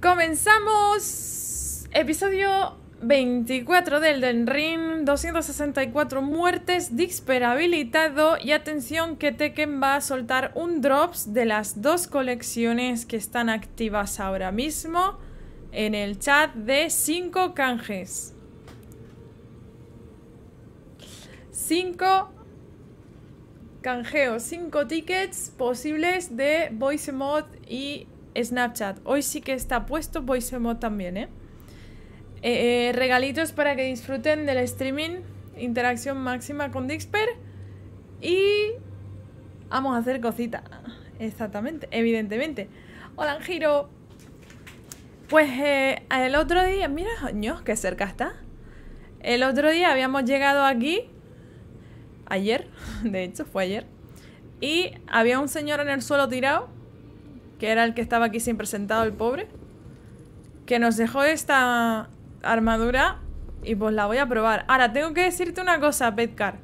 Comenzamos episodio 24 del Elden Ring, 264 muertes, Disper habilitado y atención que Tekken va a soltar un drops de las dos colecciones que están activas ahora mismo en el chat de 5 canjes. 5 canjeos, 5 tickets posibles de VoiceMod y Snapchat. Hoy sí que está puesto VoiceMod también, ¿eh? Regalitos para que disfruten del streaming, interacción máxima con Disper y vamos a hacer cosita, exactamente, evidentemente. Hola Angiro, pues el otro día, mira, ño, qué cerca está. El otro día habíamos llegado aquí, ayer, de hecho fue ayer, y había un señor en el suelo tirado, que era el que estaba aquí siempre sentado, el pobre, que nos dejó esta armadura y pues la voy a probar. Ahora, tengo que decirte una cosa, Petcar.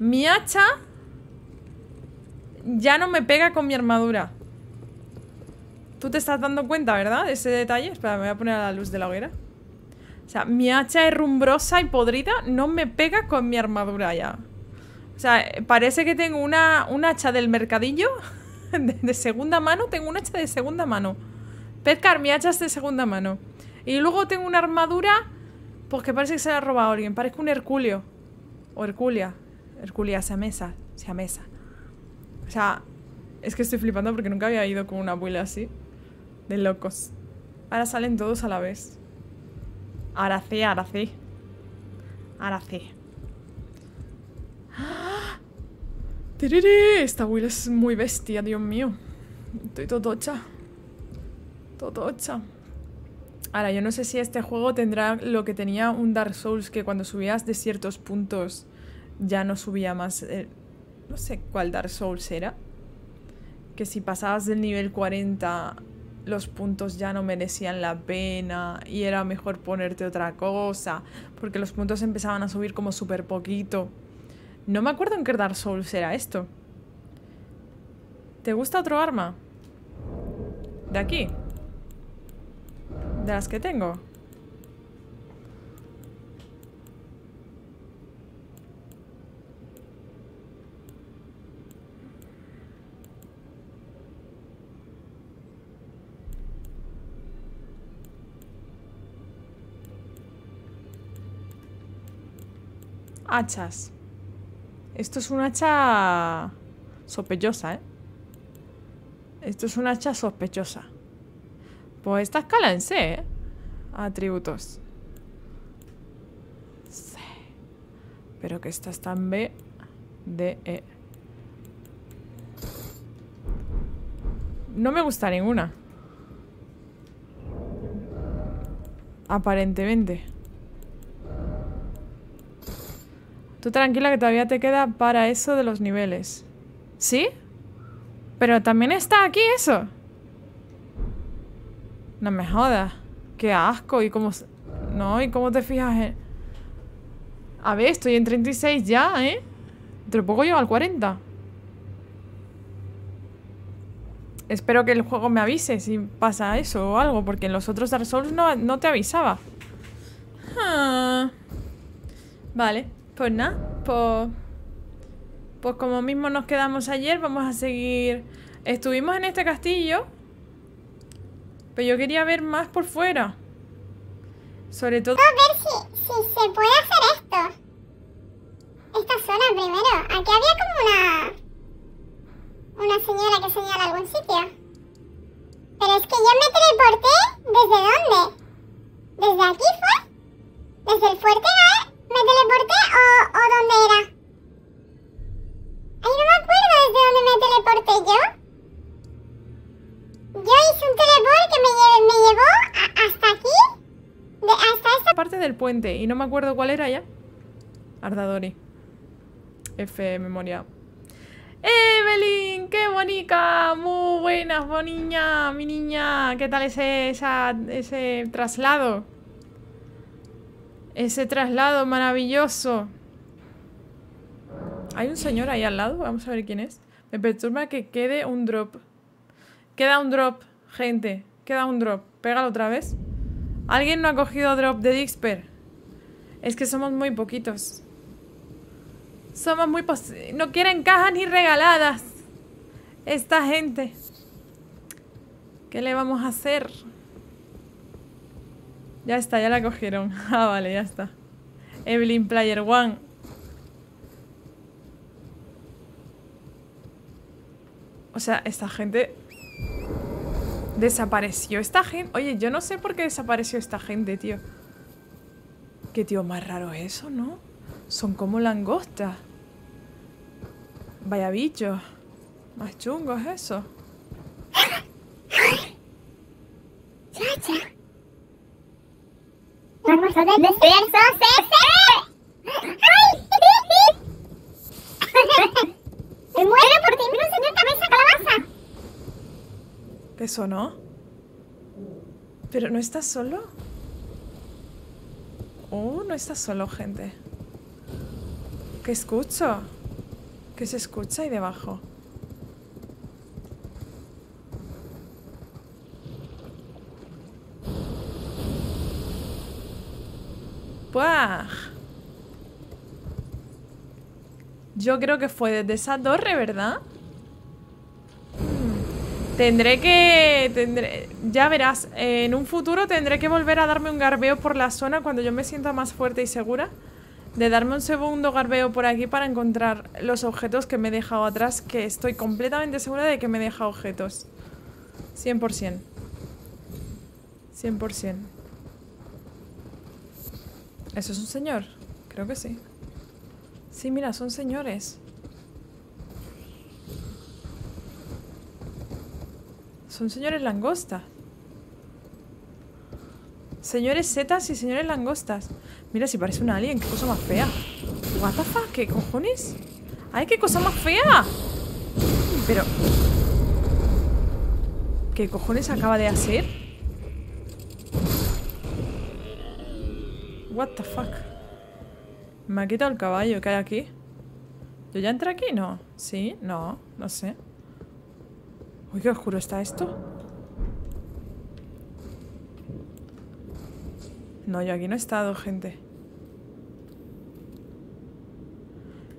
Mi hacha ya no me pega con mi armadura. Tú te estás dando cuenta, ¿verdad? De ese detalle. Espera, me voy a poner a la luz de la hoguera. O sea, mi hacha es herrumbrosa y podrida, no me pega con mi armadura ya. O sea, parece que tengo una hacha del mercadillo de segunda mano. Tengo una hacha de segunda mano. Petcar, mi hacha es de segunda mano. Y luego tengo una armadura, pues que parece que se la ha robado alguien. Parezco un Herculeo. O Herculia. Herculia siamesa. Siamesa. O sea, es que estoy flipando porque nunca había ido con una abuela así. De locos. Ahora salen todos a la vez. Ahora sí, ahora sí. Ahora sí. ¡Ah! ¡Tiriri! Esta abuela es muy bestia, Dios mío. Estoy totocha. Totocha. Ahora, yo no sé si este juego tendrá lo que tenía un Dark Souls, que cuando subías de ciertos puntos ya no subía más. No sé cuál Dark Souls era. Que si pasabas del nivel 40, los puntos ya no merecían la pena y era mejor ponerte otra cosa, porque los puntos empezaban a subir como súper poquito. No me acuerdo en qué Dark Souls era esto. ¿Te gusta otro arma? ¿De aquí? De las que tengo. Hachas. Esto es un hacha sospechosa, ¿eh? Esto es un hacha sospechosa. Pues esta escala en C, ¿eh? Atributos. C. Pero que esta está en B, D, E. No me gusta ninguna. Aparentemente. Tú tranquila que todavía te queda para eso de los niveles. ¿Sí? Pero también está aquí eso. No me jodas. Qué asco. ¿Y cómo? No, ¿y cómo te fijas en...? A ver, estoy en 36 ya, ¿eh? Te lo pongo yo al 40. Espero que el juego me avise si pasa eso o algo, porque en los otros Dark Souls no te avisaba. Ah. Vale. Pues nada, pues como mismo nos quedamos ayer, vamos a seguir. Estuvimos en este castillo, pero yo quería ver más por fuera. Sobre todo... A ver si se puede hacer esto. Esta zona primero. Aquí había como una señora que señala algún sitio. Pero es que yo me teleporté. ¿Desde dónde? ¿Desde aquí fue? ¿Desde el fuerte Gael? ¿Me teleporté o dónde era? Ay, no me acuerdo desde dónde me teleporté yo. Yo hice un teleport que me llevó hasta aquí. Hasta esta parte del puente. Y no me acuerdo cuál era ya. Ardadori. F memoria. ¡Evelyn! ¡Qué bonita! Muy buenas, boniña, mi niña. ¿Qué tal ese traslado? Ese traslado maravilloso. Hay un señor ahí al lado. Vamos a ver quién es. Me perturba que quede un drop. Queda un drop, gente. Queda un drop. Pégalo otra vez. ¿Alguien no ha cogido drop de Disper? Es que somos muy poquitos. Somos muy... No quieren cajas ni regaladas. Esta gente. ¿Qué le vamos a hacer? Ya está, ya la cogieron. Ah, vale, ya está. Evelyn Player One. O sea, esta gente... Desapareció esta gente. Oye, yo no sé por qué desapareció esta gente, tío. Qué tío más raro eso, ¿no? Son como langostas. Vaya bichos. Más chungo es eso. ¡Me muero por ti! ¡Mira, señor cabeza calabaza! ¿Eso no? ¿Pero no estás solo? Oh, no estás solo, gente. ¿Qué escucho? ¿Qué se escucha ahí debajo? ¡Buah! Yo creo que fue desde esa torre, ¿verdad? Tendré que... Ya verás, en un futuro tendré que volver a darme un garbeo por la zona cuando yo me sienta más fuerte y segura. De darme un segundo garbeo por aquí para encontrar los objetos que me he dejado atrás, que estoy completamente segura de que me he dejado objetos. 100%. 100%. ¿Eso es un señor? Creo que sí. Sí, mira, son señores. Son señores langostas. Señores setas y señores langostas. Mira, si parece un alien, qué cosa más fea. What the fuck, ¿qué cojones? ¡Ay, qué cosa más fea! Pero... ¿Qué cojones acaba de hacer? What the fuck. Me ha quitado el caballo que hay aquí. ¿Yo ya entré aquí? No. ¿Sí? No, no sé. Uy, qué oscuro está esto. No, yo aquí no he estado, gente.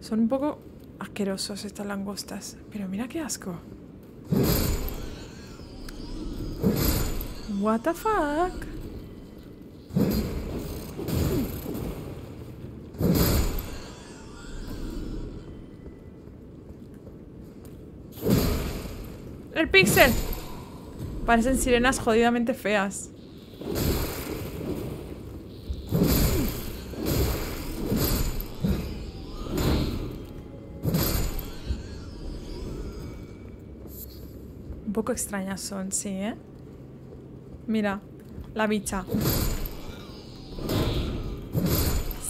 Son un poco asquerosos estas langostas. Pero mira qué asco. What the fuck. ¡El pixel! Parecen sirenas jodidamente feas. Un poco extrañas son, sí, ¿eh? Mira, la bicha.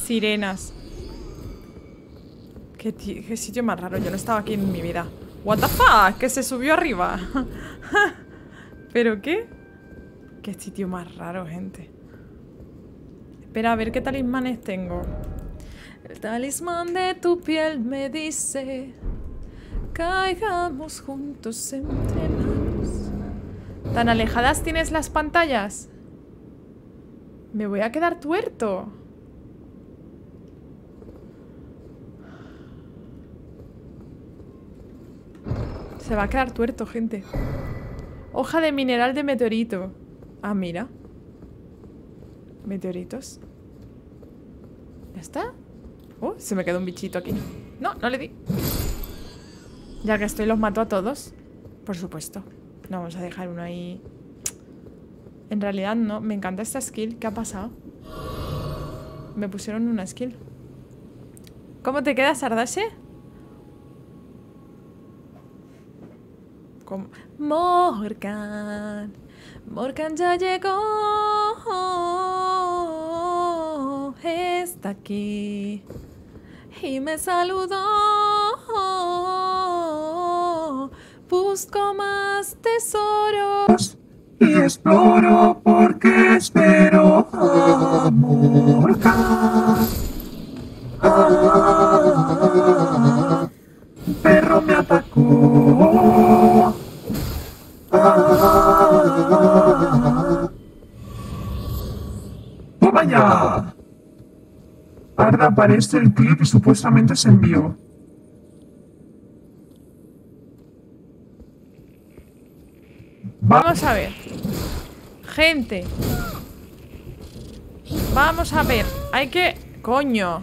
Sirenas. Qué sitio más raro, yo no estaba aquí en mi vida. What the fuck, que se subió arriba. ¿Pero qué? Qué sitio más raro, gente. Espera, a ver qué talismanes tengo. El talismán de tu piel me dice: caigamos juntos entre manos. ¿Tan alejadas tienes las pantallas? Me voy a quedar tuerto. Se va a quedar tuerto, gente. Hoja de mineral de meteorito. Ah, mira. Meteoritos. ¿Ya está? Oh, se me quedó un bichito aquí. No, no le di. Ya que estoy, los mato a todos. Por supuesto. No, vamos a dejar uno ahí. En realidad no. Me encanta esta skill. ¿Qué ha pasado? Me pusieron una skill. ¿Cómo te quedas, Ardashe? Morgan, Morgan ya llegó, está aquí y me saludó. Busco más tesoros y exploro porque espero a Morgan. Un perro me atacó. ¡Vaya! Arda aparece el clip y supuestamente se envió. Vamos a ver. Gente. Vamos a ver. Hay que... Coño.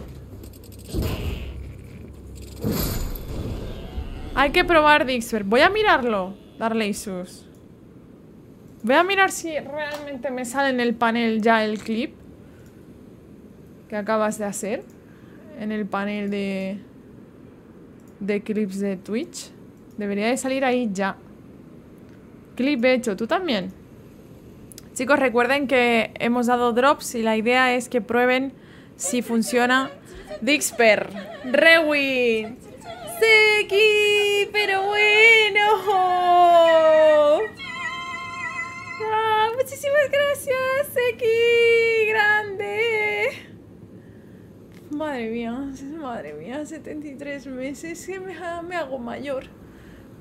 Hay que probar Disper. Voy a mirarlo. Darle sus. Voy a mirar si realmente me sale en el panel ya el clip que acabas de hacer. En el panel de clips de Twitch. Debería de salir ahí ya. Clip hecho, tú también. Chicos, recuerden que hemos dado drops y la idea es que prueben si funciona Disper. Rewi. Seki, pero bueno. Ah, muchísimas gracias, Seki. Grande. Madre mía, 73 meses. Que me hago mayor.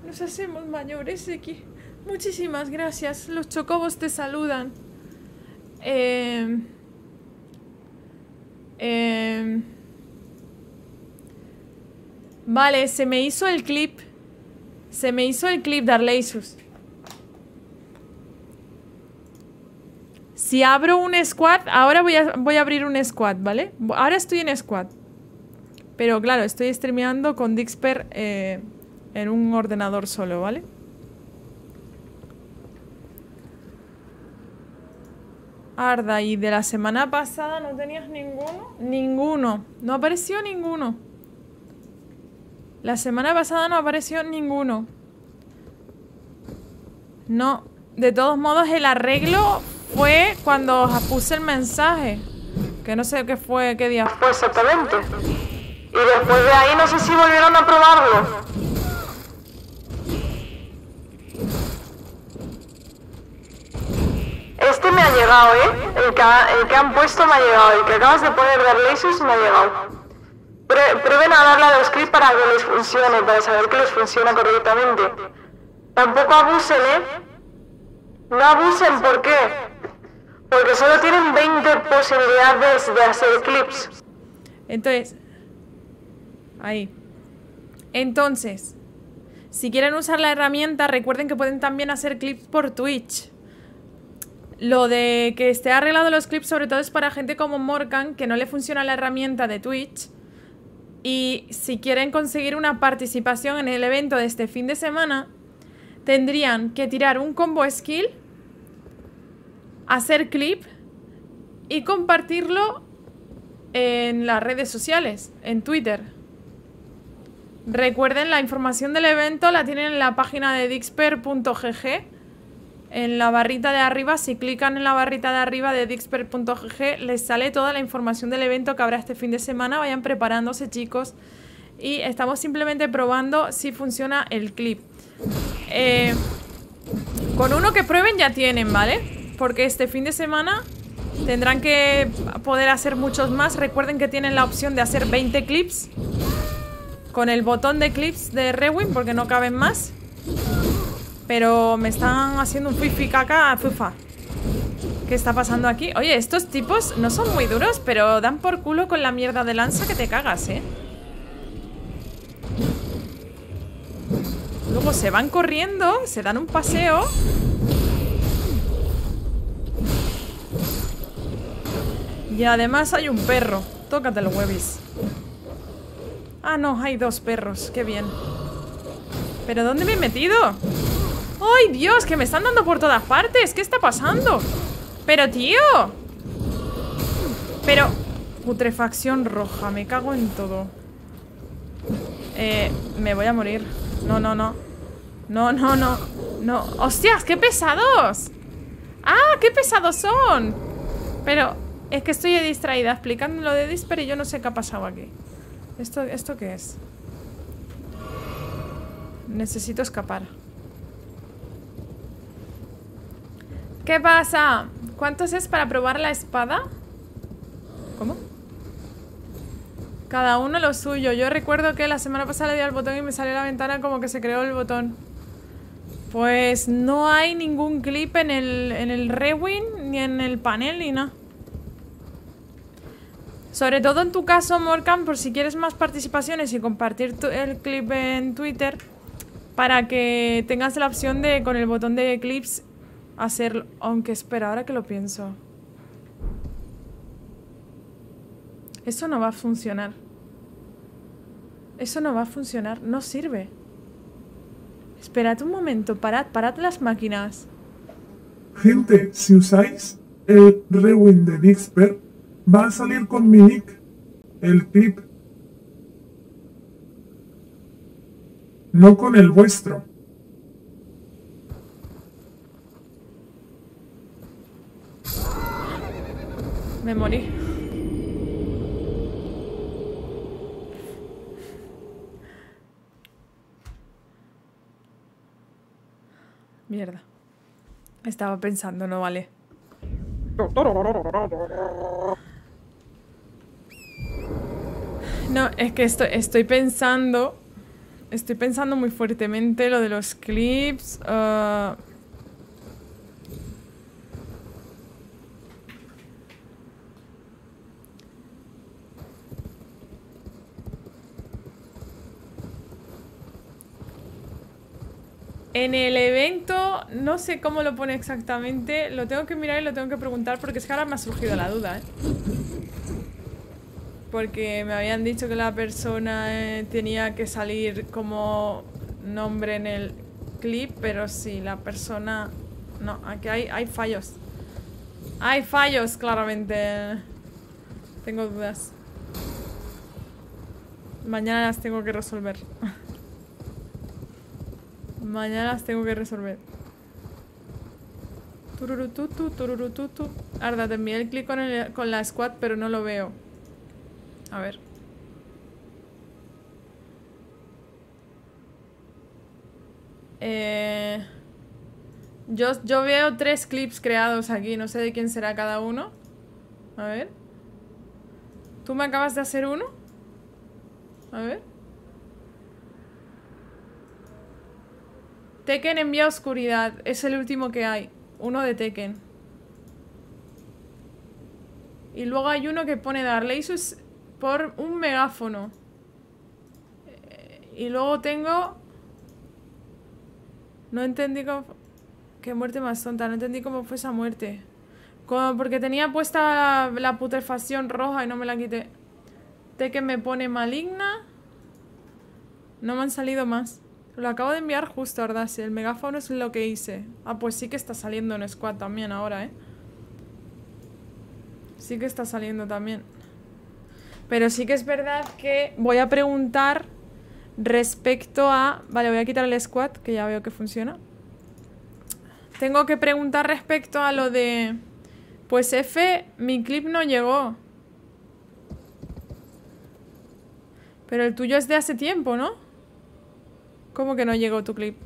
Nos hacemos mayores, Seki. Muchísimas gracias. Los chocobos te saludan. Vale, se me hizo el clip. Se me hizo el clip, Darleisus. Si abro un squad, ahora voy a abrir un squad, ¿vale? Ahora estoy en squad. Pero claro, estoy streameando con Disper en un ordenador solo, ¿vale? Arda, y de la semana pasada no tenías ninguno. Ninguno. No apareció ninguno. La semana pasada no apareció ninguno. No. De todos modos, el arreglo fue cuando os puse el mensaje. Que no sé qué fue, qué día. Pues exactamente. Y después de ahí no sé si volvieron a probarlo. Este me ha llegado, ¿eh? El que han puesto me ha llegado. El que acabas de poner de Arleisus me ha llegado. Prueben a darle a los clips para que les funcione, para saber que les funciona correctamente. Tampoco abusen, ¿eh? No abusen, ¿por qué? Porque solo tienen 20 posibilidades de hacer clips. Entonces... Ahí. Entonces, si quieren usar la herramienta, recuerden que pueden también hacer clips por Twitch. Lo de que esté arreglado los clips sobre todo es para gente como Morgan, que no le funciona la herramienta de Twitch. Y si quieren conseguir una participación en el evento de este fin de semana, tendrían que tirar un combo skill, hacer clip y compartirlo en las redes sociales, en Twitter. Recuerden, la información del evento la tienen en la página de disper.gg. En la barrita de arriba, si clican en la barrita de arriba de disper.gg, les sale toda la información del evento que habrá este fin de semana. Vayan preparándose, chicos. Y estamos simplemente probando si funciona el clip. Con uno que prueben ya tienen, ¿vale? Porque este fin de semana tendrán que poder hacer muchos más. Recuerden que tienen la opción de hacer 20 clips con el botón de clips de Rewind, porque no caben más. Pero me están haciendo un fifi caca, fufa. ¿Qué está pasando aquí? Oye, estos tipos no son muy duros, pero dan por culo con la mierda de lanza que te cagas, ¿eh? Luego se van corriendo, se dan un paseo. Y además hay un perro. Tócate los huevis. Ah, no, hay dos perros, qué bien. ¿Pero dónde me he metido? ¡Ay, Dios! ¡Que me están dando por todas partes! ¿Qué está pasando? ¡Pero, tío! Pero... Putrefacción roja. Me cago en todo. Me voy a morir. No, no, no. No, no, no. No. ¡Hostias! ¡Qué pesados! ¡Ah! ¡Qué pesados son! Pero... Es que estoy distraída explicando lo de Disper y yo no sé qué ha pasado aquí. ¿Esto qué es? Necesito escapar. ¿Qué pasa? ¿Cuántos es para probar la espada? ¿Cómo? Cada uno lo suyo. Yo recuerdo que la semana pasada le di al botón y me salió la ventana como que se creó el botón. Pues no hay ningún clip en el rewind, ni en el panel, ni nada. Sobre todo en tu caso, Morcan, por si quieres más participaciones y compartir el clip en Twitter, para que tengas la opción de, con el botón de clips, hacerlo. Aunque espera, ahora que lo pienso, eso no va a funcionar. Eso no va a funcionar, no sirve. Esperad un momento, parad las máquinas. Gente, si usáis el rewind de Disper, va a salir con mi nick el clip, no con el vuestro. Me morí. Mierda. Estaba pensando, no vale. No, es que estoy pensando muy fuertemente lo de los clips. En el evento, no sé cómo lo pone exactamente, lo tengo que mirar y lo tengo que preguntar, porque es que ahora me ha surgido la duda, ¿eh? Porque me habían dicho que la persona tenía que salir como nombre en el clip, pero si la persona... No, aquí hay fallos. Hay fallos, claramente. Tengo dudas. Mañana las tengo que resolver. Mañana las tengo que resolver. Tururututu, tururututu. Arda, te envié el clic con la squad, pero no lo veo. A ver. Yo veo 3 clips creados aquí. No sé de quién será cada uno. A ver. ¿Tú me acabas de hacer uno? A ver. Tekken envía oscuridad. Es el último que hay. Uno de Tekken. Y luego hay uno que pone darle sus por un megáfono. Y luego tengo... No entendí cómo... Qué muerte más tonta. No entendí cómo fue esa muerte. Como porque tenía puesta la putrefacción roja y no me la quité. Tekken me pone maligna. No me han salido más. Lo acabo de enviar justo, Ardashe. El megáfono es lo que hice. Ah, pues sí que está saliendo en squad también ahora, ¿eh? Sí que está saliendo también. Pero sí que es verdad que voy a preguntar respecto a... Vale, voy a quitar el squad, que ya veo que funciona. Tengo que preguntar respecto a lo de... Pues F, mi clip no llegó. Pero el tuyo es de hace tiempo, ¿no? ¿Cómo que no llegó tu clip?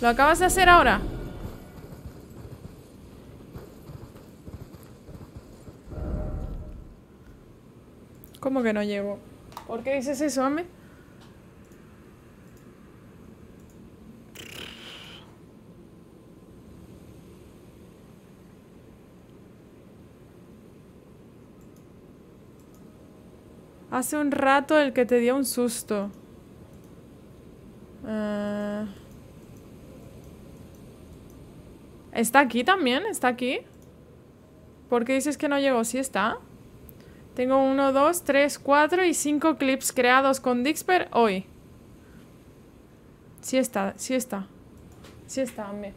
¿Lo acabas de hacer ahora? ¿Cómo que no llegó? ¿Por qué dices eso, hombre? Hace un rato el que te dio un susto. ¿Está aquí también? ¿Está aquí? ¿Por qué dices que no llegó? ¿Sí está? Tengo 1, 2, 3, 4 y 5 clips creados con Disper hoy. Sí está, sí está. Sí está, hombre.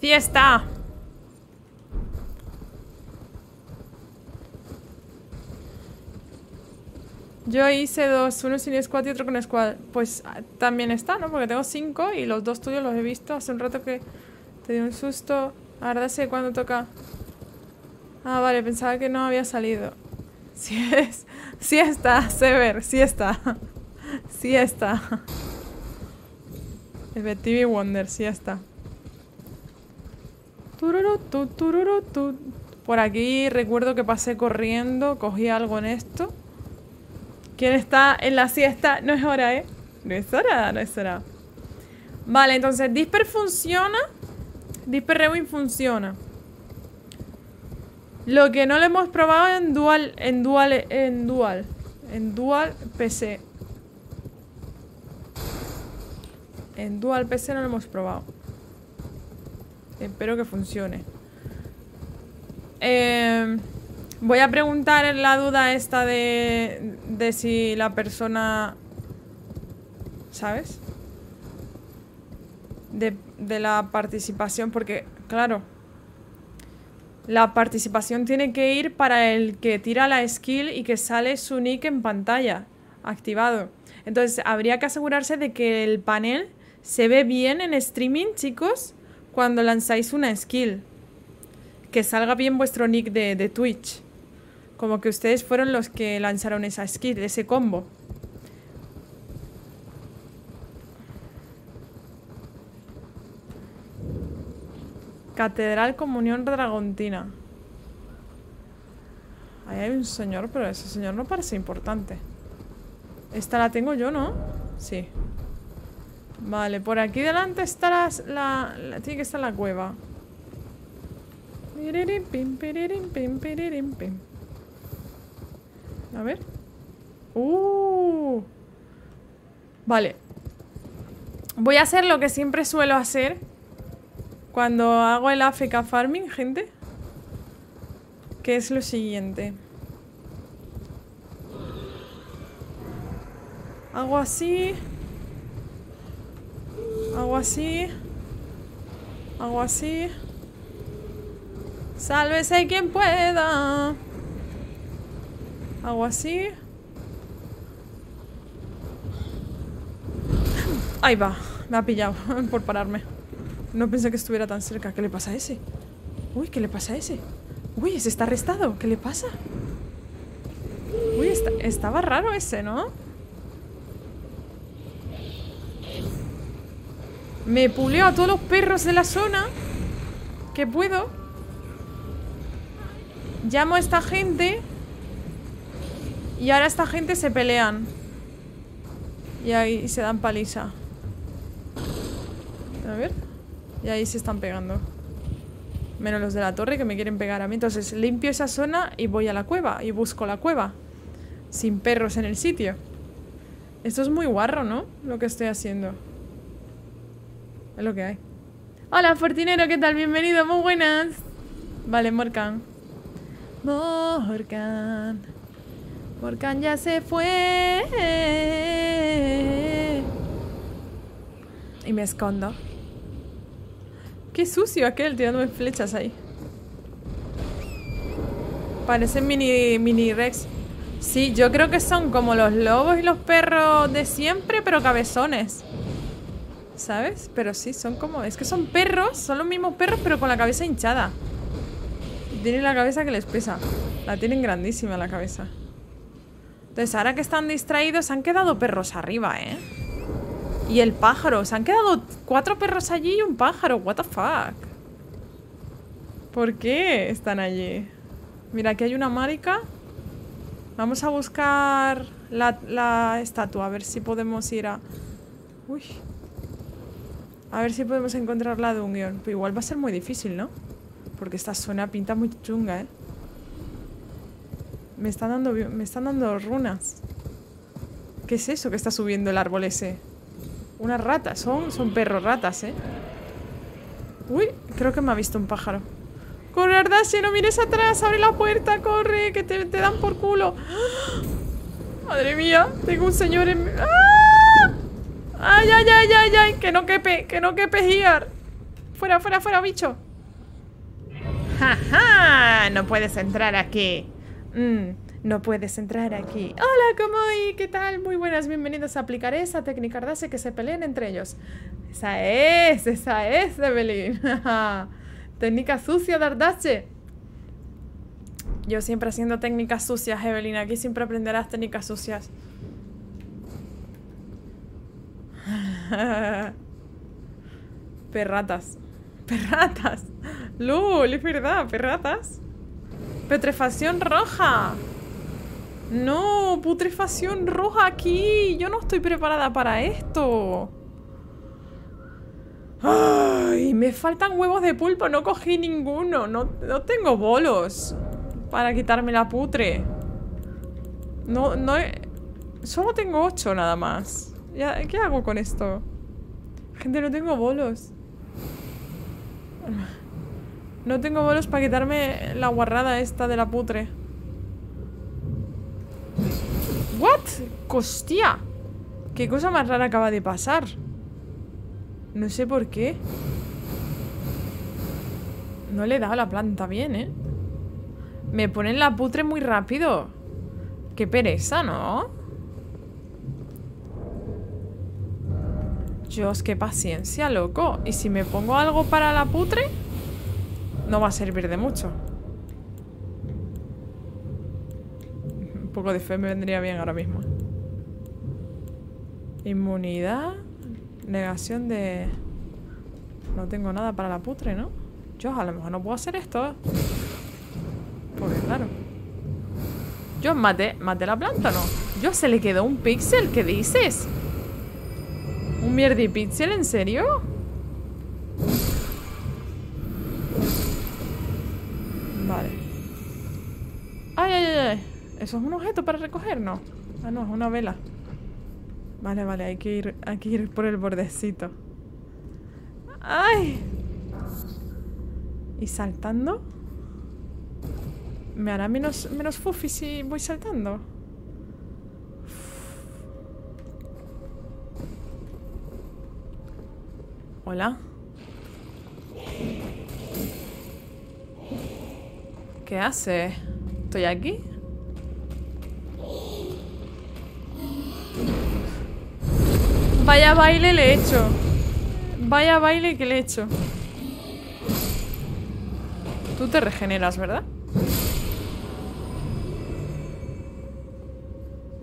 ¡Sí está! Yo hice 2, uno sin squad y otro con squad. Pues también está, ¿no? Porque tengo 5 y los 2 tuyos los he visto. Hace un rato que te dio un susto. Ahora sé cuándo toca. Ah, vale, pensaba que no había salido. Sí está, Sever, sí está. Sí está. Effective Wonder, sí está. Por aquí recuerdo que pasé corriendo, cogí algo en esto. ¿Quién está en la siesta? No es hora, ¿eh? No es hora, no es hora. Vale, entonces Disper funciona. Disper Rewind funciona. Lo que no lo hemos probado en dual PC. En dual PC no lo hemos probado. Espero que funcione. Voy a preguntar en la duda esta de si la persona... ¿Sabes? De la participación, porque, claro, la participación tiene que ir para el que tira la skill y que sale su nick en pantalla, activado. Entonces, habría que asegurarse de que el panel se ve bien en streaming, chicos, cuando lanzáis una skill. Que salga bien vuestro nick de Twitch. Como que ustedes fueron los que lanzaron esa skill, ese combo. Catedral Comunión Dragontina. Ahí hay un señor, pero ese señor no parece importante. Esta la tengo yo, ¿no? Sí. Vale, por aquí delante está tiene que estar la cueva. A ver. Vale. Voy a hacer lo que siempre suelo hacer cuando hago el AFK farming, gente. Que es lo siguiente. Hago así. Hago así. Hago así. ¡Sálvese quien pueda! Hago así. Ahí va. Me ha pillado por pararme. No pensé que estuviera tan cerca. ¿Qué le pasa a ese? Uy, ¿qué le pasa a ese? Uy, ese está arrestado. ¿Qué le pasa? Uy, estaba raro ese, ¿no? Me puleo a todos los perros de la zona que puedo. Llamo a esta gente y ahora esta gente se pelean y ahí se dan paliza. A ver. Y ahí se están pegando. Menos los de la torre que me quieren pegar a mí. Entonces limpio esa zona y voy a la cueva y busco la cueva. Sin perros en el sitio. Esto es muy guarro, ¿no? Lo que estoy haciendo. Es lo que hay. Hola, Fortinero, ¿qué tal? Bienvenido, muy buenas. Vale, Morgan ya se fue. Y me escondo. Qué sucio aquel tirándome flechas ahí. Parecen mini Rex. Sí, yo creo que son como los lobos y los perros de siempre, pero cabezones. ¿Sabes? Pero sí, son como... Es que son perros, son los mismos perros, pero con la cabeza hinchada. Tienen la cabeza que les pesa. La tienen grandísima la cabeza. Entonces ahora que están distraídos, han quedado perros arriba, ¿eh? Y el pájaro, se han quedado 4 perros allí y un pájaro. What the fuck. ¿Por qué están allí? Mira, aquí hay una marica. Vamos a buscar la estatua. A ver si podemos ir a... Uy. A ver si podemos encontrar la de un guión. Pero igual va a ser muy difícil, ¿no? Porque esta zona pinta muy chunga, ¿eh? Me están dando runas. ¿Qué es eso que está subiendo el árbol ese? Unas ratas. Son perros ratas, ¿eh? Uy, creo que me ha visto un pájaro. ¡Corre, Ardashe! ¡No mires atrás! ¡Abre la puerta! ¡Corre! ¡Que te dan por culo! ¡Ah! ¡Madre mía! Tengo un señor en... ¡Ah! ¡Ay, ay, ay, ay, ay! ¡Que no quepe! ¡Que no quepe girar! ¡Fuera, fuera, fuera, bicho! ¡Ja, ja! No puedes entrar aquí. No puedes entrar aquí. Hola, Komoy, ¿qué tal? Muy buenas, bienvenidos a aplicar esa técnica Ardashe que se peleen entre ellos. Esa es, Evelyn. Técnica sucia de Ardashe. Yo siempre haciendo técnicas sucias, Evelyn. Aquí siempre aprenderás técnicas sucias. Perratas. Perratas. Lul, es verdad, perratas. Petrefacción roja. No, putrefacción roja aquí. Yo no estoy preparada para esto. Ay, me faltan huevos de pulpo. No cogí ninguno. No tengo bolos. para quitarme la putre. No, no... Solo tengo 8 nada más. Ya, ¿qué hago con esto? Gente, no tengo bolos. No tengo bolos para quitarme la guarrada esta de la putre. ¿What? ¡Hostia! ¿Qué cosa más rara acaba de pasar? No sé por qué. No le he dado la planta bien, ¿eh? Me ponen la putre muy rápido. Qué pereza, ¿no? Dios, qué paciencia, loco. Y si me pongo algo para la putre, no va a servir de mucho. Un poco de fe me vendría bien ahora mismo. Inmunidad. Negación de... No tengo nada para la putre, ¿no? Yo a lo mejor no puedo hacer esto. Porque claro. Yo maté la planta, ¿no? Yo se le quedó un píxel, ¿qué dices? ¿Un mierdipíxel, en serio? Vale. Ay, ay, ay. ¿Eso es un objeto para recoger? No. Ah, no, es una vela. Vale, vale, hay que ir por el bordecito. ¡Ay! ¿Y saltando? ¿Me hará menos fufi si voy saltando? Hola. ¿Qué hace? ¿Estoy aquí? Vaya baile le he hecho. Vaya baile que le he hecho. Tú te regeneras, ¿verdad?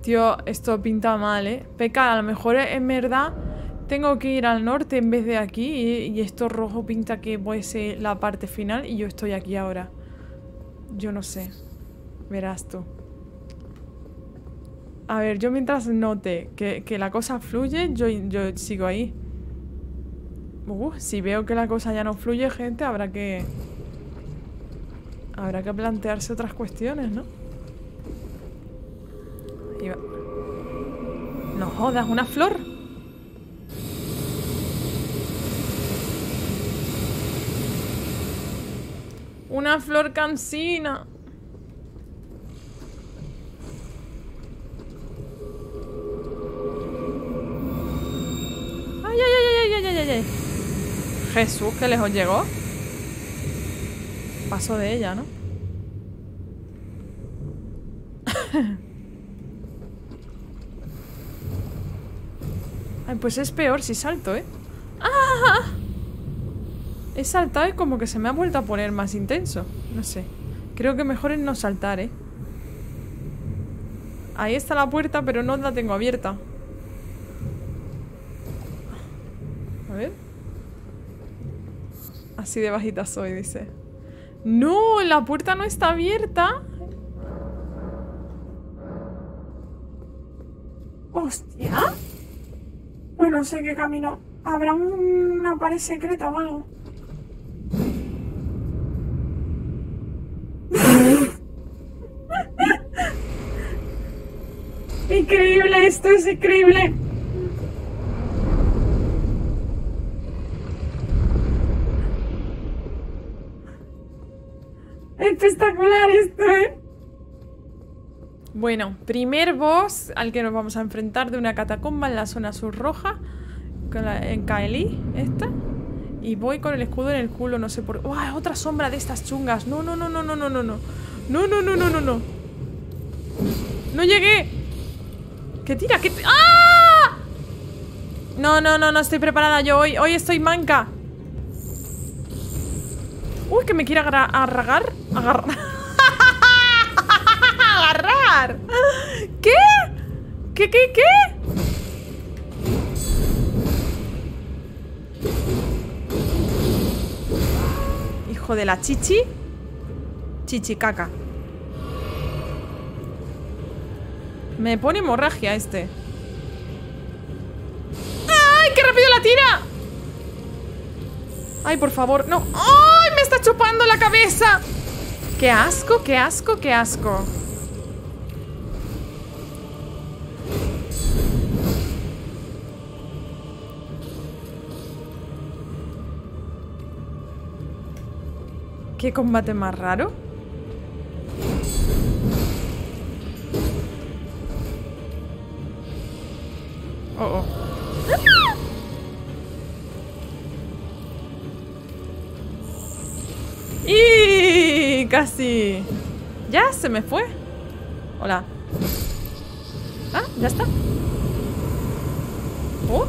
Tío, esto pinta mal, ¿eh? Peca, a lo mejor en verdad tengo que ir al norte en vez de aquí y esto rojo pinta que puede ser la parte final y yo estoy aquí ahora. Yo no sé. Verás tú. A ver, yo mientras note que la cosa fluye, yo sigo ahí. Si veo que la cosa ya no fluye, gente, habrá que plantearse otras cuestiones, ¿no? Ahí va. No jodas, una flor. Una flor cansina. Jesús, que lejos llegó. Paso de ella, ¿no? Ay, pues es peor si salto, ¿eh? ¡Ah! He saltado y como que se me ha vuelto a poner más intenso. No sé. Creo que mejor es no saltar, ¿eh? Ahí está la puerta, pero no la tengo abierta. A ver... Así de bajita soy, dice. ¡No! La puerta no está abierta. ¡Hostia! Bueno, sé qué camino. ¿Habrá una pared secreta o algo? Increíble, esto es increíble. Espectacular esto, ¿eh? Bueno, primer boss al que nos vamos a enfrentar de una catacomba en la zona sur roja, en Caelid, esta. Y voy con el escudo en el culo, no sé por... ¡Uah! Otra sombra de estas chungas. No, no, no, no, no, no, no, no. No, no, no, no, no, no. No llegué. ¿Qué tira? ¿Qué tira? ¡Ah! No, no, no, no estoy preparada yo hoy. Hoy estoy manca. Uy, que me quiere agarrar. Agarrar. ¿Qué? ¿Qué? Hijo de la chichi. Chichicaca. Me pone hemorragia este. ¡Ay, qué rápido la tira! ¡Ay, por favor! ¡No! ¡Ay, me está chupando la cabeza! ¡Qué asco, qué asco, qué asco! ¿Qué combate más raro? Oh, oh. Y casi. Ya se me fue. Hola. Ah, ya está. Oh.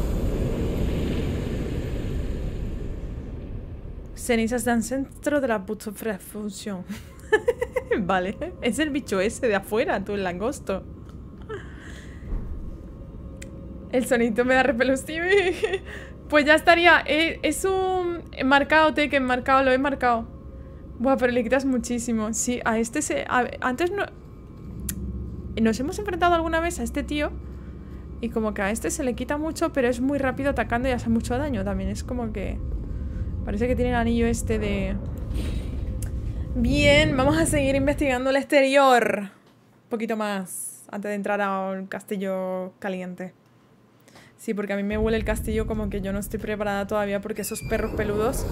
Cenizas dan centro de la putrefacción función. Vale, es el bicho ese de afuera, tú, el langosto. El sonido me da repelústico. Pues ya estaría. Es un marcado, Tekken, marcado, lo he marcado. Buah, pero le quitas muchísimo. Sí, a este se... antes no... Nos hemos enfrentado alguna vez a este tío. Y como que a este se le quita mucho, pero es muy rápido atacando y hace mucho daño también. Es como que... Parece que tiene el anillo este de... Bien, vamos a seguir investigando el exterior. Un poquito más. Antes de entrar al castillo caliente. Sí, porque a mí me huele el castillo como que yo no estoy preparada todavía. Porque esos perros peludos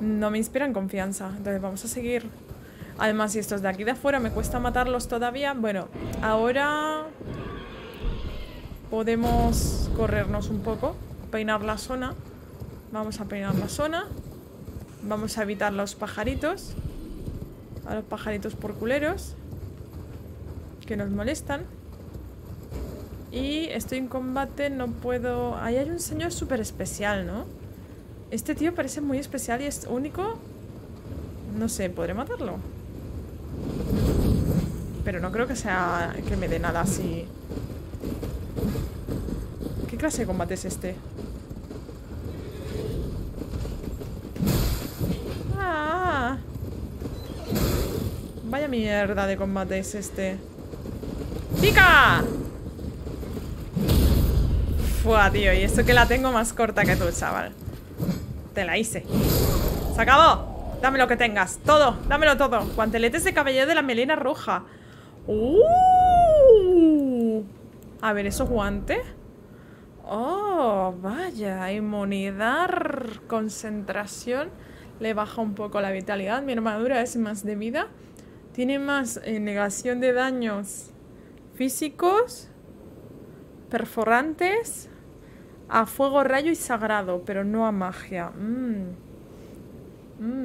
no me inspiran confianza. Entonces vamos a seguir. Además, si estos de aquí de afuera me cuesta matarlos todavía. Bueno, ahora... Podemos corrernos un poco. Peinar la zona. Vamos a peinar la zona. Vamos a evitar los pajaritos. A los pajaritos por culeros. Que nos molestan. Y estoy en combate, no puedo... Ahí hay un señor súper especial, ¿no? Este tío parece muy especial y es único. No sé, ¿podré matarlo? Pero no creo que sea... Que me dé nada así. ¿Qué clase de combate es este? Ah, vaya mierda de combate es este. ¡Pica! Fua, tío, y esto que la tengo más corta que tú, chaval. Te la hice. ¡Se acabó! Dame lo que tengas, todo, dámelo todo. Guanteletes de cabellera de la melena roja. A ver, ¿esos guantes? Oh, vaya, inmunidad, concentración. Le baja un poco la vitalidad. Mi armadura es más de vida. Tiene más negación de daños físicos, perforantes, a fuego, rayo y sagrado, pero no a magia.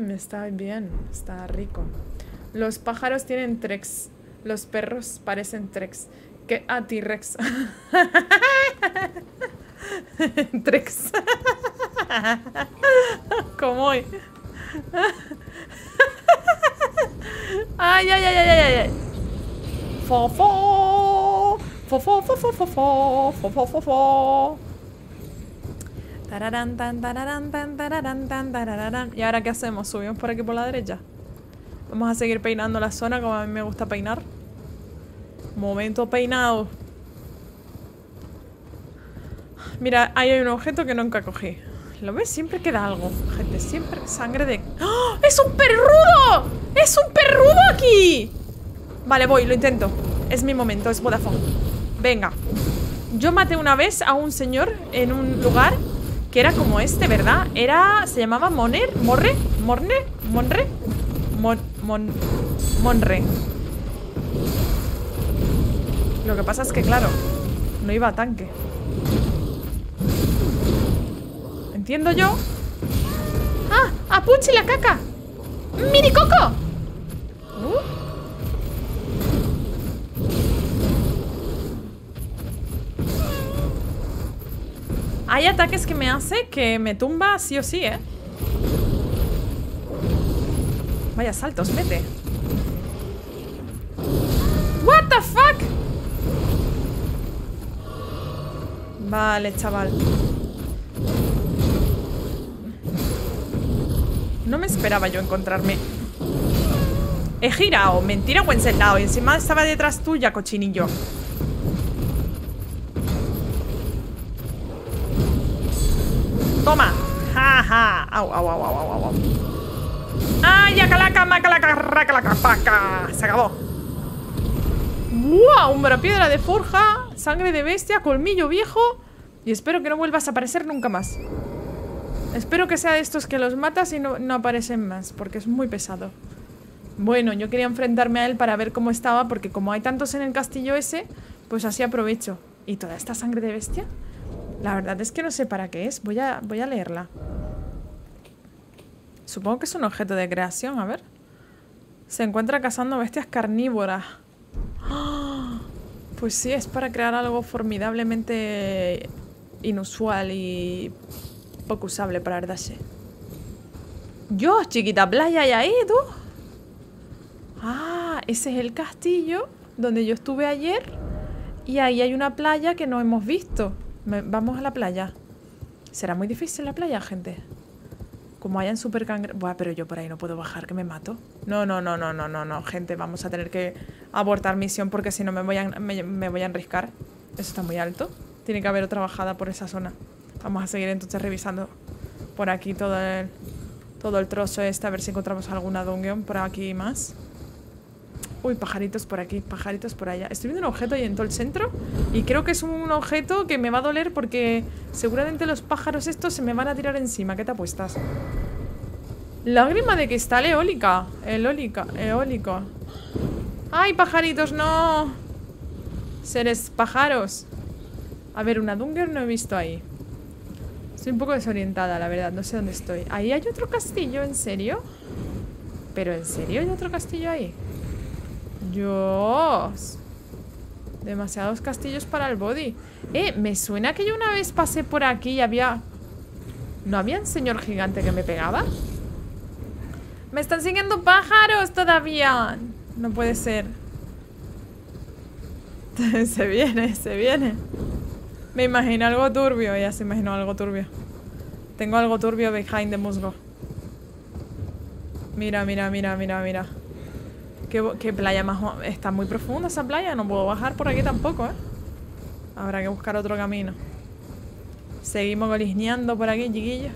Está bien, está rico. Los pájaros tienen trex. Los perros parecen trex. ¿Qué? Ah, T-Rex. Trex. Como hoy. Ay, ay, ay, ay, ay, ay. Fofo. Fofo, fofo, fofo, fofo, fofo. Tararán, tan, tararán, tan, tararán, tan, tararán. ¿Y ahora qué hacemos? ¿Subimos por aquí por la derecha? Vamos a seguir peinando la zona como a mí me gusta peinar. Momento peinado. Mira, ahí hay un objeto que nunca cogí. ¿Lo ves? Siempre queda algo, gente. Siempre sangre de... ¡Oh! ¡Es un perrudo! ¡Es un perrudo aquí! Vale, voy, lo intento. Es mi momento, es Vodafone. Venga. Yo maté una vez a un señor en un lugar que era como este, ¿verdad? Era... Se llamaba Moner, Morre, Morne, Monre, Monre. Lo que pasa es que, claro, no iba a tanque. Entiendo yo. ¡Ah! ¡Apuchi la caca! ¡Mini coco! Hay ataques que me hace que me tumba sí o sí, ¿eh? Vaya saltos, vete. What the fuck? Vale, chaval. No me esperaba yo encontrarme. He girado, mentira, buen sentado. Y encima estaba detrás tuya, cochinillo. Toma. Ja, ja. Au, au, au, au, au, au. ¡Ay, acalaca, macalaca, racalaca, paca! Se acabó. ¡Wow! Una piedra de forja, sangre de bestia, colmillo viejo. Y espero que no vuelvas a aparecer nunca más. Espero que sea de estos que los matas y no aparecen más, porque es muy pesado. Bueno, yo quería enfrentarme a él para ver cómo estaba, porque como hay tantos en el castillo ese, pues así aprovecho. ¿Y toda esta sangre de bestia? La verdad es que no sé para qué es. Voy a leerla. Supongo que es un objeto de creación, a ver. Se encuentra cazando bestias carnívoras. ¡Oh! Pues sí, es para crear algo formidablemente inusual y poco usable para Ardashe. ¡Dios, chiquita playa! ¿Y ahí tú? Ah, ese es el castillo donde yo estuve ayer. Y ahí hay una playa que no hemos visto. Vamos a la playa. ¿Será muy difícil la playa, gente? Como hayan super cangrejos. Buah, pero yo por ahí no puedo bajar, que me mato. No, gente, vamos a tener que abortar misión, porque si no me voy a enriscar. Eso está muy alto. Tiene que haber otra bajada por esa zona. Vamos a seguir entonces revisando por aquí todo el trozo este, a ver si encontramos alguna dungeon por aquí más. Uy, pajaritos por aquí, pajaritos por allá. Estoy viendo un objeto ahí en todo el centro y creo que es un objeto que me va a doler, porque seguramente los pájaros estos se me van a tirar encima. ¿Qué te apuestas? Lágrima de cristal eólica. Eólico. ¡Ay, pajaritos, no! Seres pájaros. A ver, una dungeon no he visto ahí. Estoy un poco desorientada, la verdad. No sé dónde estoy. Ahí hay otro castillo, ¿en serio? ¿Pero en serio hay otro castillo ahí? Dios, demasiados castillos para el body. Me suena que yo una vez pasé por aquí y había... ¿No había un señor gigante que me pegaba? ¡Me están siguiendo pájaros todavía! No puede ser. Se viene. Me imagino algo turbio. Ya se imaginó algo turbio. Tengo algo turbio behind the musgo. Mira. ¿Qué playa más? Está muy profunda esa playa. No puedo bajar por aquí tampoco, ¿eh? Habrá que buscar otro camino. Seguimos golisneando por aquí, chiquillos.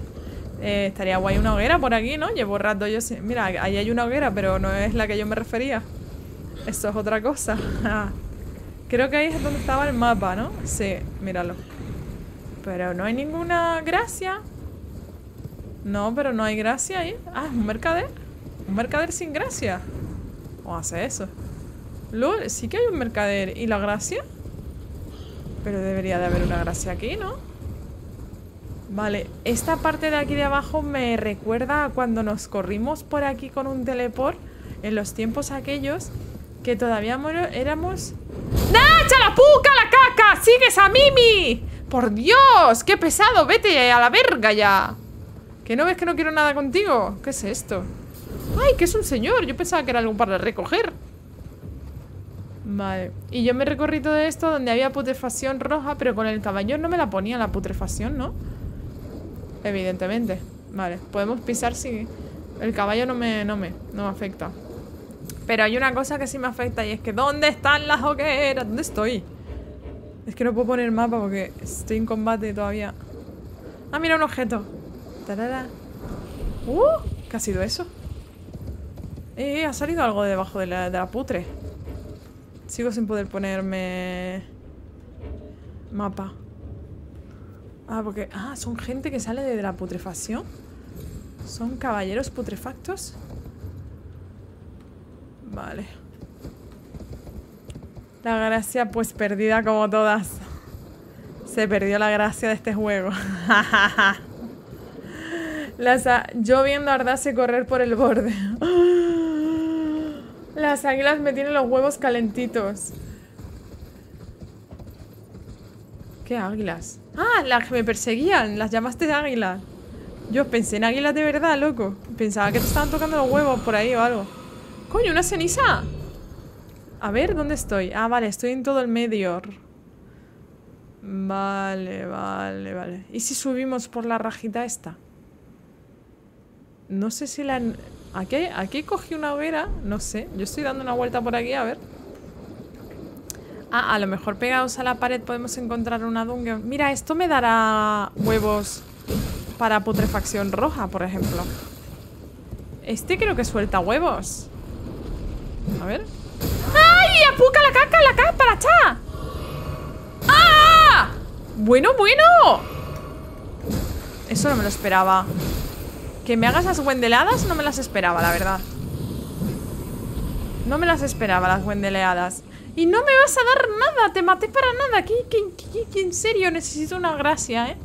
Estaría guay una hoguera por aquí, ¿no? Llevo rato yo sin... Mira, ahí hay una hoguera, pero no es la que yo me refería. Eso es otra cosa. Creo que ahí es donde estaba el mapa, ¿no? Sí, míralo. Pero no hay ninguna gracia. No, pero no hay gracia ahí. Ah, es un mercader. Un mercader sin gracia. ¿O hace eso? Lol, sí que hay un mercader. ¿Y la gracia? Pero debería de haber una gracia aquí, ¿no? Vale, esta parte de aquí de abajo me recuerda a cuando nos corrimos por aquí con un teleport en los tiempos aquellos que todavía éramos... ¡Nacha, la puca, la caca! ¡Sigues a Mimi! ¡Por Dios! ¡Qué pesado! ¡Vete a la verga ya! ¿Que no ves que no quiero nada contigo? ¿Qué es esto? ¡Ay, que es un señor! Yo pensaba que era algo para recoger. Vale. Y yo me recorrí todo esto donde había putrefacción roja, pero con el caballo no me la ponía la putrefacción, ¿no? Evidentemente. Vale, podemos pisar si... El caballo no me afecta. Pero hay una cosa que sí me afecta y es que... ¿Dónde están las hogueras? ¿Dónde estoy? Es que no puedo poner mapa porque estoy en combate todavía. ¡Ah, mira, un objeto! ¡Tarara! ¿Qué ha sido eso? Ha salido algo debajo de la putre. Sigo sin poder ponerme mapa. Porque... son gente que sale de la putrefacción. Son caballeros putrefactos. Vale. La gracia pues perdida como todas. Se perdió la gracia de este juego. Yo viendo a Ardashe correr por el borde. Las águilas me tienen los huevos calentitos. ¿Qué águilas? Las que me perseguían. Las llamaste águilas. Yo pensé en águilas de verdad, loco. Pensaba que te estaban tocando los huevos por ahí o algo. ¡Coño, una ceniza! A ver, ¿dónde estoy? Vale, estoy en todo el medio. Vale. ¿Y si subimos por la rajita esta? No sé si la... Aquí cogí una hoguera. No sé, yo estoy dando una vuelta por aquí. A ver. A lo mejor pegados a la pared podemos encontrar una dungeon. Mira, esto me dará huevos para putrefacción roja, por ejemplo. Este creo que suelta huevos. A ver. ¡Ay! ¡Apuca la caca! ¡La caca para cha! ¡Ah! ¡Bueno, bueno! Eso no me lo esperaba. Que me hagas las wendeleadas no me las esperaba, la verdad. No me las esperaba las wendeleadas. Y no me vas a dar nada, te maté para nada. ¿Qué, en serio, necesito una gracia, ¿eh?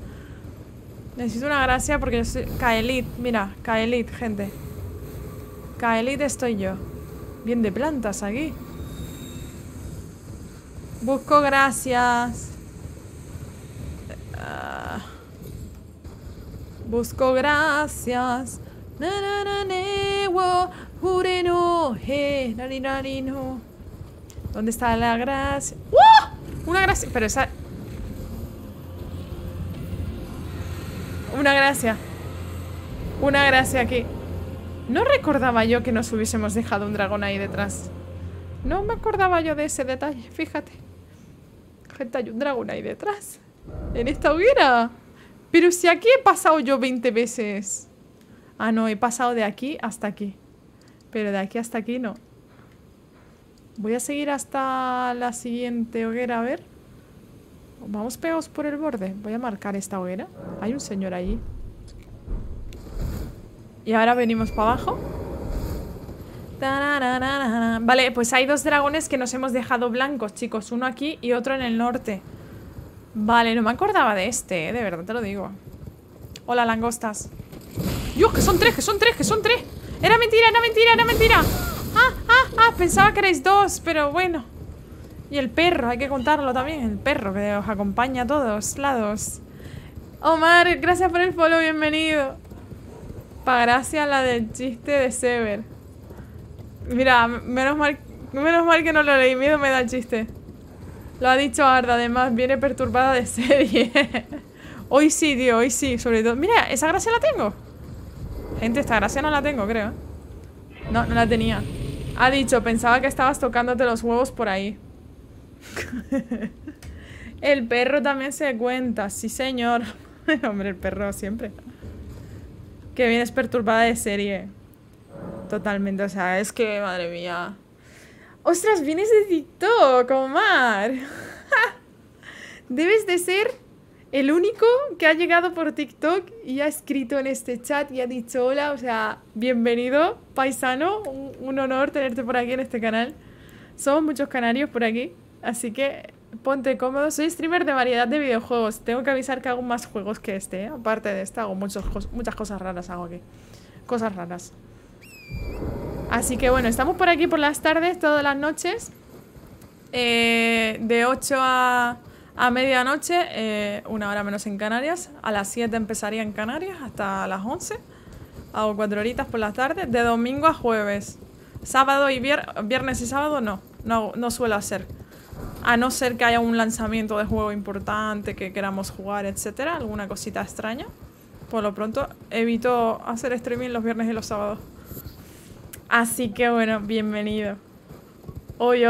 Necesito una gracia porque yo soy... Caelid, mira, Caelid, gente. Caelid estoy yo. Bien de plantas aquí. Busco gracias. Busco gracias. ¿Dónde está la gracia? ¡Uh! Una gracia. Pero esa... Una gracia. Una gracia aquí. No recordaba yo que nos hubiésemos dejado un dragón ahí detrás. No me acordaba yo de ese detalle, fíjate. Gente, hay un dragón ahí detrás. En esta hoguera. Pero si aquí he pasado yo 20 veces. Ah, no, he pasado de aquí hasta aquí. Pero de aquí hasta aquí no. Voy a seguir hasta la siguiente hoguera, a ver. Vamos pegados por el borde. Voy a marcar esta hoguera. Hay un señor allí. Y ahora venimos para abajo. Vale, pues hay dos dragones que nos hemos dejado blancos, chicos. Uno aquí y otro en el norte. Vale, no me acordaba de este, de verdad te lo digo. Hola, langostas. Dios, que son tres, que son tres, que son tres. Era mentira, era mentira, era mentira. Pensaba que erais dos, pero bueno. Y el perro, hay que contarlo también. El perro que os acompaña a todos lados. Omar, gracias por el follow, bienvenido. Pa' gracias la del chiste de Sever. Mira, menos mal que no lo leí, miedo me da el chiste. Lo ha dicho Arda, además, viene perturbada de serie. Hoy sí, tío, hoy sí, sobre todo. Mira, esa gracia la tengo. Gente, esta gracia no la tengo, creo. No, no la tenía. Ha dicho, pensaba que estabas tocándote los huevos por ahí. El perro también se cuenta. Sí, señor. Hombre, el perro siempre. Que vienes perturbada de serie. Totalmente, o sea, es que, madre mía. ¡Ostras, vienes de TikTok, Omar! Debes de ser el único que ha llegado por TikTok y ha escrito en este chat y ha dicho hola, o sea, bienvenido, paisano, un honor tenerte por aquí en este canal. Somos muchos canarios por aquí, así que ponte cómodo. Soy streamer de variedad de videojuegos, tengo que avisar que hago más juegos que este, ¿eh? Aparte de este hago muchas cosas raras, hago aquí, cosas raras. Así que bueno, estamos por aquí por las tardes, todas las noches, de 8 a medianoche, una hora menos en Canarias. A las 7 empezaría en Canarias hasta las 11. Hago 4 horitas por las tardes, de domingo a jueves. Sábado y viernes y sábado no suelo hacer. A no ser que haya un lanzamiento de juego importante que queramos jugar, etcétera, alguna cosita extraña. Por lo pronto evito hacer streaming los viernes y los sábados. Así que bueno, bienvenido. Hoy.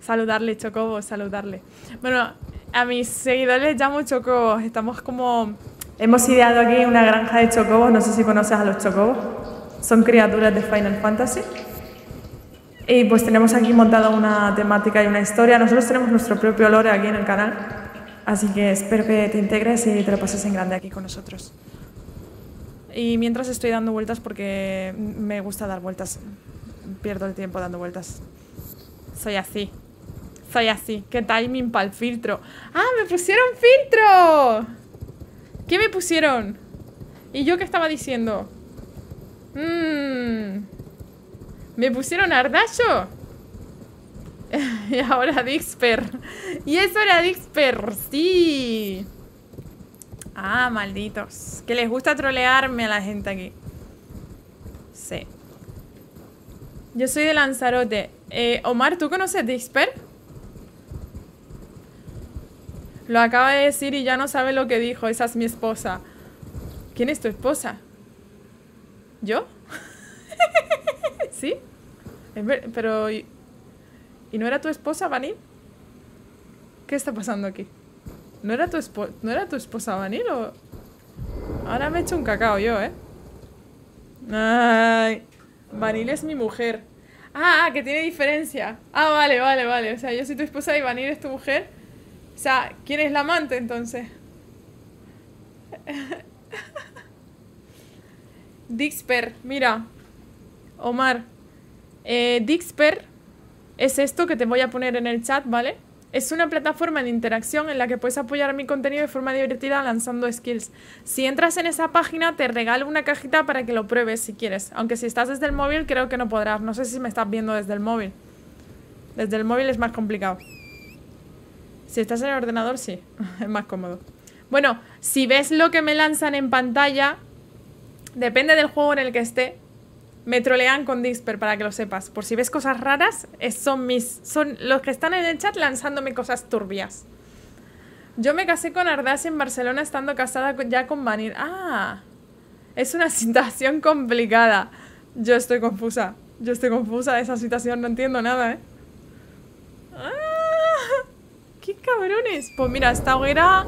Saludarle, Chocobos, saludarle. Bueno, a mis seguidores les llamo Chocobos. Estamos como... Hemos ideado aquí una granja de Chocobos. No sé si conoces a los Chocobos. Son criaturas de Final Fantasy. Y pues tenemos aquí montada una temática y una historia. Nosotros tenemos nuestro propio lore aquí en el canal. Así que espero que te integres y te lo pases en grande aquí con nosotros. Y mientras estoy dando vueltas porque me gusta dar vueltas. Pierdo el tiempo dando vueltas. Soy así. Soy así. ¿Qué timing para el filtro? ¡Ah, me pusieron filtro! ¿Qué me pusieron? ¿Y yo qué estaba diciendo? Me pusieron ardasho. Y ahora Disper. Y eso era Disper. Sí. Ah, malditos. Que les gusta trolearme a la gente aquí. Sí. Yo soy de Lanzarote. Omar, ¿tú conoces Disper? Lo acaba de decir y ya no sabe lo que dijo. Esa es mi esposa. ¿Quién es tu esposa? ¿Yo? ¿Sí? Pero... ¿Y no era tu esposa, Vanil? ¿Qué está pasando aquí? ¿No era tu esposa, Vanil? O... Ahora me he hecho un cacao yo, ¿eh? Ay, Vanille es mi mujer. Ah, que tiene diferencia. Ah, vale, vale, vale. O sea, yo soy tu esposa y Vanille es tu mujer. O sea, ¿quién es la amante entonces? Disper, mira. Omar. Disper es esto que te voy a poner en el chat, ¿vale? Es una plataforma de interacción en la que puedes apoyar mi contenido de forma divertida lanzando skills. Si entras en esa página, te regalo una cajita para que lo pruebes si quieres. Aunque si estás desde el móvil, creo que no podrás. No sé si me estás viendo desde el móvil. Desde el móvil es más complicado. Si estás en el ordenador, sí. Es más cómodo. Bueno, si ves lo que me lanzan en pantalla, depende del juego en el que esté. Me trolean con Disper, para que lo sepas. Por si ves cosas raras, son los que están en el chat lanzándome cosas turbias. Yo me casé con Ardashe en Barcelona estando casada ya con Vanir. ¡Ah! Es una situación complicada. Yo estoy confusa. Yo estoy confusa de esa situación. No entiendo nada, ¿eh? ¡Ah! ¡Qué cabrones! Pues mira, esta hoguera...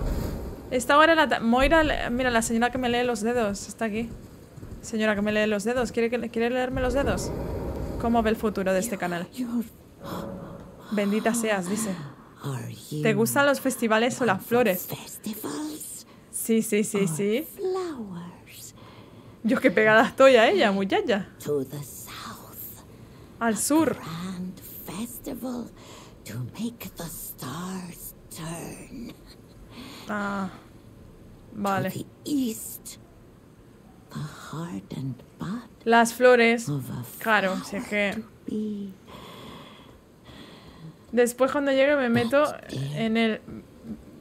Esta hoguera la... Moira... Mira, la señora que me lee los dedos. Está aquí. Señora que me lee los dedos, ¿quiere leerme los dedos? ¿Cómo ve el futuro de este canal? Bendita seas, dice. ¿Te gustan los festivales o las flores? Sí, sí, sí, sí. Yo que pegada estoy a ella, muchacha. Al sur. Ah, vale. Las flores, claro, si es que... Después cuando llegue me meto en el...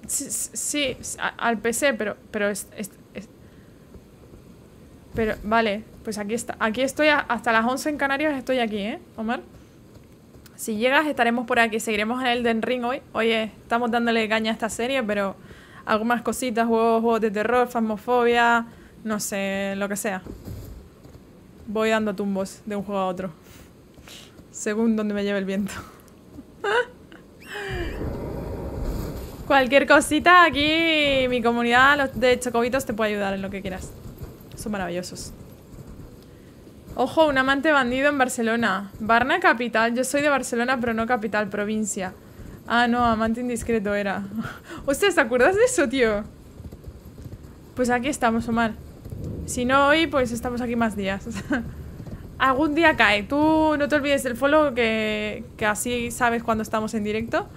Sí, al PC, pero vale, pues aquí está. Aquí estoy hasta las 11 en Canarias, estoy aquí, ¿eh, Omar? Si llegas estaremos por aquí, seguiremos en Elden Ring hoy. Oye, estamos dándole caña a esta serie, pero hago más cositas, juegos de terror, Fasmofobia... No sé, lo que sea. Voy dando tumbos de un juego a otro. Según donde me lleve el viento. Cualquier cosita aquí, mi comunidad, los de Chocobitos, te puede ayudar en lo que quieras. Son maravillosos. Ojo, un amante bandido en Barcelona. Barna capital. Yo soy de Barcelona, pero no capital, provincia. Ah, no, amante indiscreto era. Ostras, ¿te acuerdas de eso, tío? Pues aquí estamos, Omar. Si no hoy, pues estamos aquí más días. Algún día cae. Tú no te olvides del follow, que así sabes cuando estamos en directo.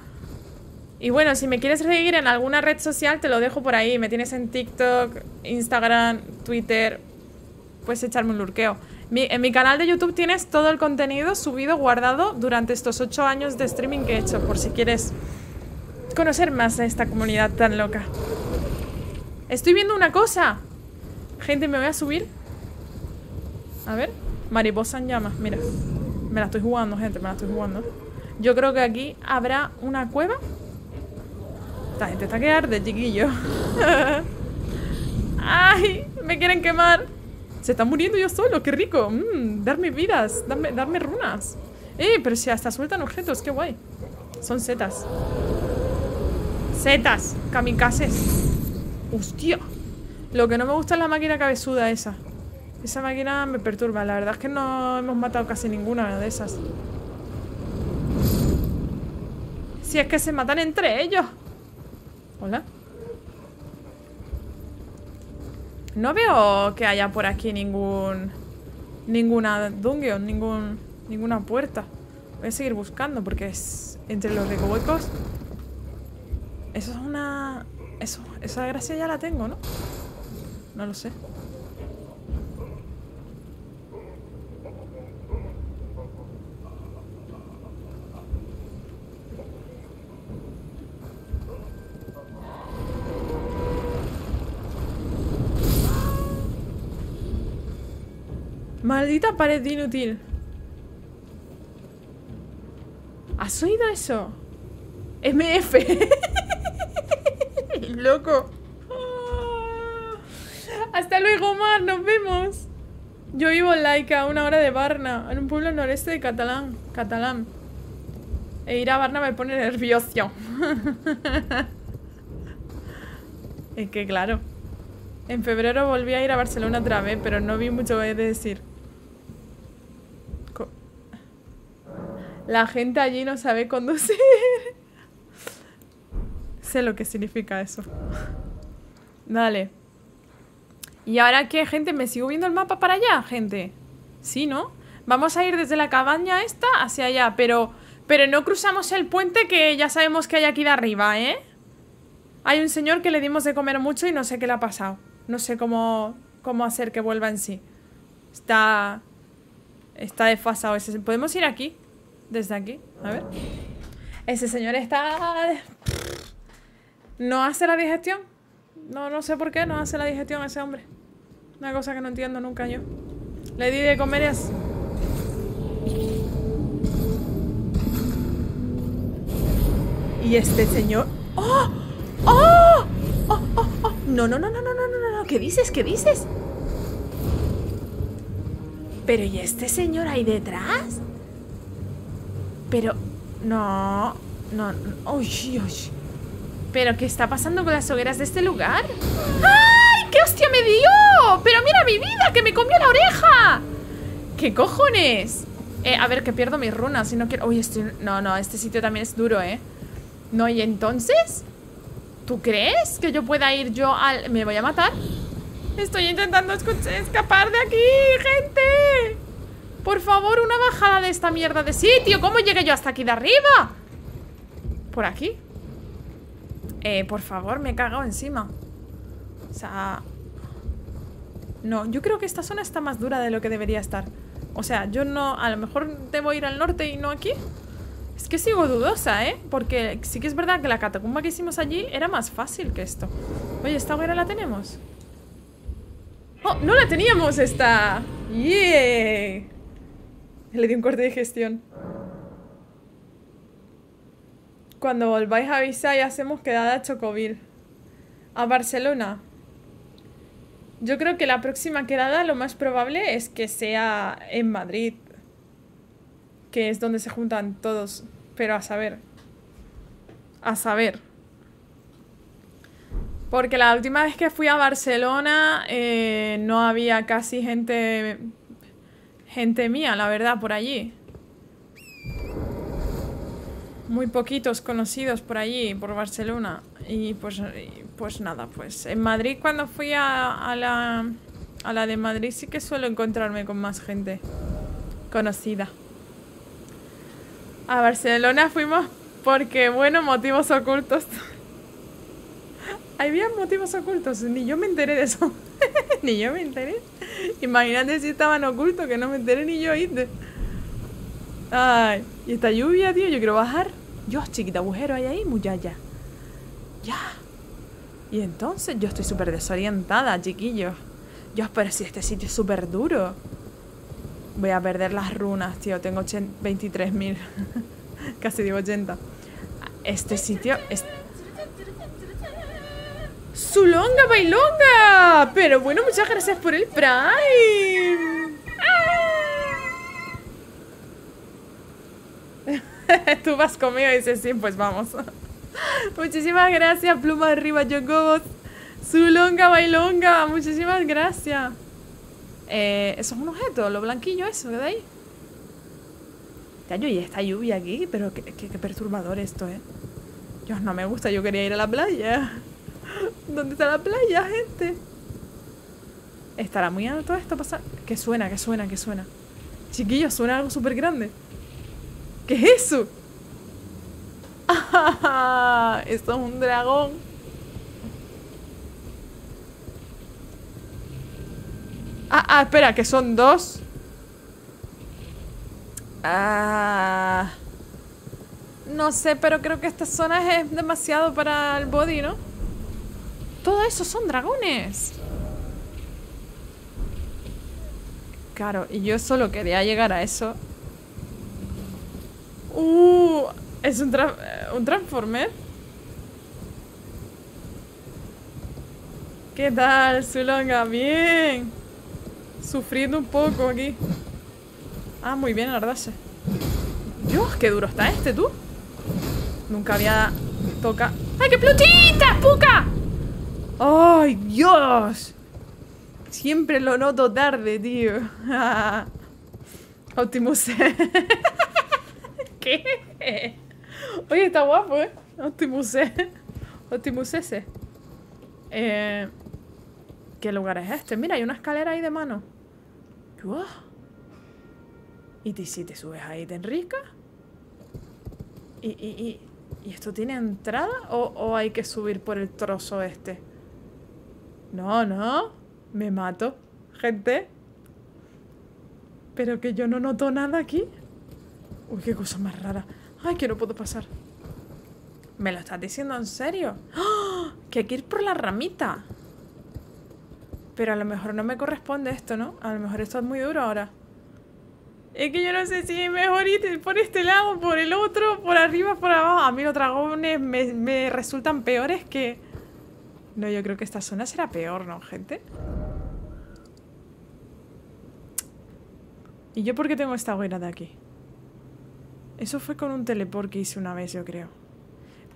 Y bueno, si me quieres seguir en alguna red social, te lo dejo por ahí. Me tienes en TikTok, Instagram, Twitter. Puedes echarme un lurkeo. En mi canal de YouTube tienes todo el contenido subido, guardado durante estos 8 años de streaming que he hecho. Por si quieres conocer más a esta comunidad tan loca. Estoy viendo una cosa. Gente, me voy a subir. A ver. Mariposa en llamas, mira. Me la estoy jugando, gente, me la estoy jugando. Yo creo que aquí habrá una cueva. Esta gente está que arde, chiquillo. ¡Ay! Me quieren quemar. Se están muriendo yo solo, qué rico. Darme vidas, darme runas. Pero si hasta sueltan objetos, qué guay. Son setas. Setas, kamikazes. ¡Hostia! Lo que no me gusta es la máquina cabezuda esa. Esa máquina me perturba. La verdad es que no hemos matado casi ninguna de esas. Si es que se matan entre ellos. ¿Hola? No veo que haya por aquí ninguna dungeon, ninguna puerta. Voy a seguir buscando porque es entre los recohuecos. Eso es una... Esa gracia ya la tengo, ¿no? No lo sé. Maldita pared inútil. ¿Has oído eso? MF. Loco. Oh. Hasta luego, Omar, nos vemos. Yo vivo en Laica, a 1 hora de Barna, en un pueblo noreste de Catalán. E ir a Barna me pone nervioso. Es que claro. En febrero volví a ir a Barcelona otra vez, pero no vi mucho de decir. La gente allí no sabe conducir. Sé lo que significa eso. Dale. ¿Y ahora qué, gente? ¿Me sigo viendo el mapa para allá, gente? Sí, ¿no? Vamos a ir desde la cabaña esta hacia allá, pero no cruzamos el puente que ya sabemos que hay aquí de arriba, ¿eh? Hay un señor que le dimos de comer mucho y no sé qué le ha pasado. No sé cómo hacer que vuelva en sí. Está desfasado ese. ¿Podemos ir aquí? Desde aquí. A ver. Ese señor está... No hace la digestión. No sé por qué no hace la digestión ese hombre. Una cosa que no entiendo nunca yo. Le di de comer es... Y este señor... ¡Oh! ¡Oh! ¡Oh! ¡Oh! ¡Oh! No. ¿Qué dices? ¿Qué dices? Pero ¿y este señor ahí detrás? Pero... No. ¡Uy! ¿Pero qué está pasando con las hogueras de este lugar? ¡Ay! ¡Qué hostia me dio! ¡Pero mira mi vida! ¡Que me comió la oreja! ¡Qué cojones! A ver, que pierdo mis runas. Si no quiero... Uy, estoy... No, este sitio también es duro, ¿eh? No, ¿y entonces? ¿Tú crees que yo pueda ir yo al...? ¿Me voy a matar? Estoy intentando escapar de aquí, gente. Por favor, una bajada de esta mierda de sitio. ¿Cómo llegué yo hasta aquí de arriba? ¿Por aquí? Por favor, me he cagado encima. O sea... No, yo creo que esta zona está más dura de lo que debería estar. O sea, yo no... A lo mejor debo ir al norte y no aquí. Es que sigo dudosa, ¿eh? Porque sí que es verdad que la catacumba que hicimos allí era más fácil que esto. Oye, ¿esta hoguera la tenemos? ¡Oh! ¡No la teníamos esta! ¡Yeah! Le di un corte de digestión. Cuando volváis a avisar y hacemos quedada a Chocoville. A Barcelona. Yo creo que la próxima quedada lo más probable es que sea en Madrid. Que es donde se juntan todos. Pero a saber. A saber. Porque la última vez que fui a Barcelona no había casi gente... Gente mía, la verdad, por allí. Muy poquitos conocidos por allí, por Barcelona. Y pues nada, pues en Madrid cuando fui a la de Madrid sí que suelo encontrarme con más gente conocida. A Barcelona fuimos porque, bueno, motivos ocultos. Había motivos ocultos, ni yo me enteré de eso. Ni yo me enteré. Imagínate si estaban ocultos, que no me enteré ni yo. Ay, y esta lluvia, tío, yo quiero bajar. Dios, chiquita, agujero hay ahí, muchacha. Ya. Y entonces yo estoy súper desorientada, chiquillos. Dios, pero si este sitio es súper duro. Voy a perder las runas, tío. Tengo 23.000. Casi digo 80. Este sitio es... ¡Zulonga, bailonga! Pero bueno, muchas gracias por el Prime. Tú vas conmigo y dices, sí, pues vamos. Muchísimas gracias, pluma arriba, Chocobos. Zulonga, bailonga, muchísimas gracias. Eso es un objeto, lo blanquillo eso, de ahí. Y esta lluvia aquí, pero qué perturbador esto, ¿eh? Dios, no me gusta, yo quería ir a la playa. ¿Dónde está la playa, gente? ¿Estará muy alto esto? ¿Pasa? Que suena. Chiquillos, suena algo súper grande. ¿Qué es eso? ¡Ah! Esto es un dragón. Ah, espera, que son dos. Ah. No sé, pero creo que esta zona es demasiado para el body, ¿no? Todo eso son dragones. Claro, y yo solo quería llegar a eso. Es un Transformer. ¿Qué tal, Zulonga? Bien. Sufriendo un poco aquí. Ah, muy bien, Ardashe. Dios, qué duro está este, tú. Nunca había tocado. ¡Ay, qué plutita, puca! ¡Ay, Dios! Siempre lo noto tarde, tío. Optimus. ¿Qué? Oye, está guapo, ¿eh? Optimus. Optimus S. ¿Qué lugar es este? Mira, hay una escalera ahí de mano. ¡Wow! Si te subes ahí, te enricas. ¿Y esto tiene entrada? ¿O hay que subir por el trozo este? No, no. Me mato. Gente. Pero que yo no noto nada aquí. Uy, qué cosa más rara. Ay, que no puedo pasar. ¿Me lo estás diciendo en serio? ¡Oh! Que hay que ir por la ramita. Pero a lo mejor no me corresponde esto, ¿no? A lo mejor esto es muy duro ahora. Es que yo no sé si es mejor ir por este lado, por el otro, por arriba, por abajo. A mí los dragones me resultan peores que... No, yo creo que esta zona será peor, ¿no, gente? ¿Y yo por qué tengo esta hoguera de aquí? Eso fue con un teleport que hice una vez, yo creo.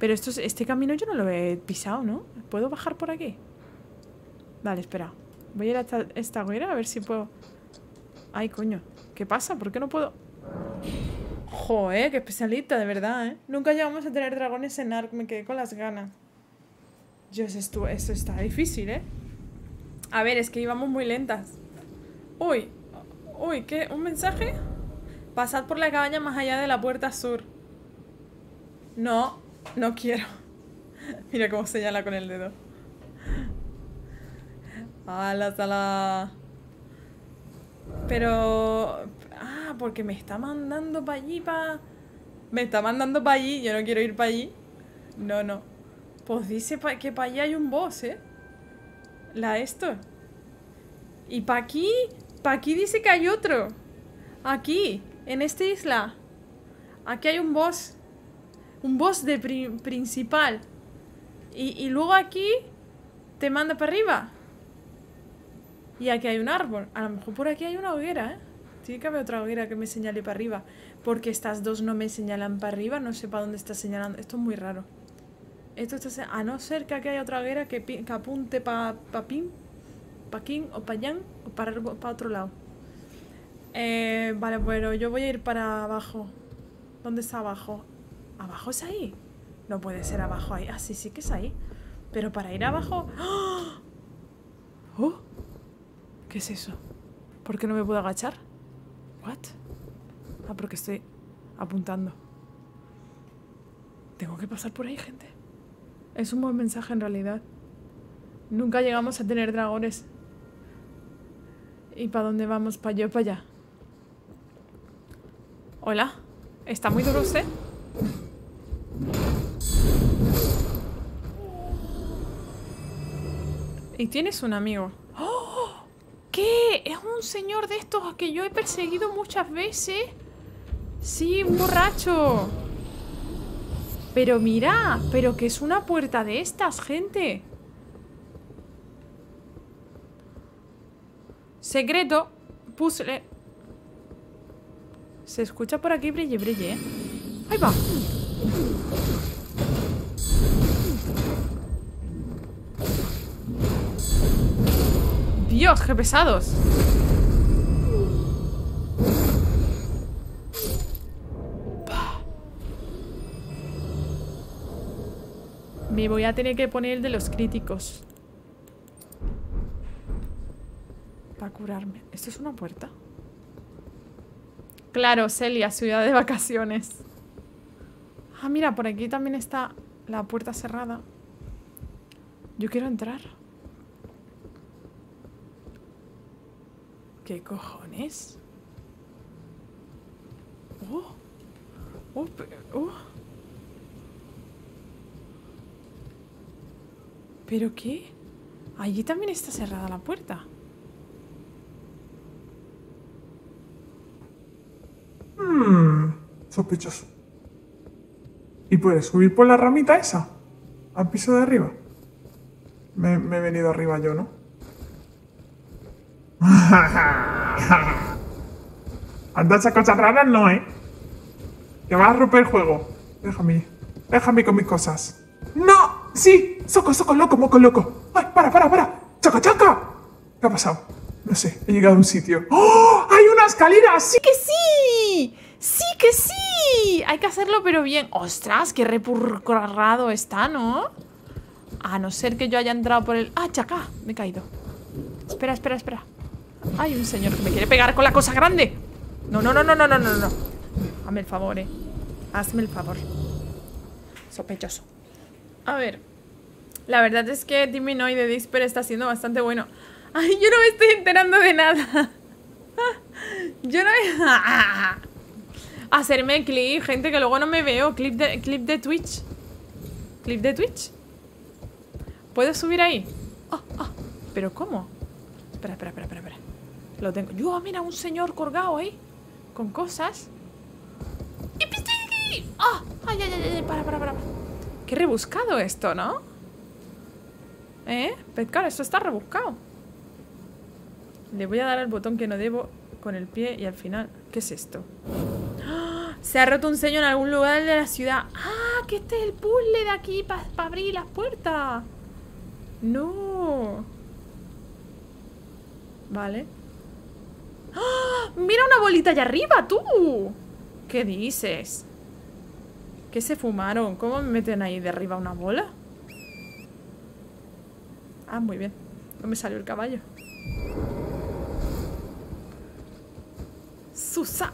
Pero este camino yo no lo he pisado, ¿no? ¿Puedo bajar por aquí? Vale, espera. Voy a ir hasta esta hoguera a ver si puedo... Ay, coño. ¿Qué pasa? ¿Por qué no puedo? Joder, qué especialista, de verdad, ¿eh? Nunca llegamos a tener dragones en Ark. Me quedé con las ganas. Dios, esto está difícil, ¿eh? A ver, es que íbamos muy lentas. Uy. Uy, ¿qué? ¿Un mensaje? Pasad por la cabaña más allá de la puerta sur. No, no quiero. Mira cómo señala con el dedo. ¡Hala, tala! Pero... Ah, porque me está mandando para allí, Me está mandando para allí, yo no quiero ir para allí. No, no. Pues dice que para allí hay un boss, ¿eh? Esto. Y para aquí dice que hay otro. Aquí, en esta isla. Aquí hay un boss. Un boss de principal. Y luego aquí te manda para arriba. Y aquí hay un árbol. A lo mejor por aquí hay una hoguera, ¿eh? Tiene que haber otra hoguera que me señale para arriba. Porque estas dos no me señalan para arriba. No sé para dónde está señalando. Esto es muy raro. Esto está a no ser que aquí haya otra hoguera que apunte para pin, para aquí o para allá o para otro lado. Vale, bueno, yo voy a ir para abajo. ¿Dónde está abajo? ¿Abajo es ahí? No puede ser abajo ahí. Ah, sí, sí que es ahí. Pero para ir abajo... ¡Oh! ¿Qué es eso? ¿Por qué no me puedo agachar? ¿What? Ah, porque estoy apuntando. Tengo que pasar por ahí, gente. Es un buen mensaje en realidad. Nunca llegamos a tener dragones. ¿Y para dónde vamos? ¿Para allá o para allá? Hola. ¿Está muy duro usted? Y tienes un amigo. ¿Qué? Es un señor de estos que yo he perseguido muchas veces. Sí, un borracho. Pero mira, pero que es una puerta de estas, gente. Secreto. Puzzle. Se escucha por aquí brille, brille, ¿eh? Ahí va. Dios, qué pesados. Me voy a tener que poner el de los críticos para curarme. ¿Esto es una puerta? Claro, Celia, ciudad de vacaciones. Ah, mira, por aquí también está la puerta cerrada. Yo quiero entrar. ¿Qué cojones? ¡Oh! ¡Oh! ¡Oh! ¿Pero qué? Allí también está cerrada la puerta. Sospechoso. ¿Y puedes subir por la ramita esa? Al piso de arriba. Me he venido arriba yo, ¿no? Anda, esas cosas raras no, ¿eh? Que vas a romper el juego. Déjame. Déjame con mis cosas. ¡No! ¡Sí! ¡Soco, soco, loco, moco, loco! ¡Ay, para, para! ¡Chaca, chaca! ¿Qué ha pasado? No sé, he llegado a un sitio. ¡Oh! ¡Hay una escalera! ¡Sí que sí! ¡Sí que sí! Hay que hacerlo, pero bien. ¡Ostras! ¡Qué repurcorrado está, ¿no? A no ser que yo haya entrado por el... ¡Ah, chaca! Me he caído. Espera, espera, espera. Hay un señor que me quiere pegar con la cosa grande. No, no, no, no, no, no, no, no. Hazme el favor, hazme el favor. Sospechoso. A ver. La verdad es que Timinoy de Disper está siendo bastante bueno. Ay, yo no me estoy enterando de nada. Yo no me... Hacerme clip, gente, que luego no me veo. Clip de Twitch. Clip de Twitch. ¿Puedo subir ahí? Oh, oh. ¿Pero cómo? Espera, espera, espera, espera. Lo tengo. Yo, mira, un señor colgado ahí. Con cosas. ¡Ah! Oh, ¡ay, ay, ay, ay! Para, para. Qué rebuscado esto, ¿no? Pero claro, esto está rebuscado. Le voy a dar al botón que no debo con el pie y al final... ¿Qué es esto? ¡Ah! Se ha roto un sello en algún lugar de la ciudad. ¡Ah! Que este es el puzzle de aquí para abrir las puertas. ¡No! Vale. ¡Ah! ¡Mira una bolita allá arriba, tú! ¿Qué dices? ¿Qué se fumaron? ¿Cómo me meten ahí de arriba una bola? Ah, muy bien. No me salió el caballo. Susa.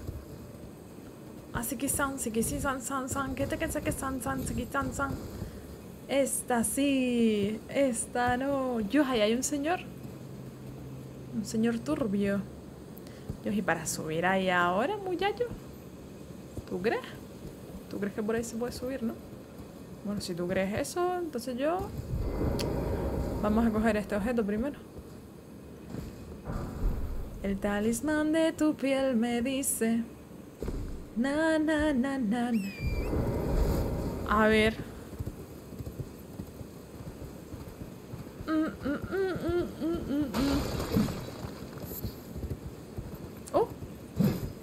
Así que san, que te san. Esta sí. Esta no. Yo, ahí hay un señor. Un señor turbio. Yo, y para subir ahí ahora, muchacho. ¿Tú crees? ¿Tú crees que por ahí se puede subir, no? Bueno, si tú crees eso, entonces yo... Vamos a coger este objeto primero. El talismán de tu piel me dice... Na, na, na, na, na. A ver... ¡Oh!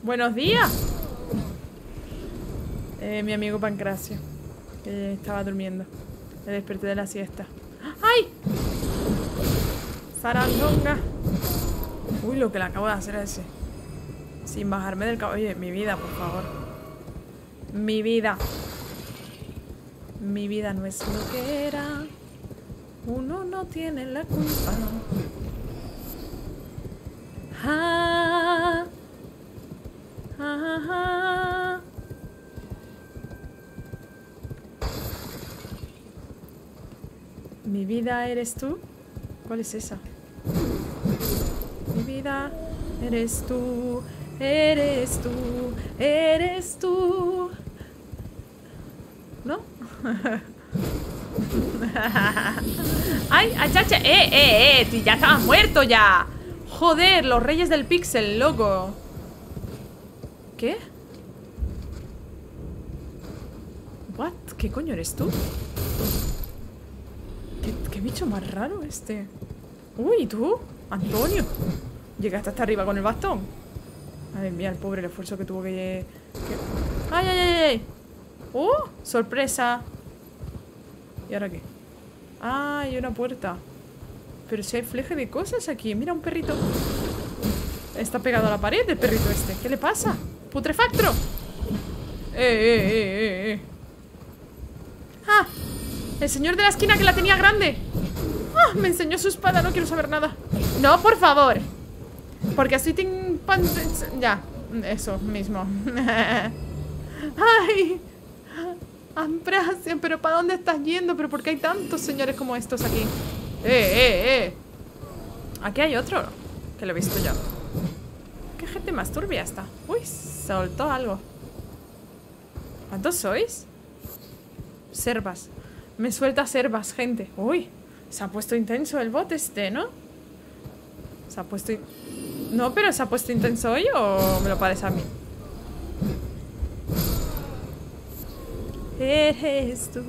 ¡Buenos días! Mi amigo Pancracio, que estaba durmiendo. Le desperté de la siesta. ¡Ay! ¡Sarandonga! Uy, lo que le acabo de hacer a ese. Sin bajarme del caballo. Oye, mi vida, por favor. Mi vida. Mi vida no es lo que era. Uno no tiene la culpa. ¡Ja! ¡Ja, ja! Mi vida eres tú. ¿Cuál es esa? Mi vida eres tú. Eres tú. Eres tú. ¿No? ¡Ay! ¡Achacha! ¡Eh! ¡Tú ya estabas muerto ya! ¡Joder! Los reyes del pixel, loco. ¿Qué? ¿What? ¿Qué coño eres tú? ¿Qué bicho más raro este? Uy, tú, Antonio. Llegaste hasta arriba con el bastón. Madre mía, el pobre, el esfuerzo que tuvo que... ¡Ay, ay, ay, ay! ¡Oh! ¡Sorpresa! ¿Y ahora qué? ¡Ah! Hay una puerta. Pero si hay fleje de cosas aquí. Mira, un perrito. Está pegado a la pared el perrito este. ¿Qué le pasa? ¡Putrefactro! ¡Eh! ¡Ah! El señor de la esquina que la tenía grande. Ah, me enseñó su espada, no quiero saber nada. No, por favor. Porque estoy... Ya, eso mismo. Ay, Ambracia, pero ¿para dónde estás yendo? ¿Pero por qué hay tantos señores como estos aquí? Aquí hay otro, que lo he visto yo. Qué gente más turbia está. Uy, soltó algo. ¿Cuántos sois? Servas. Me suelta servas, gente. Uy, se ha puesto intenso el bot este, ¿no? Se ha puesto... No, pero ¿se ha puesto intenso hoy o me lo parece a mí? Eres tú,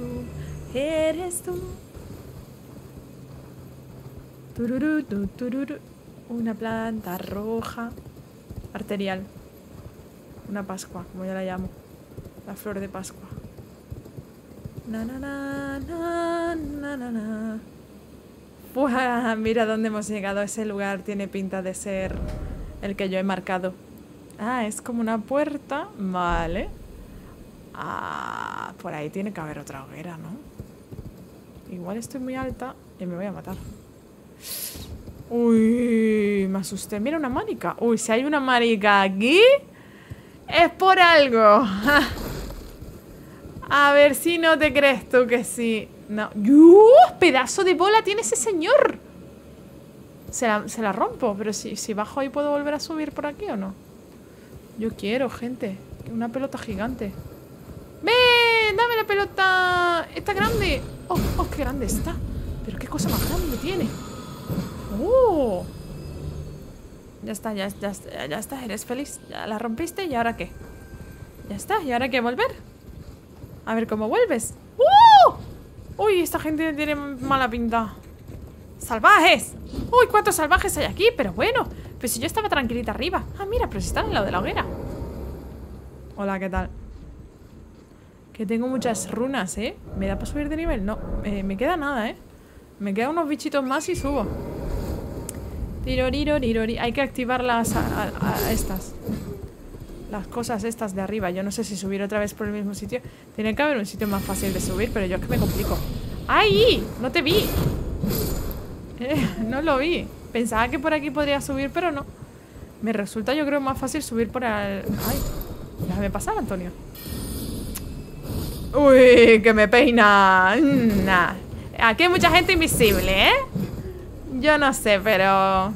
eres tú. Tururú, tururú. Una planta roja. Arterial. Una pascua, como yo la llamo. La flor de pascua. Na na na na na na na. Pues mira dónde hemos llegado. Ese lugar tiene pinta de ser el que yo he marcado. Ah, es como una puerta. Vale. Ah, por ahí tiene que haber otra hoguera, ¿no? Igual estoy muy alta y me voy a matar. Uy, me asusté. Mira, una marica. Uy, si hay una marica aquí, es por algo. A ver si no te crees tú que sí. No. ¡Pedazo de bola tiene ese señor! Se la rompo, pero si bajo ahí, ¿puedo volver a subir por aquí o no? Yo quiero, gente. Una pelota gigante. ¡Ven! ¡Dame la pelota! ¡Está grande! ¡Oh, oh, qué grande está! Pero qué cosa más grande tiene. ¡Oh! Ya está, eres feliz. Ya la rompiste, ¿y ahora qué? Ya está, ¿y ahora qué? Volver. A ver cómo vuelves. ¡Uh! ¡Uy, esta gente tiene mala pinta! ¡Salvajes! ¡Uy, cuántos salvajes hay aquí! Pero bueno, pues si yo estaba tranquilita arriba. Ah, mira, pero si están al lado de la hoguera. Hola, ¿qué tal? Que tengo muchas runas, ¿eh? ¿Me da para subir de nivel? No, me queda nada, ¿eh? Me quedan unos bichitos más y subo. Tirorirorirori. Hay que activar las... a estas. Las cosas estas de arriba. Yo no sé si subir otra vez por el mismo sitio. Tiene que haber un sitio más fácil de subir, pero yo es que me complico. ¡Ay! ¡No te vi! No lo vi. Pensaba que por aquí podría subir, pero no. Me resulta, yo creo, más fácil subir por el... ¡Ay! Déjame pasar, Antonio. ¡Uy! ¡Que me peina! Nah. Aquí hay mucha gente invisible, ¿eh? Yo no sé, pero...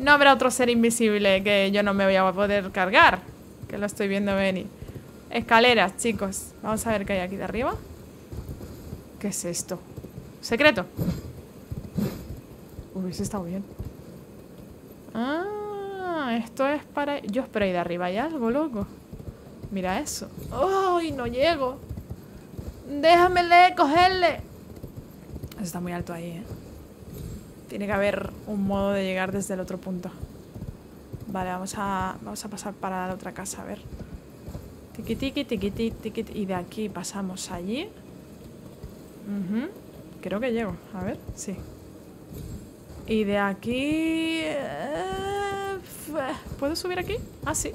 no habrá otro ser invisible que yo no me voy a poder cargar. Que lo estoy viendo venir. Escaleras, chicos. Vamos a ver qué hay aquí de arriba. ¿Qué es esto? ¿Secreto? Uy, eso está muy bien. Ah, esto es para... yo espero ahí de arriba. Hay algo, loco. Mira eso. ¡Ay, no llego! ¡Déjamele cogerle! Eso está muy alto ahí, ¿eh? Tiene que haber un modo de llegar desde el otro punto. Vale, vamos a pasar para la otra casa, a ver. Tiqui, tiqui, tiqui, tiqui, y de aquí pasamos allí. Creo que llego, a ver, sí. Y de aquí... ¿puedo subir aquí? Ah, sí.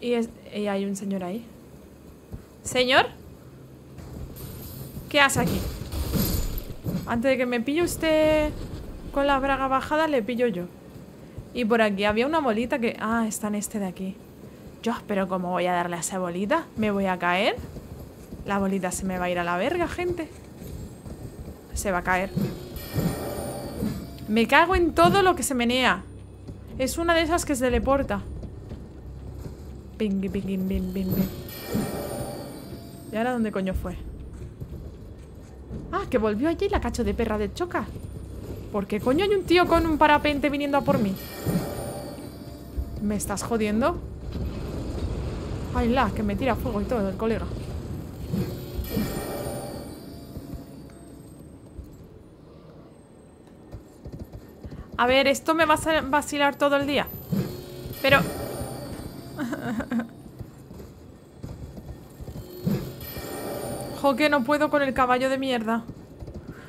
Y hay un señor ahí. ¿Señor? ¿Qué hace aquí? Antes de que me pille usted con la braga bajada, le pillo yo. Y por aquí había una bolita que... ah, está en este de aquí. Yo espero, ¿cómo voy a darle a esa bolita? ¿Me voy a caer? La bolita se me va a ir a la verga, gente. Se va a caer. Me cago en todo lo que se menea. Es una de esas que se teleporta. Ping, ping, ping, ping, ping. ¿Y ahora dónde coño fue? Ah, que volvió allí la cacho de perra de Choca. ¿Por qué coño hay un tío con un parapente viniendo a por mí? ¿Me estás jodiendo? Ay, la, que me tira fuego y todo el colega. A ver, esto me va a vacilar todo el día. Pero... que no puedo con el caballo de mierda.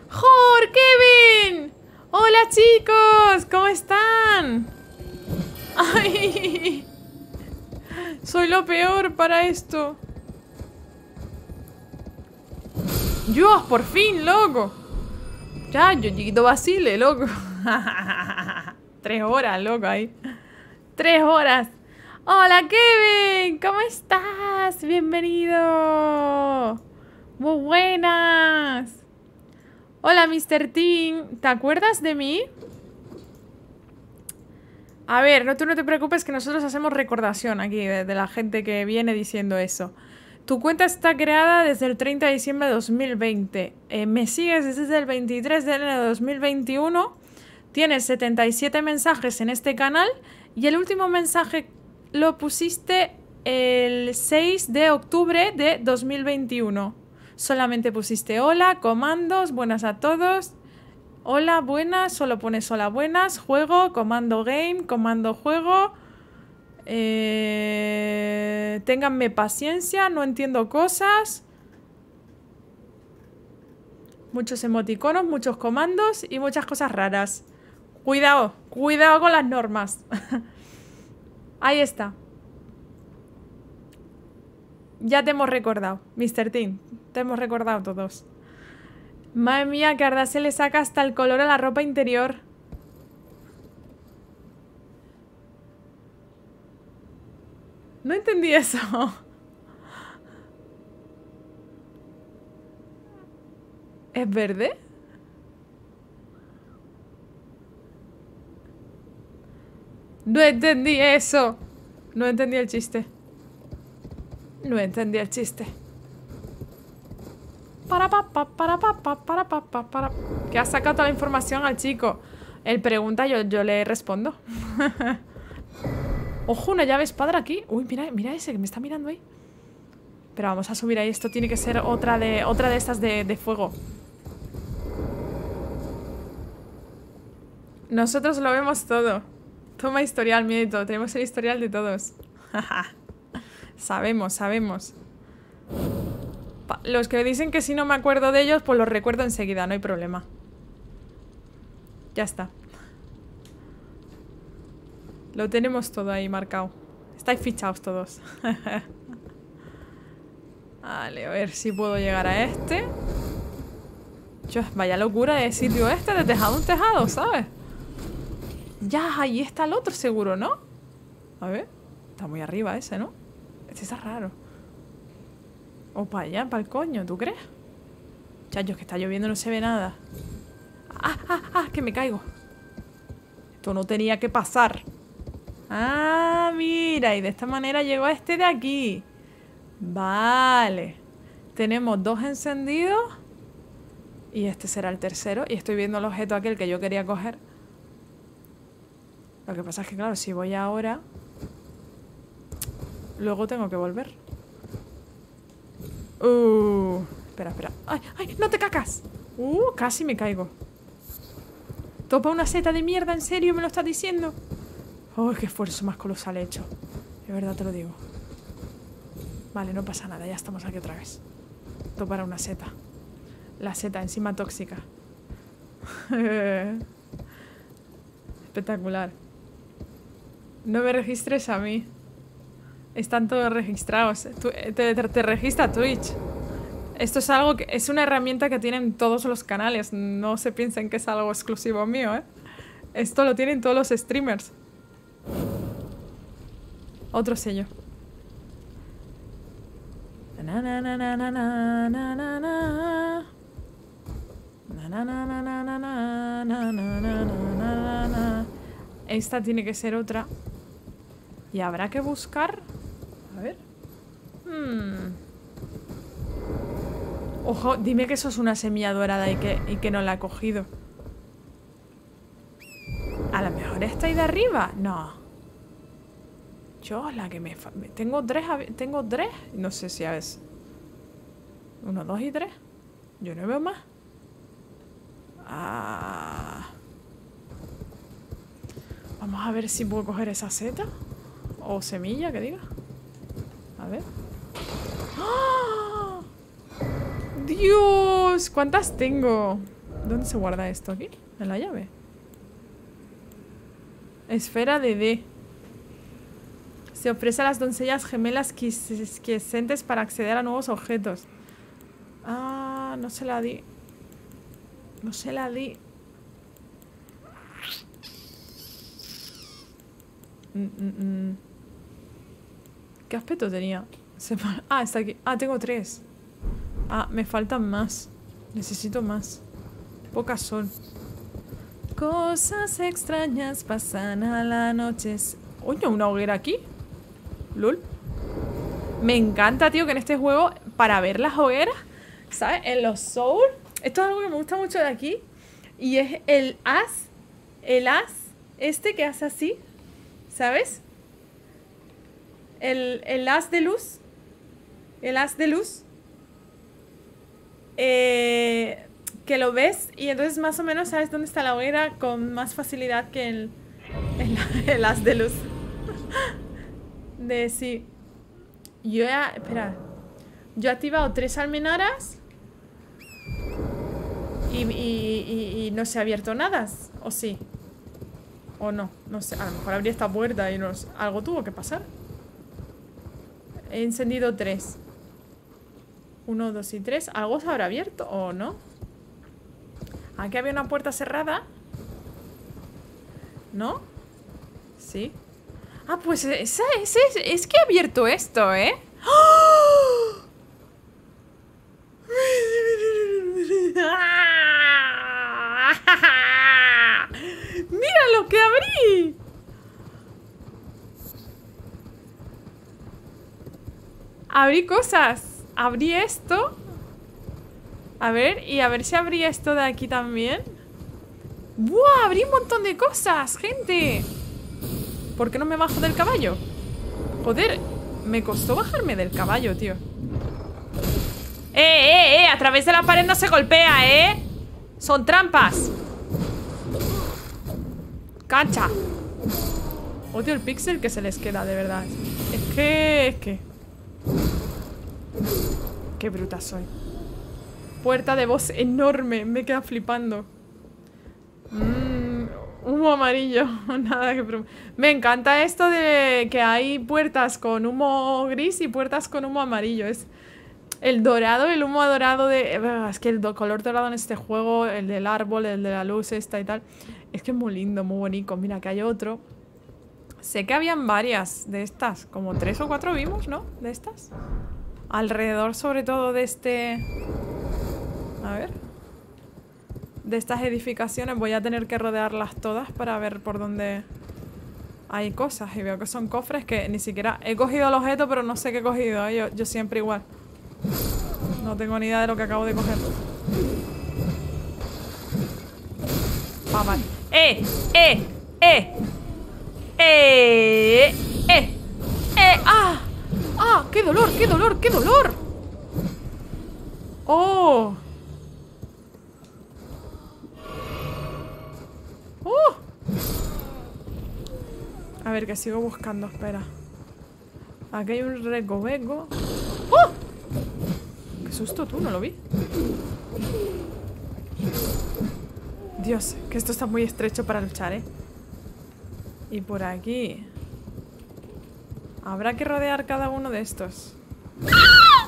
¡Jor, Kevin! ¡Hola, chicos! ¿Cómo están? ¡Ay! Soy lo peor para esto. ¡Dios, por fin, loco! Ya, yo chiquito vacile, loco. 3 horas, loco, ahí. 3 horas. ¡Hola, Kevin! ¿Cómo estás? ¡Bienvenido! ¡Muy buenas! Hola, Mr. Team. ¿Te acuerdas de mí? A ver, no, tú no te preocupes, que nosotros hacemos recordación aquí de la gente que viene diciendo eso. Tu cuenta está creada desde el 30 de diciembre de 2020. Me sigues desde el 23 de enero de 2021. Tienes 77 mensajes en este canal. Y el último mensaje lo pusiste el 6 de octubre de 2021. Solamente pusiste hola, comandos, buenas a todos. Hola, buenas, solo pones hola, buenas, juego, comando game, comando juego. Ténganme paciencia, no entiendo cosas. muchos emoticonos, muchos comandos y muchas cosas raras. Cuidado, cuidado con las normas. Ahí está. Ya te hemos recordado, Mr. Team. Te hemos recordado todos. Madre mía, que Ardashe le saca hasta el color a la ropa interior. No entendí eso. ¿Es verde? No entendí eso. No entendí el chiste. No entendí el chiste. Para. Que ha sacado toda la información al chico. Él pregunta, yo le respondo. Ojo, una llave espada aquí. Uy, mira ese que me está mirando ahí. Pero vamos a subir ahí. Esto tiene que ser otra de estas de fuego. Nosotros lo vemos todo. Toma historial, miedo. Tenemos el historial de todos. Sabemos. Los que dicen que si no me acuerdo de ellos, pues los recuerdo enseguida. No hay problema. Ya está. Lo tenemos todo ahí marcado. Estáis fichados todos. Vale, a ver si puedo llegar a este. Dios, vaya locura de sitio este, de tejado en tejado, ¿sabes? Ya, ahí está el otro seguro, ¿no? A ver, está muy arriba ese, ¿no? Este está raro. O para allá, para el coño, ¿tú crees? Chachos, que está lloviendo, no se ve nada. ¡Ah! Que me caigo. Esto no tenía que pasar. Ah, mira, y de esta manera llegó este de aquí. Vale. Tenemos dos encendidos. Y este será el tercero. Y estoy viendo el objeto aquel que yo quería coger. Lo que pasa es que, claro, si voy ahora, luego tengo que volver. Espera. ¡Ay! ¡No te cacas! Casi me caigo. Topa una seta de mierda, ¿en serio me lo estás diciendo? ¡Ay, qué esfuerzo más colosal he hecho! De verdad te lo digo. Vale, no pasa nada, ya estamos aquí otra vez. Topar una seta. La seta, encima tóxica. Espectacular. No me registres a mí. Están todos registrados. Te registra Twitch. Esto es algo que es una herramienta que tienen todos los canales. No se piensen que es algo exclusivo mío, ¿eh? Esto lo tienen todos los streamers. Otro sello. Esta tiene que ser otra. Y habrá que buscar. A ver. Ojo, dime que eso es una semilla dorada y que no la ha cogido. A lo mejor esta ahí de arriba. No. Yo, la que me... Tengo tres. No sé si a veces... 1, 2 y 3. Yo no veo más. Vamos a ver si puedo coger esa seta. O semilla, que diga. A ver. ¡Oh! ¡Dios! ¿Cuántas tengo? ¿Dónde se guarda esto? ¿Aquí? ¿En la llave? Esfera de D. Se ofrece a las doncellas gemelas quiescentes para acceder a nuevos objetos. Ah, no se la di. No se la di. ¿Qué aspecto tenía? Ah, está aquí. Ah, tengo 3. Ah, me faltan más. Necesito más. Pocas son. Cosas extrañas pasan a la noche. Oye, una hoguera aquí. Lul. Me encanta, tío, que en este juego, para ver las hogueras, ¿sabes? En los Souls. Esto es algo que me gusta mucho de aquí. Y es el as este que hace así, ¿sabes? El as de luz. Que lo ves y entonces más o menos sabes dónde está la hoguera con más facilidad que el as de luz. De sí. Yo he activado 3 almenaras. y no se ha abierto nada, ¿o sí? O no, no sé, a lo mejor abrí esta puerta y nos... algo tuvo que pasar. He encendido 3. 1, 2 y 3. ¿Algo se habrá abierto o no? Aquí había una puerta cerrada, ¿no? Sí. Ah, pues esa, es que he abierto esto, ¿eh? ¡Oh! ¡Mira lo que abrí! Abrí cosas. Abrí esto. A ver, y a ver si abrí esto de aquí también. ¡Buah! Abrí un montón de cosas, gente. ¿Por qué no me bajo del caballo? Joder, me costó bajarme del caballo, tío. ¡Eh! A través de la pared no se golpea, ¿eh? Son trampas. Cancha. Odio el pixel que se les queda, de verdad. Es que... Qué bruta soy. Puerta de voz enorme. Me queda flipando. Humo amarillo. Nada que... Me encanta esto de que hay puertas con humo gris y puertas con humo amarillo. Es el dorado, el humo dorado de... Es que el color dorado en este juego, el del árbol, el de la luz esta y tal, es que es muy lindo, muy bonito. Mira, que hay otro. Sé que habían varias de estas. Como 3 o 4 vimos, ¿no? De estas. Alrededor, sobre todo, de este... A ver. De estas edificaciones. Voy a tener que rodearlas todas para ver por dónde hay cosas. Y veo que son cofres que ni siquiera... He cogido el objeto, pero no sé qué he cogido, ¿eh? Yo siempre igual. No tengo ni idea de lo que acabo de coger. Ah, vale. ¡Ah! ¡Ah! ¡Qué dolor, qué dolor, qué dolor! ¡Oh! ¡Oh! A ver, que sigo buscando, espera. Aquí hay un recoveco. ¡Oh! ¡Qué susto, tú! No lo vi. Dios, que esto está muy estrecho para luchar, ¿eh? Y por aquí... Habrá que rodear cada uno de estos. ¡Ah!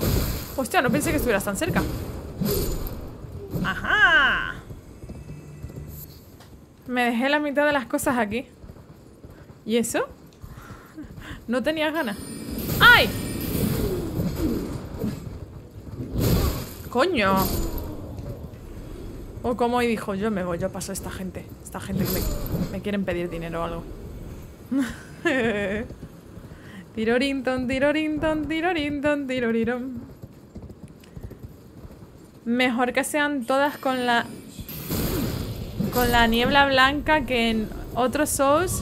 Hostia, no pensé que estuvieras tan cerca. ¡Ajá! Me dejé la mitad de las cosas aquí. ¿Y eso? No tenía ganas. ¡Ay! ¡Coño! O como y dijo, yo me voy, yo paso a esta gente. Esta gente que me quieren pedir dinero o algo. Tirorinton, tirorinton, tirorinton, tiroriron. Mejor que sean todas con la niebla blanca, que en otros Souls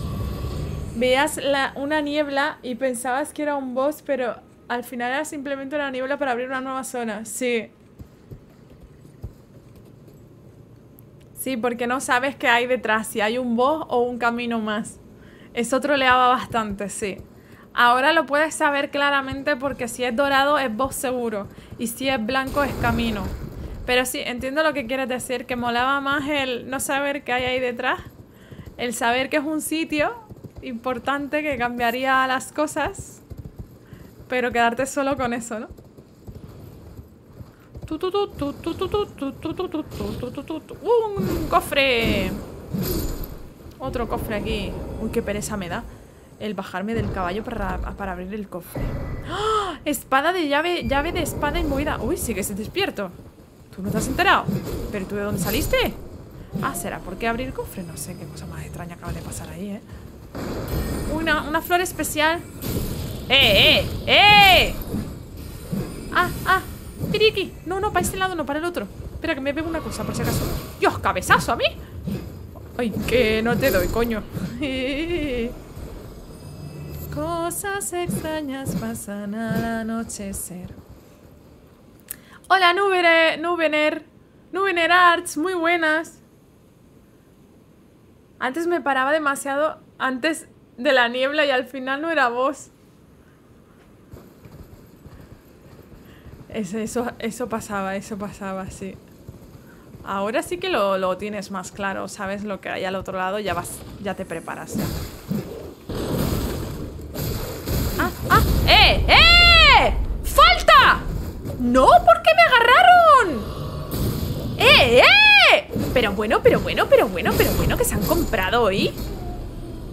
veías una niebla y pensabas que era un boss, pero al final era simplemente una niebla para abrir una nueva zona. Sí. Sí, porque no sabes qué hay detrás, si hay un boss o un camino más. Eso troleaba bastante, sí. Ahora lo puedes saber claramente porque si es dorado es boss seguro. Y si es blanco es camino. Pero sí, entiendo lo que quieres decir, que molaba más el no saber qué hay ahí detrás. El saber que es un sitio importante que cambiaría las cosas. Pero quedarte solo con eso, ¿no? ¡Un cofre! Otro cofre aquí. Uy, qué pereza me da el bajarme del caballo para abrir el cofre. ¡Oh! Espada de llave, llave de espada imbuida. Uy, sí que se despierto. ¿Tú no te has enterado? ¿Pero tú de dónde saliste? Ah, será porque abrir el cofre. No sé qué cosa más extraña acaba de pasar ahí, ¿eh? Una flor especial. ¡Eh! ¡Ah! Piriki. No, para este lado no, para el otro. Espera, que me veo una cosa, por si acaso. ¡Dios, cabezazo a mí! Ay, que no te doy, coño. Cosas extrañas pasan al anochecer. Hola, Nubener Arts, muy buenas. Antes me paraba demasiado antes de la niebla y al final no era vos. Eso pasaba, sí. Ahora sí que lo tienes más claro, sabes lo que hay al otro lado, ya vas, ya te preparas. ¡Ah! ¡Ah! ¡Eh! ¡Eh! ¡Falta! ¡No! ¿Por qué me agarraron? ¡Eh! ¡Eh! Pero bueno, que se han comprado hoy.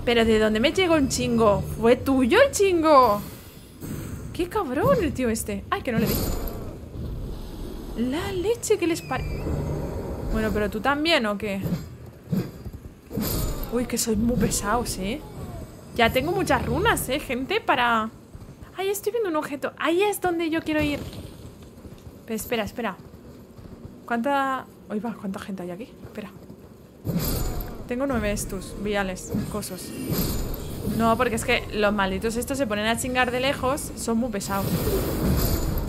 Pero ¿de dónde me llegó el chingo? ¿Fue tuyo el chingo? ¡Qué cabrón el tío este! ¡Ay, que no le di! La leche que les pare... Bueno, pero ¿tú también o qué? Uy, que sois muy pesados, ¿eh? Ya tengo muchas runas, ¿eh, gente? Para... Ahí estoy viendo un objeto. Ahí es donde yo quiero ir. Pero espera, espera. ¿Cuánta... Oye, va, ¿cuánta gente hay aquí? Espera. Tengo 9 estos, viales, cosos. No, porque es que los malditos estos se ponen a chingar de lejos. Son muy pesados.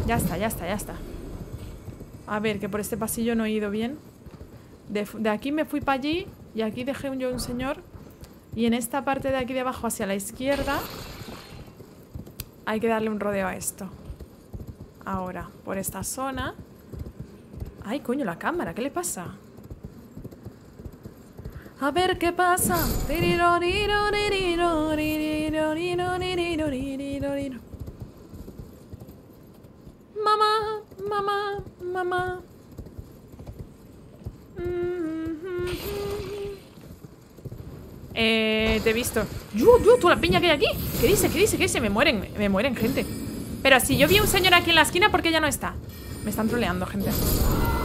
Ya está, ya está, ya está. A ver, que por este pasillo no he ido bien. De aquí me fui para allí. Y aquí dejé yo un señor. Y en esta parte de aquí de abajo hacia la izquierda hay que darle un rodeo a esto. Ahora, por esta zona. Ay, coño, la cámara, ¿qué le pasa? A ver qué pasa. Mamá, mamá, mamá. Te he visto. Yo, tú, la piña que hay aquí. ¿Qué dice? ¿Qué dice? ¿Qué dice? Me mueren, gente. Pero si yo vi a un señor aquí en la esquina, ¿por qué ya no está? Me están troleando, gente.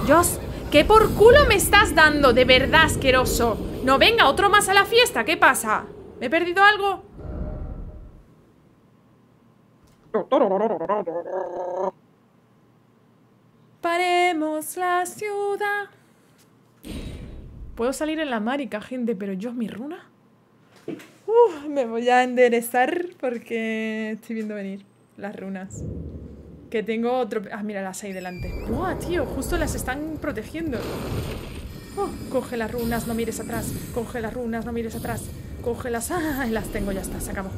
Dios, ¿qué por culo me estás dando? De verdad, asqueroso. No, venga, otro más a la fiesta. ¿Qué pasa? ¿Me he perdido algo? Paremos la ciudad. Puedo salir en la marica, gente, pero yo, mi runa. Me voy a enderezar porque estoy viendo venir las runas. Que tengo otro... Ah, mira, las hay delante. ¡Buah, tío! Justo las están protegiendo. Oh, coge las runas, no mires atrás. Coge las runas, no mires atrás. Cógelas. ¡Ah! Las tengo, ya está, se acabó.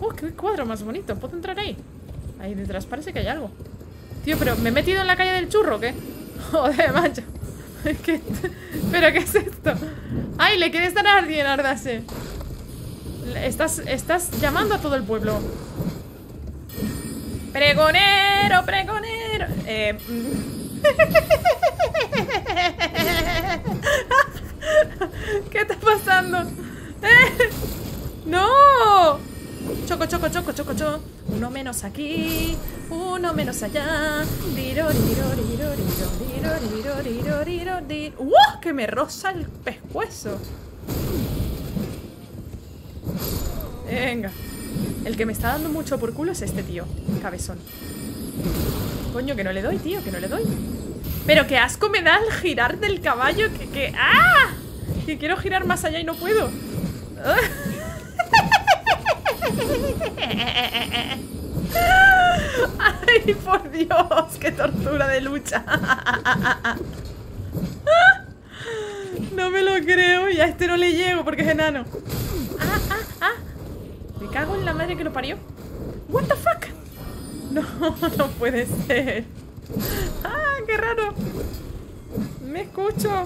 ¡Oh, qué cuadro más bonito! ¿Puedo entrar ahí? Ahí detrás parece que hay algo. Tío, pero ¿me he metido en la calle del churro o qué? Joder, macho. ¿Qué? ¿Pero qué es esto? ¡Ay, le quieres dar a alguien, Ardashe! Estás llamando a todo el pueblo. ¡Pregonero, pregonero! ¿Qué está pasando? ¡No! Choco. Uno menos aquí, uno menos allá. ¡Uh! ¡Que me roza el pescuezo! Venga. El que me está dando mucho por culo es este tío, cabezón. Coño, que no le doy, tío, que no le doy. Pero qué asco me da el girar del caballo. Que ¡ah! Que quiero girar más allá y no puedo. ¡Ay, por Dios! ¡Qué tortura de lucha! No me lo creo. Y a este no le llego porque es enano. Me cago en la madre que lo parió. What the fuck. No, no puede ser. Ah, qué raro. Me escucho.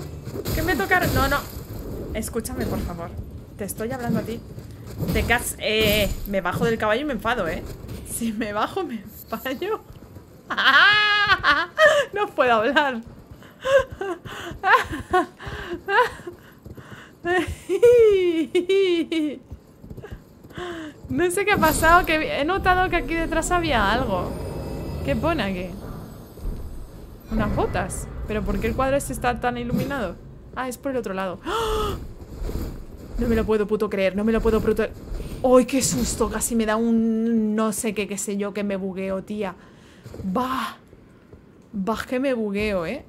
Que me tocaron. No, no. Escúchame, por favor. Te estoy hablando a ti. Te cas... me bajo del caballo y me enfado, ¿eh? Si me bajo, me fallo. No puedo hablar. No sé qué ha pasado, que he notado que aquí detrás había algo. ¿Qué pone aquí? Unas botas. ¿Pero por qué el cuadro este está tan iluminado? Ah, es por el otro lado. ¡Oh! No me lo puedo puto creer, no me lo puedo puto... ¡Ay, qué susto! Casi me da un... no sé qué, qué sé yo, que me bugueo, tía. ¡Bah! ¡Bah, que me bugueo, eh!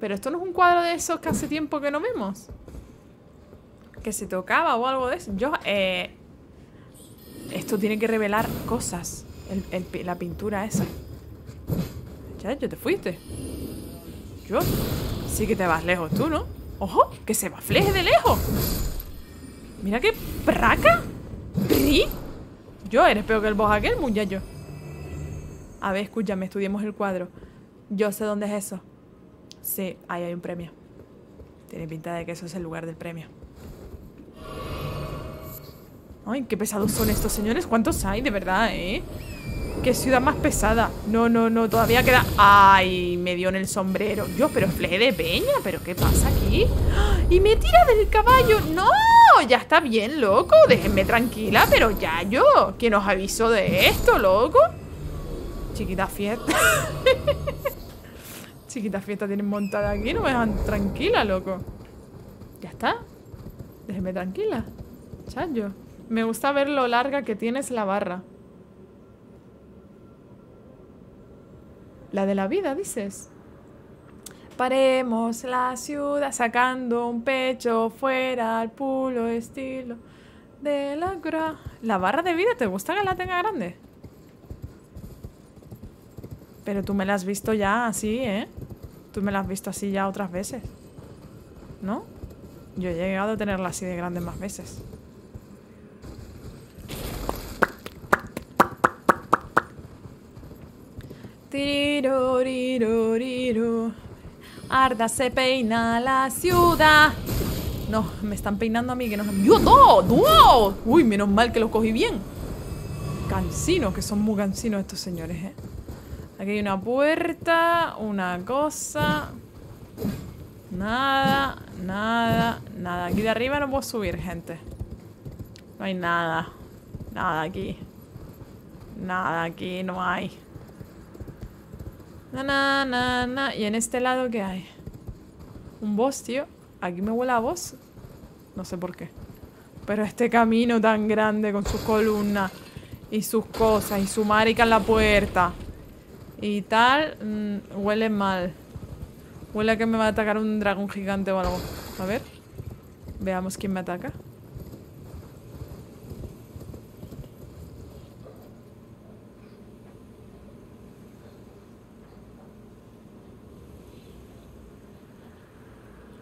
Pero esto no es un cuadro de esos que hace tiempo que no vemos. Que se tocaba o algo de eso. Yo, esto tiene que revelar cosas. La pintura esa. Ya te fuiste. Yo. Sí que te vas lejos tú, ¿no? ¡Ojo! ¡Que se va fleje de lejos! ¡Mira qué praca! ¡Pri! Yo, eres peor que el boss aquel, muchacho. A ver, escúchame, estudiemos el cuadro. Yo sé dónde es eso. Sí, ahí hay un premio. Tiene pinta de que eso es el lugar del premio. Ay, qué pesados son estos señores. ¿Cuántos hay? De verdad, ¿eh? Qué ciudad más pesada. No, no, no, todavía queda... Ay, me dio en el sombrero. Dios, pero fleje de peña. ¿Pero qué pasa aquí? Y me tira del caballo. ¡No! Ya está bien, loco. Déjenme tranquila. Pero ya yo, ¿quién os avisó de esto, loco? Chiquita fiesta. Chiquita fiesta tienen montada aquí. No me dejan tranquila, loco. Ya está. Déjenme tranquila. Chayo. Me gusta ver lo larga que tienes la barra. La de la vida, dices. Paremos la ciudad sacando un pecho fuera al puro estilo de la gra... ¿La barra de vida te gusta que la tenga grande? Pero tú me la has visto ya así, ¿eh? Tú me la has visto así ya otras veces, ¿no? Yo he llegado a tenerla así de grande más veces. Arda se peina la ciudad. No, me están peinando a mí que no. ¡Yo no! ¡No! Uy, menos mal que los cogí bien. Cansinos, que son muy cansinos estos señores, ¿eh? Aquí hay una puerta, una cosa. Nada, nada, nada. Aquí de arriba no puedo subir, gente. No hay nada. Nada aquí. Nada aquí no hay. Na, na, na, na. Y en este lado, ¿qué hay? Un boss, tío. Aquí me huele a boss. No sé por qué. Pero este camino tan grande con sus columnas y sus cosas y su marica en la puerta y tal, huele mal. Huele a que me va a atacar un dragón gigante o algo. A ver. Veamos quién me ataca.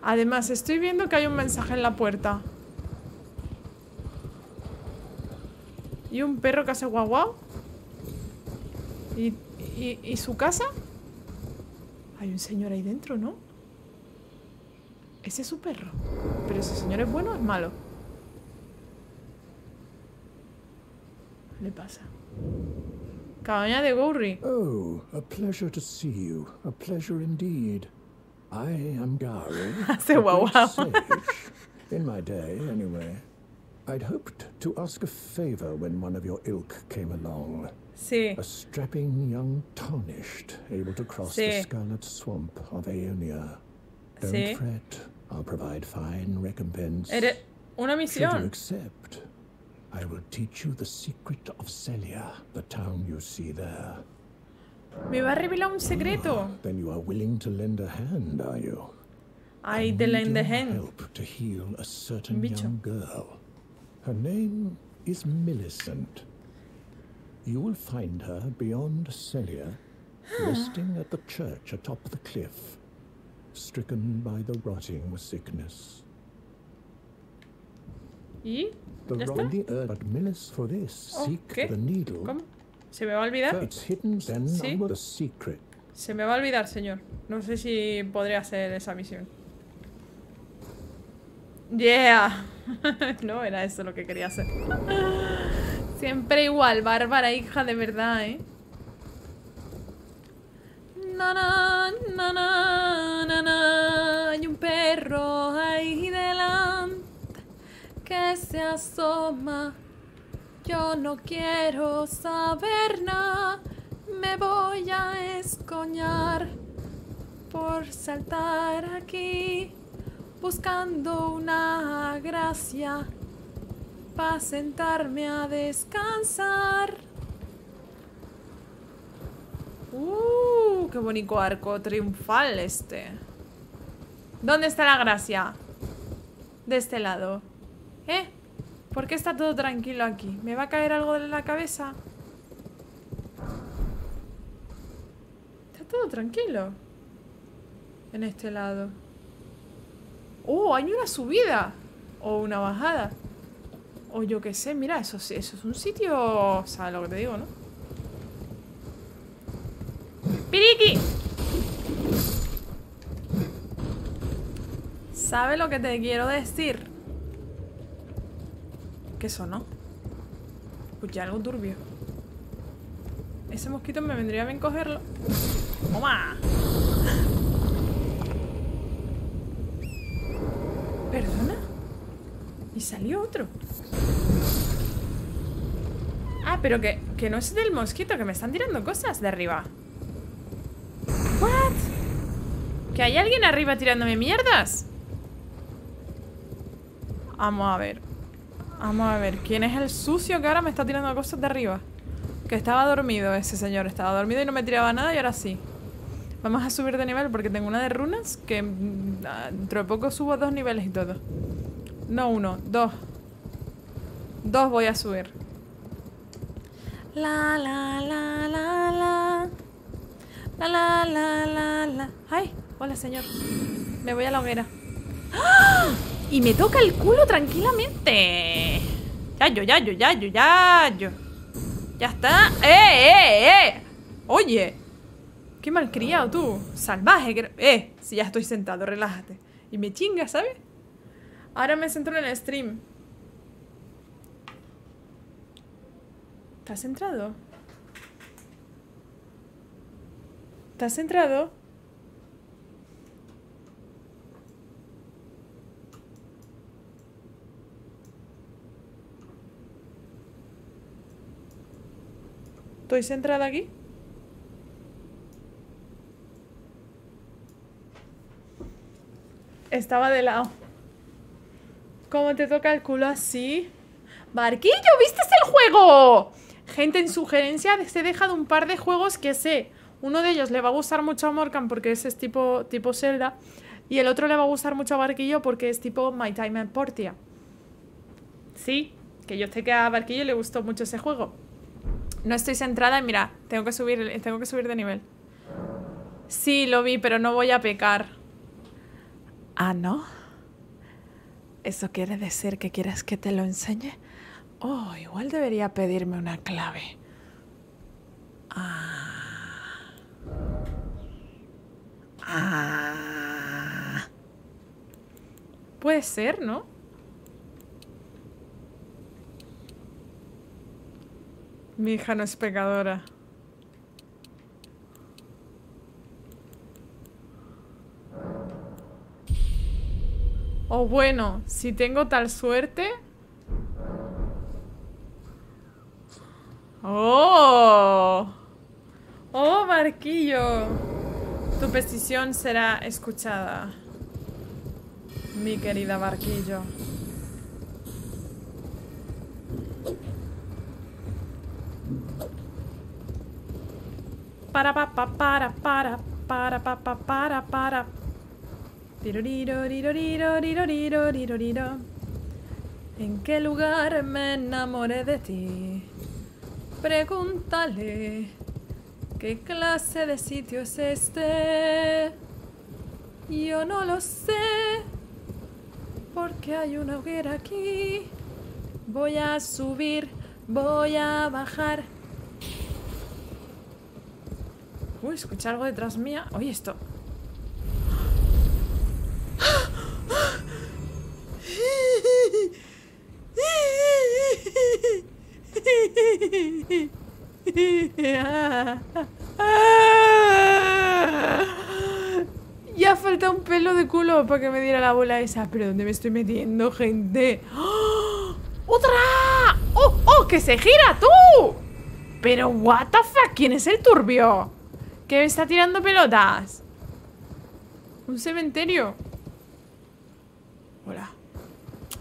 Además, estoy viendo que hay un mensaje en la puerta. Y un perro que hace guau guau. ¿Y su casa? Hay un señor ahí dentro, ¿no? Ese es su perro. ¿Pero ese señor es bueno o es malo? ¿Qué le pasa? Cabaña de Gowrie. Oh, a pleasure to see you. A pleasure indeed. I am Gael, in my day, anyway. I'd hoped to ask a favor when one of your ilk came along. Sí. A strapping young tarnished, able to cross sí. The scarlet swamp of Aeonia. Don't sí. Fret, I'll provide fine recompense. Una misión. Should you accept, I will teach you the secret of Celia, the town you see there. Me va a revelar un secreto. Then you are willing to lend a hand, are you? I need your help to heal a certain young girl. Her name is Millicent. You will find her beyond Celia, resting at the church atop the cliff, stricken by the rotting sickness. ¿Y? The rotten earth, but Millicent for this seek the needle. ¿Cómo? ¿Se me va a olvidar? ¿Sí? Se me va a olvidar, señor. No sé si podré hacer esa misión. ¡Yeah! No, era eso lo que quería hacer. Siempre igual, bárbara hija, de verdad, ¿eh? Na, na, na, na, na. Hay un perro ahí delante que se asoma. Yo no quiero saber nada, me voy a escoñar por saltar aquí, buscando una gracia para sentarme a descansar. Qué bonito arco triunfal este. ¿Dónde está la gracia? De este lado. ¿Eh? ¿Por qué está todo tranquilo aquí? ¿Me va a caer algo de la cabeza? Está todo tranquilo. En este lado. ¡Oh! Hay una subida. O una bajada. O yo qué sé. Mira, eso es un sitio... ¿Sabes lo que te digo, no? ¡Piriki! ¿Sabe lo que te quiero decir? ¿Qué sonó? Escuché algo turbio. Ese mosquito me vendría bien cogerlo. ¡Toma! ¿Perdona? Y salió otro. Ah, pero que no es del mosquito, que me están tirando cosas de arriba. ¿What? ¿Que hay alguien arriba tirándome mierdas? Vamos a ver. Vamos a ver. ¿Quién es el sucio que ahora me está tirando cosas de arriba? Que estaba dormido ese señor. Estaba dormido y no me tiraba nada y ahora sí. Vamos a subir de nivel porque tengo una de runas que dentro de poco subo 2 niveles y todo. No 1, 2. 2 voy a subir. La la la la la. La la la la la. Ay, hola señor. Me voy a la hoguera. ¡Ah! Y me toca el culo tranquilamente. Ya yo. Ya está. ¡Eh! Oye. Qué malcriado tú. Salvaje. Si ya estoy sentado, relájate. Y me chinga, ¿sabes? Ahora me centro en el stream. ¿Estás centrado? ¿Estás centrado? ¿Estoy centrada aquí? Estaba de lado. ¿Cómo te toca el culo así? ¡Barquillo! ¿Vistes el juego? Gente, en sugerencia se he dejado un par de juegos que sé. Uno de ellos le va a gustar mucho a Morkan porque ese es tipo Zelda. Y el otro le va a gustar mucho a Barquillo porque es tipo My Time at Portia. Sí, que yo sé que a Barquillo le gustó mucho ese juego. No estoy centrada y mira, tengo que subir de nivel. Sí, lo vi, pero no voy a pecar. ¿Ah, no? ¿Eso quiere decir que quieres que te lo enseñe? Oh, igual debería pedirme una clave. Puede ser, ¿no? Mi hija no es pecadora. O bueno, si tengo tal suerte. ¡Oh! ¡Oh, Barquillo! Tu petición será escuchada, mi querida Barquillo. Para. ¿En qué lugar me enamoré de ti? Pregúntale, ¿qué clase de sitio es este? Yo no lo sé, porque hay una hoguera aquí. Voy a subir, voy a bajar. Uy, escuché algo detrás mía. Oye, esto. Ya falta un pelo de culo para que me diera la bola esa. ¿Pero dónde me estoy metiendo, gente? ¡Oh! ¡Otra! ¡Oh, oh! ¡Que se gira, tú! Pero, what the fuck, ¿quién es el turbio? ¿Qué me está tirando pelotas? ¿Un cementerio? Hola.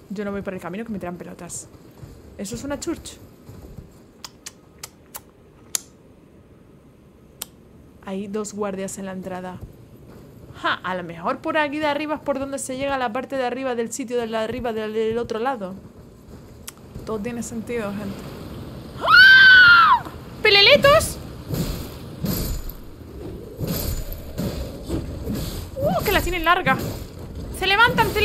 Yo no voy por el camino que me tiran pelotas. Eso es una church. Hay 2 guardias en la entrada. Ja, a lo mejor por aquí de arriba es por donde se llega a la parte de arriba del sitio de la arriba del otro lado. Todo tiene sentido, gente. ¡Ah! ¡Peleletos! Que la tienen larga. Se levantan, se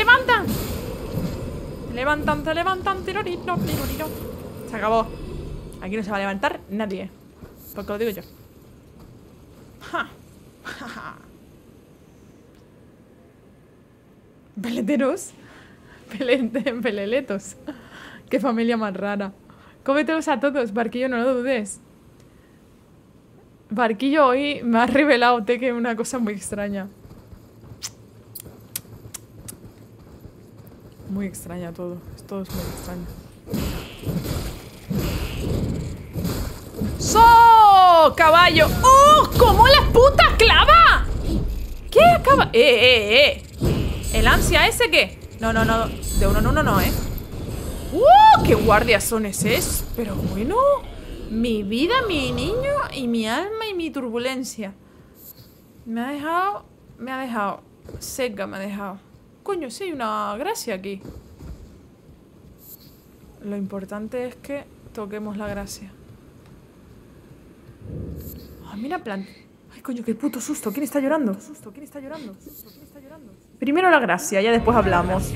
levantan. Tirorino, tirorino. Se acabó. Aquí no se va a levantar nadie. Porque lo digo yo. Ja. Peleteros. Peleletos. Qué familia más rara. Cómetelos a todos, Barquillo, no lo dudes. Barquillo, hoy me has revelado, Tekken, una cosa muy extraña. Muy extraña todo. Todo es muy extraño. ¡So! ¡Caballo! ¡Oh! ¡Cómo la puta clava! ¿Qué acaba? ¿El ansia ese qué? No, no, no. De uno, no, no, no, eh. ¡Uh! ¡Qué guardiasones es! Pero bueno. Mi vida, mi niño y mi alma y mi turbulencia. Me ha dejado. Me ha dejado. Seca me ha dejado. Coño, sí, hay una gracia aquí. Lo importante es que toquemos la gracia. Ah, oh, mira, plan. Ay, coño, qué puto susto. ¿Quién está llorando? ¿Quién está llorando? Primero la gracia, ya después hablamos.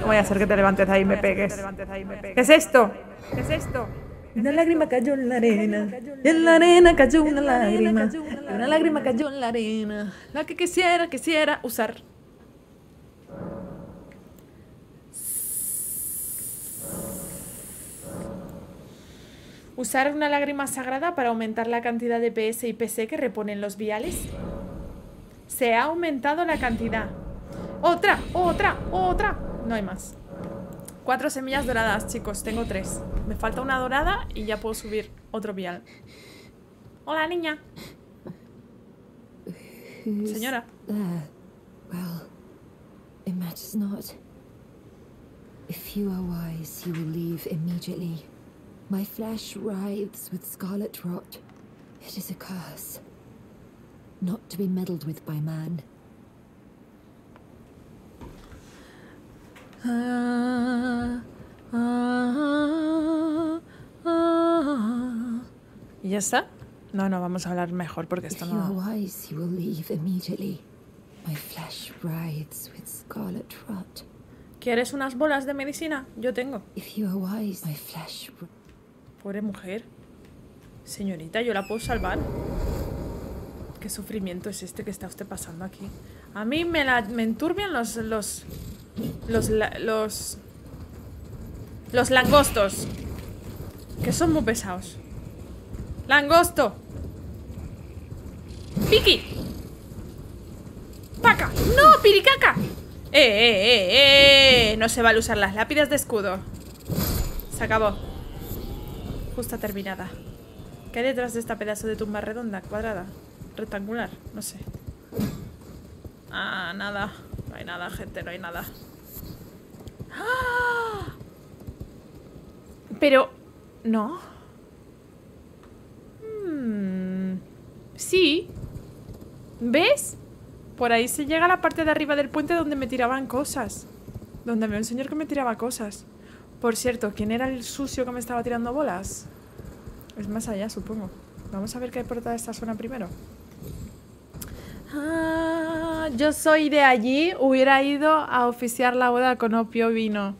No voy a hacer que te levantes ahí y me pegues. ¿Qué es esto? ¿Qué es esto? Una lágrima cayó en la arena. Y en la arena cayó una lágrima. Y una lágrima cayó en la arena. La que quisiera usar. ¿Usar una lágrima sagrada para aumentar la cantidad de PS y PC que reponen los viales? Se ha aumentado la cantidad. ¡Otra! ¡Otra! ¡Otra! No hay más. 4 semillas doradas, chicos. Tengo 3. Me falta una dorada y ya puedo subir otro vial. ¡Hola, niña! Señora. Well, it matters not. If you are wise, you will leave immediately. My flesh writhes with scarlet rot. It is a curse, not to be meddled with by man. ¿Y ya está? No, no, vamos a hablar mejor porque esto no. If you are wise, you will leave immediately. My flesh writhes with scarlet rot. ¿Quieres unas bolas de medicina? Yo tengo. If you are wise, my flesh. Pobre mujer. Señorita, ¿yo la puedo salvar? ¿Qué sufrimiento es este que está usted pasando aquí? A mí me enturbian los langostos. Que son muy pesados. ¡Langosto! ¡Piki! ¡Paca! ¡No, piricaca! No se vale usar las lápidas de escudo. Se acabó. Justa terminada. ¿Qué hay detrás de esta pedazo de tumba redonda, cuadrada, rectangular? No sé. Ah, nada. No hay nada, gente, no hay nada. ¡Ah! Pero... ¿no? Sí. ¿Ves? Por ahí se llega a la parte de arriba del puente donde me tiraban cosas. Donde había un señor que me tiraba cosas. Por cierto, ¿quién era el sucio que me estaba tirando bolas? Es más allá, supongo. Vamos a ver qué hay por toda esta zona primero. Ah, yo soy de allí. Hubiera ido a oficiar la boda con opio vino.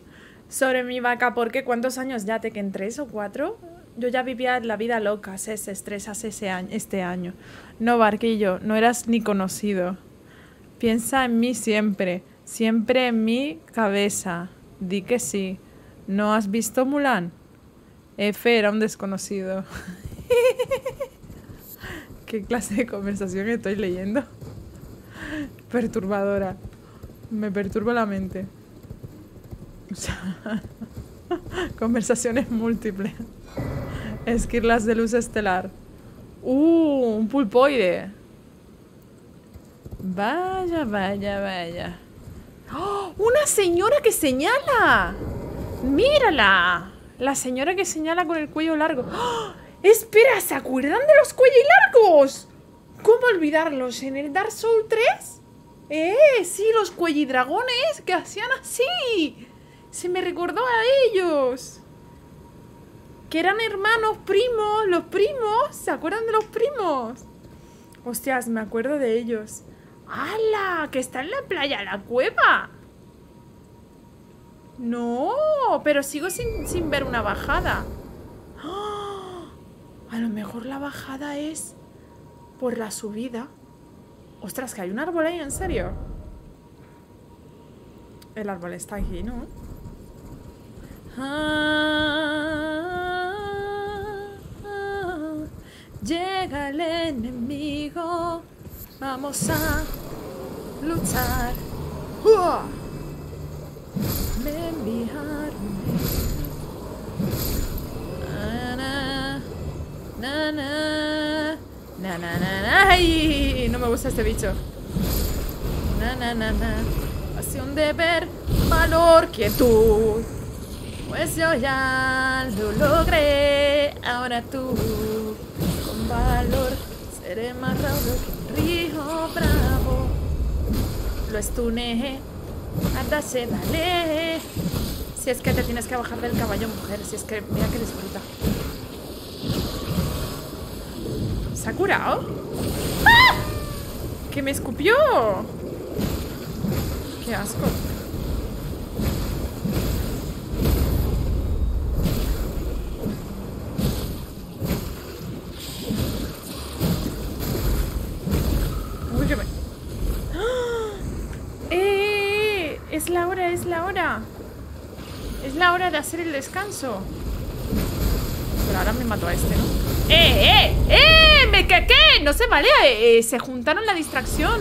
Sobre mi vaca, ¿por qué? ¿Cuántos años ya? ¿Tekken 3 o 4? Yo ya vivía la vida loca, ese estrés hace este año. No, Barquillo, no eras ni conocido. Piensa en mí siempre. Siempre en mi cabeza. Di que sí. ¿No has visto Mulan? F era un desconocido. ¿Qué clase de conversación estoy leyendo? Perturbadora. Me perturba la mente. O sea, conversaciones múltiples. Esquirlas de luz estelar. Un pulpoide. Vaya, vaya, vaya. ¡Oh! ¡Una señora que señala! ¡Mírala! La señora que señala con el cuello largo. ¡Oh! ¡Espera! ¿Se acuerdan de los cuellos largos? ¿Cómo olvidarlos? ¿En el Dark Souls 3? Sí, los cuellidragones que hacían así. Se me recordó a ellos. Que eran hermanos, primos, los primos. ¿Se acuerdan de los primos? Hostias, me acuerdo de ellos. ¡Hala! Que está en la playa, la cueva. No, pero sigo sin ver una bajada. ¡Oh! A lo mejor la bajada es por la subida. Ostras, que hay un árbol ahí, ¿en serio? El árbol está aquí, ¿no? Llega el enemigo. Vamos a luchar. Me enviaron. Na, na, na, na, na, na. ¡Ay! No me gusta este bicho. Na, na, na, na. Pasión, deber, valor, quietud. Pues yo ya lo logré. Ahora tú, con valor, seré más raudo que un río bravo. Lo estuneé, ardashe, dale. Si es que te tienes que bajar del caballo, mujer. Si es que, mira que disfruta. ¿Se ha curado? ¡Ah! ¡Que me escupió! ¡Qué asco! Es la hora, es la hora. Es la hora de hacer el descanso. Pero ahora me mató a este, ¿no? ¡Eh! ¡Me qué! No se vale. Se juntaron la distracción.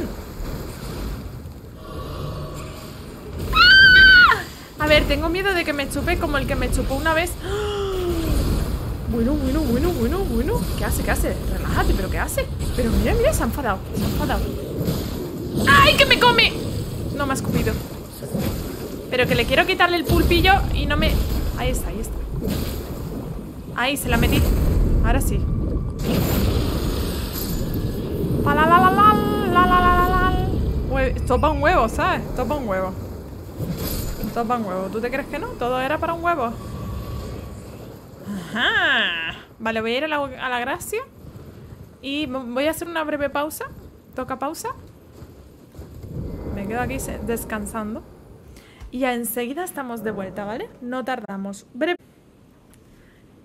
¡Ah! A ver, tengo miedo de que me chupe como el que me chupó una vez. ¡Ah! Bueno. ¿Qué hace? ¿Qué hace? Relájate, pero ¿qué hace? Pero mira, mira, se ha enfadado. Se ha enfadado. ¡Ay, que me come! No me ha escupido. Pero que le quiero quitarle el pulpillo y no me... Ahí está, ahí está. Ahí, se la metí. Ahora sí. Topa un huevo, ¿sabes? Topa un huevo. Topa un huevo. ¿Tú te crees que no? Todo era para un huevo. Ajá. Vale, voy a ir a la gracia. Y voy a hacer una breve pausa. Toca pausa. Me quedo aquí descansando. Y ya enseguida estamos de vuelta, ¿vale? No tardamos.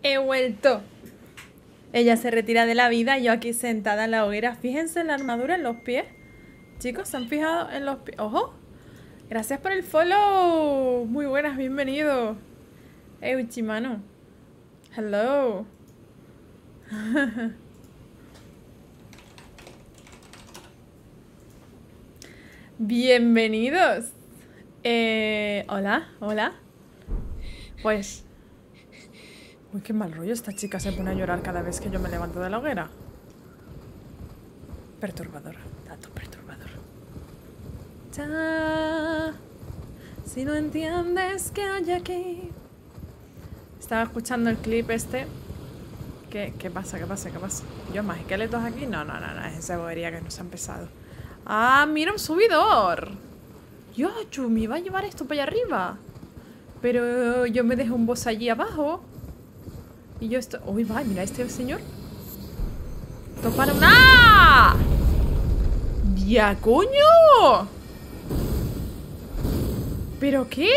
He vuelto. Ella se retira de la vida y yo aquí sentada en la hoguera. Fíjense en la armadura, en los pies. Chicos, ¿se han fijado en los pies? ¡Ojo! Gracias por el follow. Muy buenas, bienvenido. Uchimano. Hello. Bienvenidos. Hola, hola. Pues... Uy, qué mal rollo. Esta chica se pone a llorar cada vez que yo me levanto de la hoguera. Perturbador. Dato perturbador. Ya, si no entiendes que hay aquí... Estaba escuchando el clip este. ¿Qué pasa? Yo más esqueletos aquí. No. Es esa bobería que nos ha empezado. ¡Ah, mira un subidor! Yo, Chumi, va a llevar esto para allá arriba. Pero yo me dejo un boss allí abajo. Y yo esto... Uy, va, mira este señor. Topar una... ¡Ah! ¡Ya, coño! ¿Pero qué?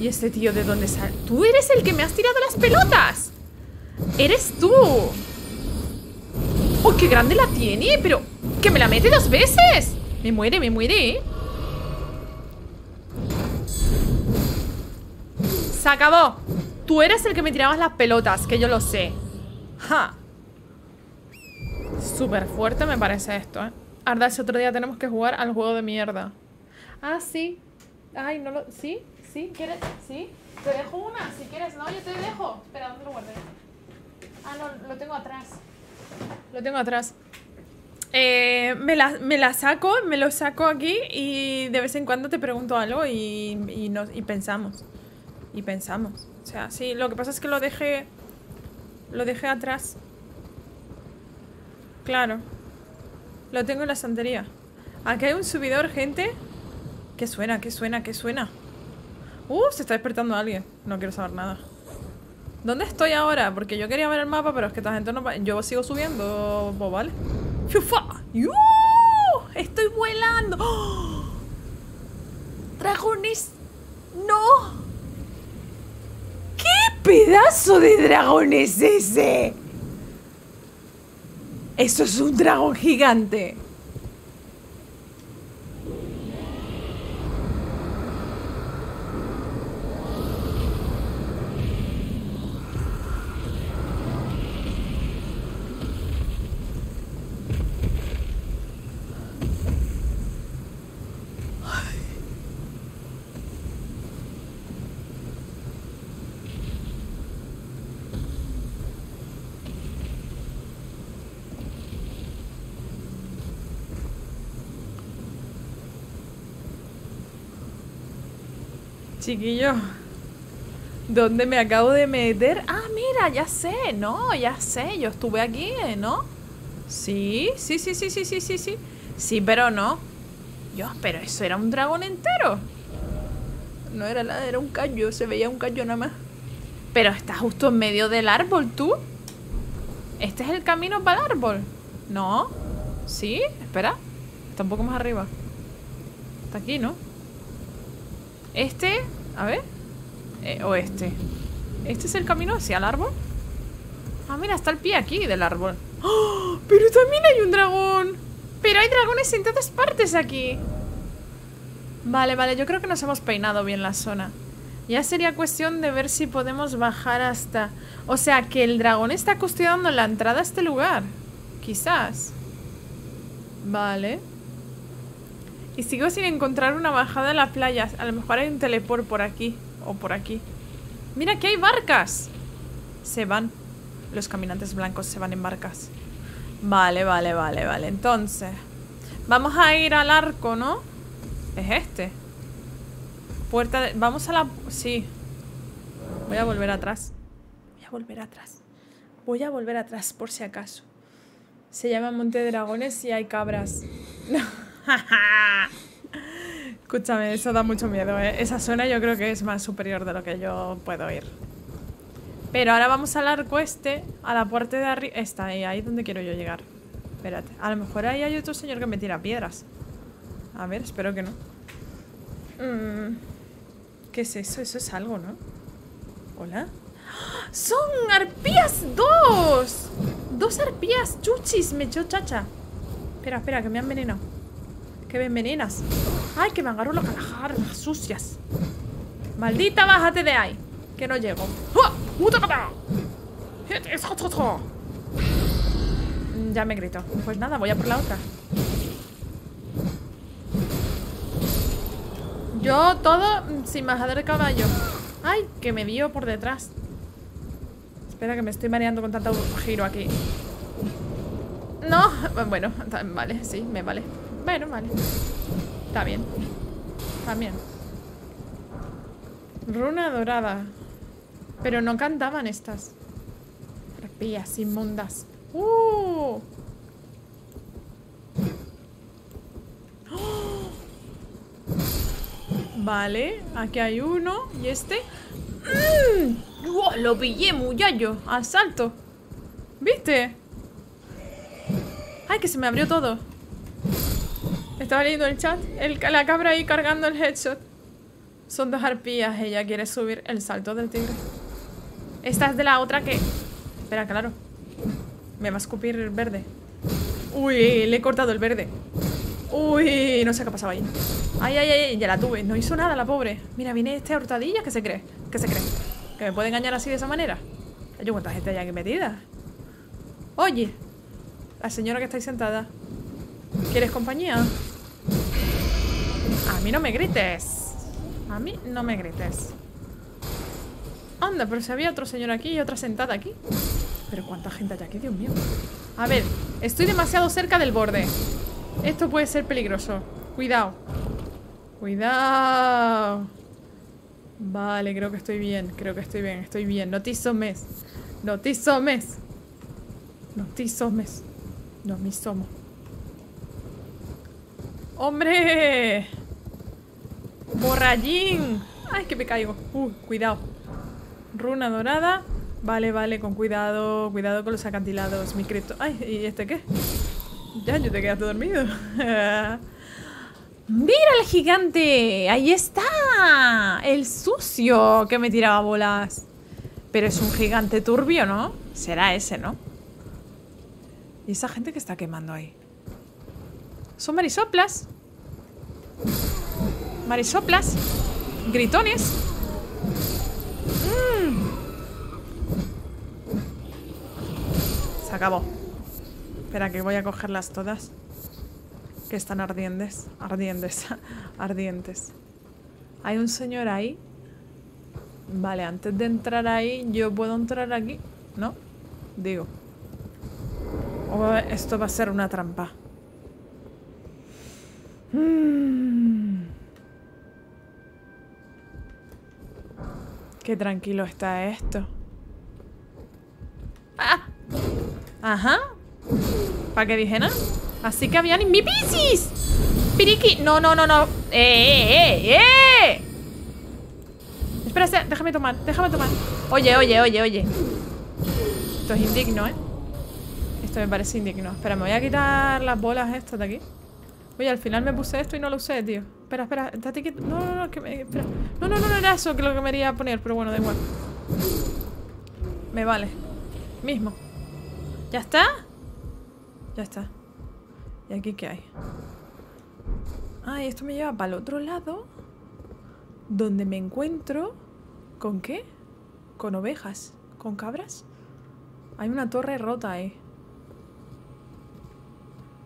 ¿Y este tío de dónde sale? ¡Tú eres el que me has tirado las pelotas! ¡Eres tú! ¡Oh, qué grande la tiene! Pero... ¡Que me la mete dos veces! Me muere, ¿eh? ¡Se acabó! Tú eres el que me tirabas las pelotas, que yo lo sé. ¡Ja! Súper fuerte me parece esto, ¿eh? Ardashe, otro día tenemos que jugar al juego de mierda. Ah, sí. Ay, no lo... ¿Sí? ¿Sí? ¿Quieres? ¿Sí? Te dejo una, si quieres. No, yo te dejo. Espera, ¿dónde lo guardé? Ah, no, lo tengo atrás. Me la saco, me lo saco aquí y de vez en cuando te pregunto algo y pensamos. O sea, sí, lo que pasa es que lo dejé atrás. Claro. Lo tengo en la estantería. Aquí hay un subidor, gente. ¿Qué suena? Se está despertando alguien. No quiero saber nada. ¿Dónde estoy ahora? Porque yo quería ver el mapa, pero es que esta gente no... Yo sigo subiendo, pues vale. ¡Estoy volando! ¡Oh! ¡Dragones! ¡No! ¡Pedazo de dragón es ese! ¡Eso es un dragón gigante! Chiquillo, ¿dónde me acabo de meter? Ah, mira, ya sé, no, ya sé, yo estuve aquí, ¿no? Sí. Sí, pero no. Dios, pero eso era un dragón entero. No era nada, era un callo, se veía un callo nada más. Pero está justo en medio del árbol, tú. ¿Este es el camino para el árbol? No. Sí, espera. Está un poco más arriba. Está aquí, ¿no? Este, a ver. O este. ¿Este es el camino hacia el árbol? Ah, mira, está el pie aquí del árbol. ¡Oh! Pero también hay un dragón. Pero hay dragones en todas partes aquí. Vale, yo creo que nos hemos peinado bien la zona. Ya sería cuestión de ver si podemos bajar hasta... O sea, que el dragón está custodiando la entrada a este lugar. Quizás. Vale. Y sigo sin encontrar una bajada a la playa. A lo mejor hay un teleport por aquí. O por aquí. ¡Mira, que hay barcas! Se van. Los caminantes blancos se van en barcas. Vale. Entonces, vamos a ir al arco, ¿no? Es este. Puerta de... Vamos a la... Sí. Voy a volver atrás. Por si acaso. Se llama Monte de Dragones y hay cabras. Escúchame, eso da mucho miedo, ¿eh? Esa zona yo creo que es más superior de lo que yo puedo ir. Pero ahora vamos al arco este. A la puerta de arriba. Esta, ahí es donde quiero yo llegar. Espérate. A lo mejor ahí hay otro señor que me tira piedras. A ver, espero que no. ¿Qué es eso? Eso es algo, ¿no? ¿Hola? ¡Son arpías dos! Dos arpías chuchis, me echó chacha. Espera, que me han envenenado. Que me envenenas. Ay, que me agarró las jarras sucias. Maldita, bájate de ahí. Que no llego. Ya me grito. Pues nada, voy a por la otra. Yo todo sin bajar el caballo. Ay, que me vio por detrás. Espera, que me estoy mareando con tanto giro aquí. No, bueno, vale, sí, me vale. Bueno, vale. Está bien. También. Runa dorada. Pero no cantaban estas. Arpías inmundas. ¡Uh! Vale, aquí hay uno. ¿Y este? ¡Mmm! ¡Wow! Lo pillé, muchacho. Al salto. ¿Viste? ¡Ay, que se me abrió todo! Estaba leyendo el chat. La cabra ahí cargando el headshot. Son dos arpías. Ella quiere subir el salto del tigre. Esta es de la otra que... Espera, claro. Me va a escupir el verde. ¡Uy! Le he cortado el verde. ¡Uy! No sé qué ha pasado ahí. Ay, ya la tuve, no hizo nada la pobre. Mira, viene esta hurtadilla, ¿qué se cree? ¿Que me puede engañar así de esa manera? Yo, ¿cuánta gente hay aquí metida? Oye, la señora que está ahí sentada, ¿quieres compañía? A mí no me grites. Anda, pero si había otro señor aquí y otra sentada aquí. Pero ¿cuánta gente hay aquí? Dios mío. A ver, estoy demasiado cerca del borde. Esto puede ser peligroso. Cuidado. Vale, creo que estoy bien. Estoy bien. No te asomes. No me asomo. ¡Hombre! ¡Borrallín! ¡Ay, que me caigo! Cuidado. Runa dorada. Vale, con cuidado. Cuidado con los acantilados. Mi cripto. Ay, ¿y este qué? Ya, yo te quedaste dormido. ¡Mira el gigante! ¡Ahí está! El sucio que me tiraba bolas. Pero es un gigante turbio, ¿no? Será ese, ¿no? ¿Y esa gente que está quemando ahí? Son marisoplas. Gritones. Se acabó. Espera, que voy a cogerlas todas. Que están ardientes. Hay un señor ahí. Vale, antes de entrar ahí, yo puedo entrar aquí, ¿no? Digo. Oh, esto va a ser una trampa. Qué tranquilo está esto. ¡Ah! Ajá. ¿Para qué dije nada? Así que habían... ¡Mi piscis! ¡Piriki! No, no, no, no. ¡Eh! Espérate, déjame tomar. Oye. Esto es indigno, ¿eh? Esto me parece indigno. Espera, me voy a quitar las bolas estas de aquí. Oye, al final me puse esto y no lo usé, tío. Espera, date quieto. No, que me... Espera. No era eso que lo que me iba a poner, pero bueno, da igual. Me vale. Mismo. ¿Ya está? Ya está. ¿Y aquí qué hay? Ay, esto me lleva para el otro lado. Donde me encuentro... ¿Con qué? Con ovejas. ¿Con cabras? Hay una torre rota ahí.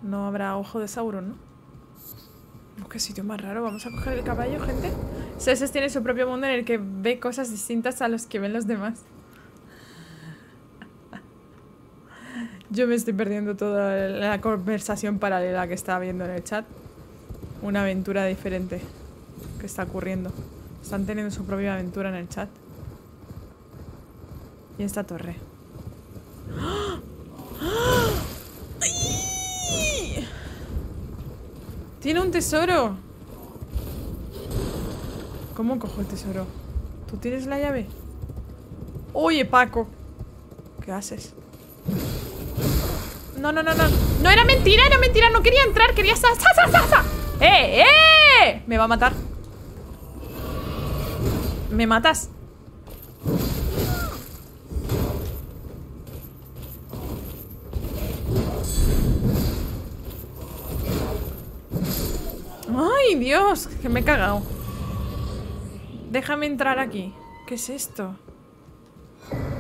No habrá ojo de Sauron, ¿no? Qué sitio más raro. Vamos a coger el caballo, gente. Ceces tiene su propio mundo en el que ve cosas distintas a los que ven los demás. Yo me estoy perdiendo toda la conversación paralela que está habiendo en el chat. Una aventura diferente que está ocurriendo. Están teniendo su propia aventura en el chat. Y esta torre. ¡Tiene un tesoro! ¿Cómo cojo el tesoro? ¿Tú tienes la llave? Oye, Paco, ¿qué haces? No. No, era mentira. No quería entrar, quería... ¡Sa! ¡Eh! Me va a matar. ¿Me matas? ¡Ay, Dios! Que me he cagado. Déjame entrar aquí. ¿Qué es esto?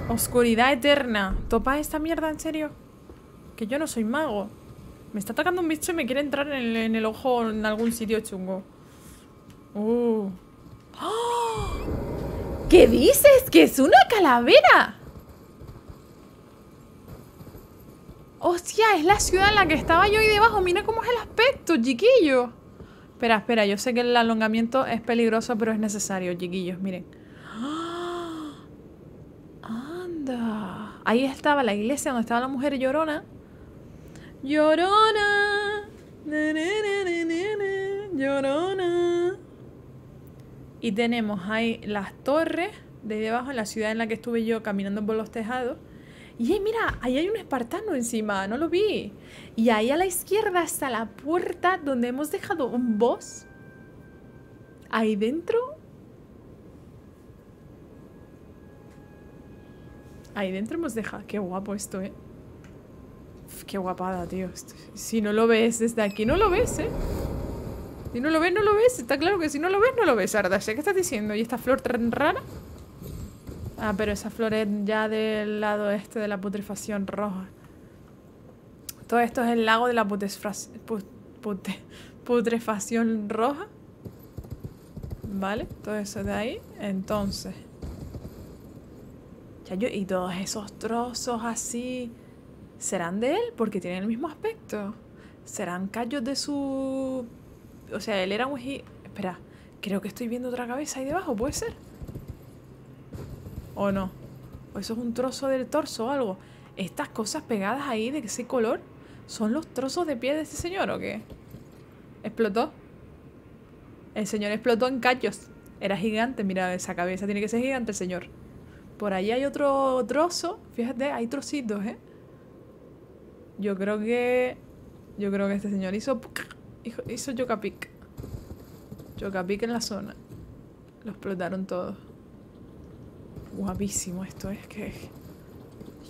Oscuridad eterna. ¿Topa esta mierda, en serio? Que yo no soy mago. Me está atacando un bicho y me quiere entrar en el ojo en algún sitio chungo. ¡Oh! ¿Qué dices? ¡Que es una calavera! ¡Hostia! Es la ciudad en la que estaba yo ahí debajo. Mira cómo es el aspecto, chiquillo. Espera, yo sé que el alongamiento es peligroso, pero es necesario, chiquillos, miren. ¡Oh! ¡Anda! Ahí estaba la iglesia donde estaba la mujer llorona. ¡Llorona! ¡Llorona! Y tenemos ahí las torres de ahí debajo, en la ciudad en la que estuve yo caminando por los tejados. Y ahí, mira, ahí hay un espartano encima, no lo vi. Y ahí a la izquierda está la puerta donde hemos dejado un boss. Ahí dentro. Ahí dentro hemos dejado... Qué guapo esto, ¿eh? Uf, qué guapada, tío. Si no lo ves desde aquí, no lo ves, ¿eh? Si no lo ves, no lo ves. Está claro que si no lo ves, no lo ves, Ardashe. ¿Qué estás diciendo? ¿Y esta flor tan rara? Ah, pero esa flor es ya del lado este de la putrefacción roja. Todo esto es el lago de la putrefacción roja. ¿Vale? Todo eso de ahí. Entonces. Y todos esos trozos así. ¿Serán de él? Porque tienen el mismo aspecto. ¿Serán callos de su...? O sea, él era un... Espera, creo que estoy viendo otra cabeza ahí debajo, ¿puede ser? ¿O no? ¿O eso es un trozo del torso o algo? ¿Estas cosas pegadas ahí de ese color son los trozos de piel de este señor o qué? ¿Explotó? El señor explotó en cachos. Era gigante, mira esa cabeza. Tiene que ser gigante el señor. Por ahí hay otro trozo. Fíjate, hay trocitos, ¿eh? Yo creo que este señor hizo Chocapic. Chocapic en la zona. Lo explotaron todo. Guapísimo esto, es que...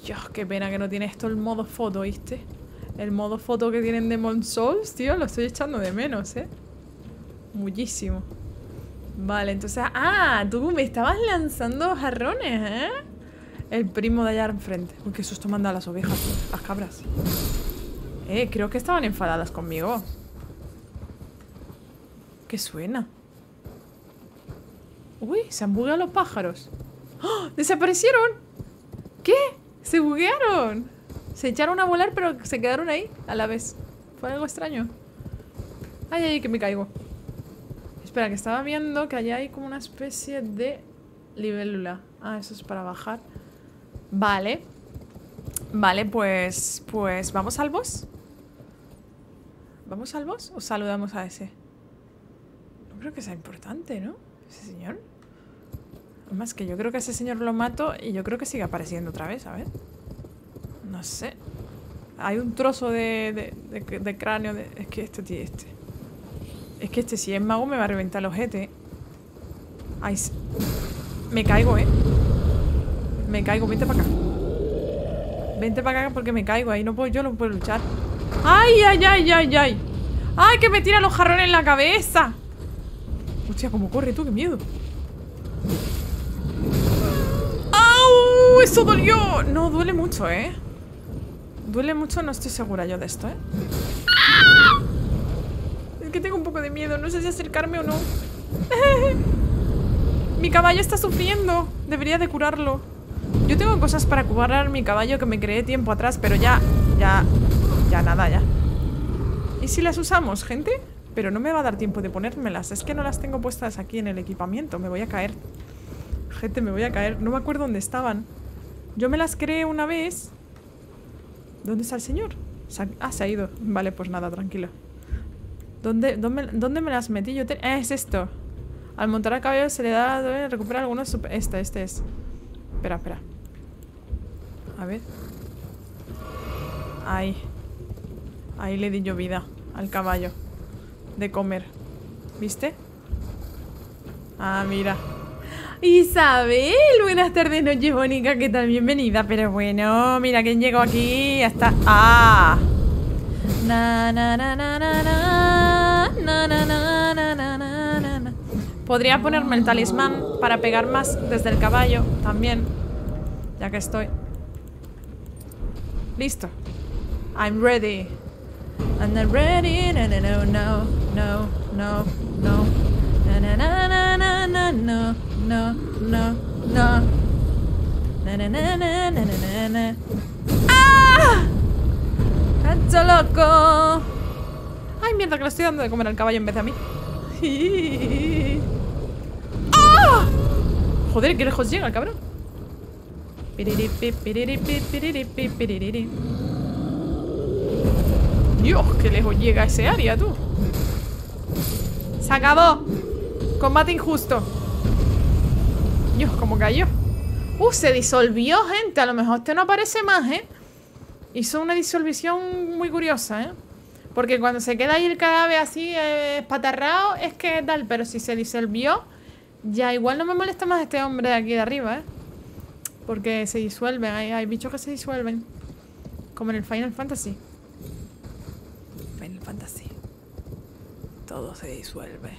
Dios, qué pena que no tiene esto el modo foto, ¿viste? El modo foto que tienen Demon Souls, tío, lo estoy echando de menos, ¿eh? Muchísimo. Vale, entonces... ¡Ah! Tú me estabas lanzando jarrones, ¿eh? El primo de allá enfrente. Uy, qué susto manda a las ovejas, las cabras. Creo que estaban enfadadas conmigo. ¿Qué suena? Uy, se han bugueado los pájaros. ¡Oh! ¡Desaparecieron! ¿Qué? ¡Se buguearon! Se echaron a volar, pero se quedaron ahí a la vez. Fue algo extraño. ¡Ay, que me caigo! Espera, que estaba viendo que allá hay como una especie de Libélula. Ah, eso es para bajar. Vale. Vale, pues ¿vamos al boss? ¿Vamos al boss o saludamos a ese? No creo que sea importante, ¿no? Ese señor. Además que yo creo que a ese señor lo mato y yo creo que sigue apareciendo otra vez, a ver. No sé. Hay un trozo de cráneo de... Es que este, tío, este. Es que este, si es mago, me va a reventar el ojete. Ay, me caigo, ¿eh? Me caigo, vente para acá. Vente para acá porque me caigo, ahí no puedo, yo no puedo luchar. ¡Ay, ay, ay, ay, ay! ¡Ay, que me tiran los jarrones en la cabeza! Hostia, cómo corre tú, qué miedo. ¡Au! ¡Eso dolió! No, duele mucho, ¿eh? Duele mucho, no estoy segura yo de esto, ¿eh? Es que tengo un poco de miedo, no sé si acercarme o no. Mi caballo está sufriendo, debería de curarlo. Yo tengo cosas para curar mi caballo que me creé tiempo atrás, pero ya nada, ya. ¿Y si las usamos, gente? Pero no me va a dar tiempo de ponérmelas, es que no las tengo puestas aquí en el equipamiento, me voy a caer. Gente, me voy a caer, no me acuerdo dónde estaban. Yo me las creé una vez... ¿Dónde está el señor? Ah, se ha ido. Vale, pues nada, tranquila. ¿Dónde me las metí? Yo es esto. Al montar a caballo se le da... Recuperar algunos... Este es. Espera, espera. A ver. Ahí. Ahí le di yo vida al caballo. De comer. ¿Viste? Ah, mira. Isabel, buenas tardes, noches, Mónica, ¿qué tal? Bienvenida, pero bueno, mira quién llegó aquí, ya está. ¡Ah! Na, na, na, na, na, na, na, na, na, na, na. Podría ponerme el talismán para pegar más desde el caballo también, ya que estoy. Listo. I'm ready. And I'm ready. No, no, no, no, no, no. Na, na, na, na, na, na. No, no, no. Na, na, na, na, na, na, na. ¡Ah! ¡Canto loco! ¡Ay, mierda, que le estoy dando de comer al caballo en vez de a mí! ¡Ah! Joder, qué lejos llega el cabrón. Dios, qué lejos llega ese área, tú. ¡Se acabó! Combate injusto. Dios, cómo cayó. Se disolvió, gente. A lo mejor este no aparece más, ¿eh? Hizo una disolución muy curiosa, ¿eh? Porque cuando se queda ahí el cadáver así, espatarrado, es que tal. Pero si se disolvió, ya igual no me molesta más este hombre de aquí de arriba, ¿eh? Porque se disuelven. Hay bichos que se disuelven. Como en el Final Fantasy. Final Fantasy. Todo se disuelve.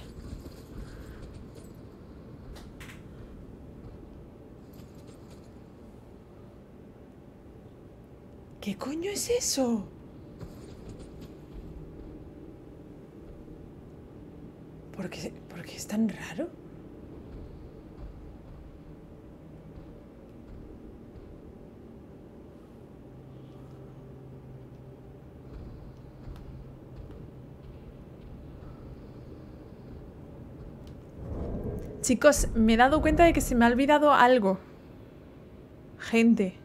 ¿Qué coño es eso? ¿Por qué es tan raro? Chicos, me he dado cuenta de que se me ha olvidado algo. Gente.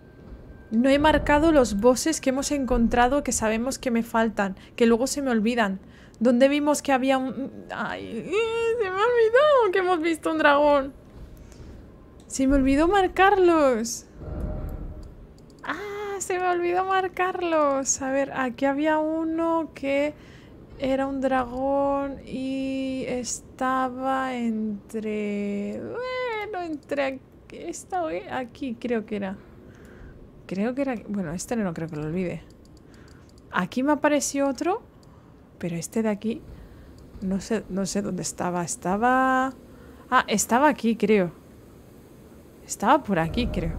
No he marcado los bosses que hemos encontrado que sabemos que me faltan, que luego se me olvidan. ¿Dónde vimos que había un...? ¡Ay! Se me ha olvidado que hemos visto un dragón. Se me olvidó marcarlos. ¡Ah! Se me olvidó marcarlos. A ver, aquí había uno que era un dragón y estaba entre... Bueno, entre... Esta aquí creo que era... Creo que era... Bueno, este no creo que lo olvide. Aquí me apareció otro. Pero este de aquí... No sé dónde estaba. Estaba... Ah, estaba aquí, creo. Estaba por aquí, creo.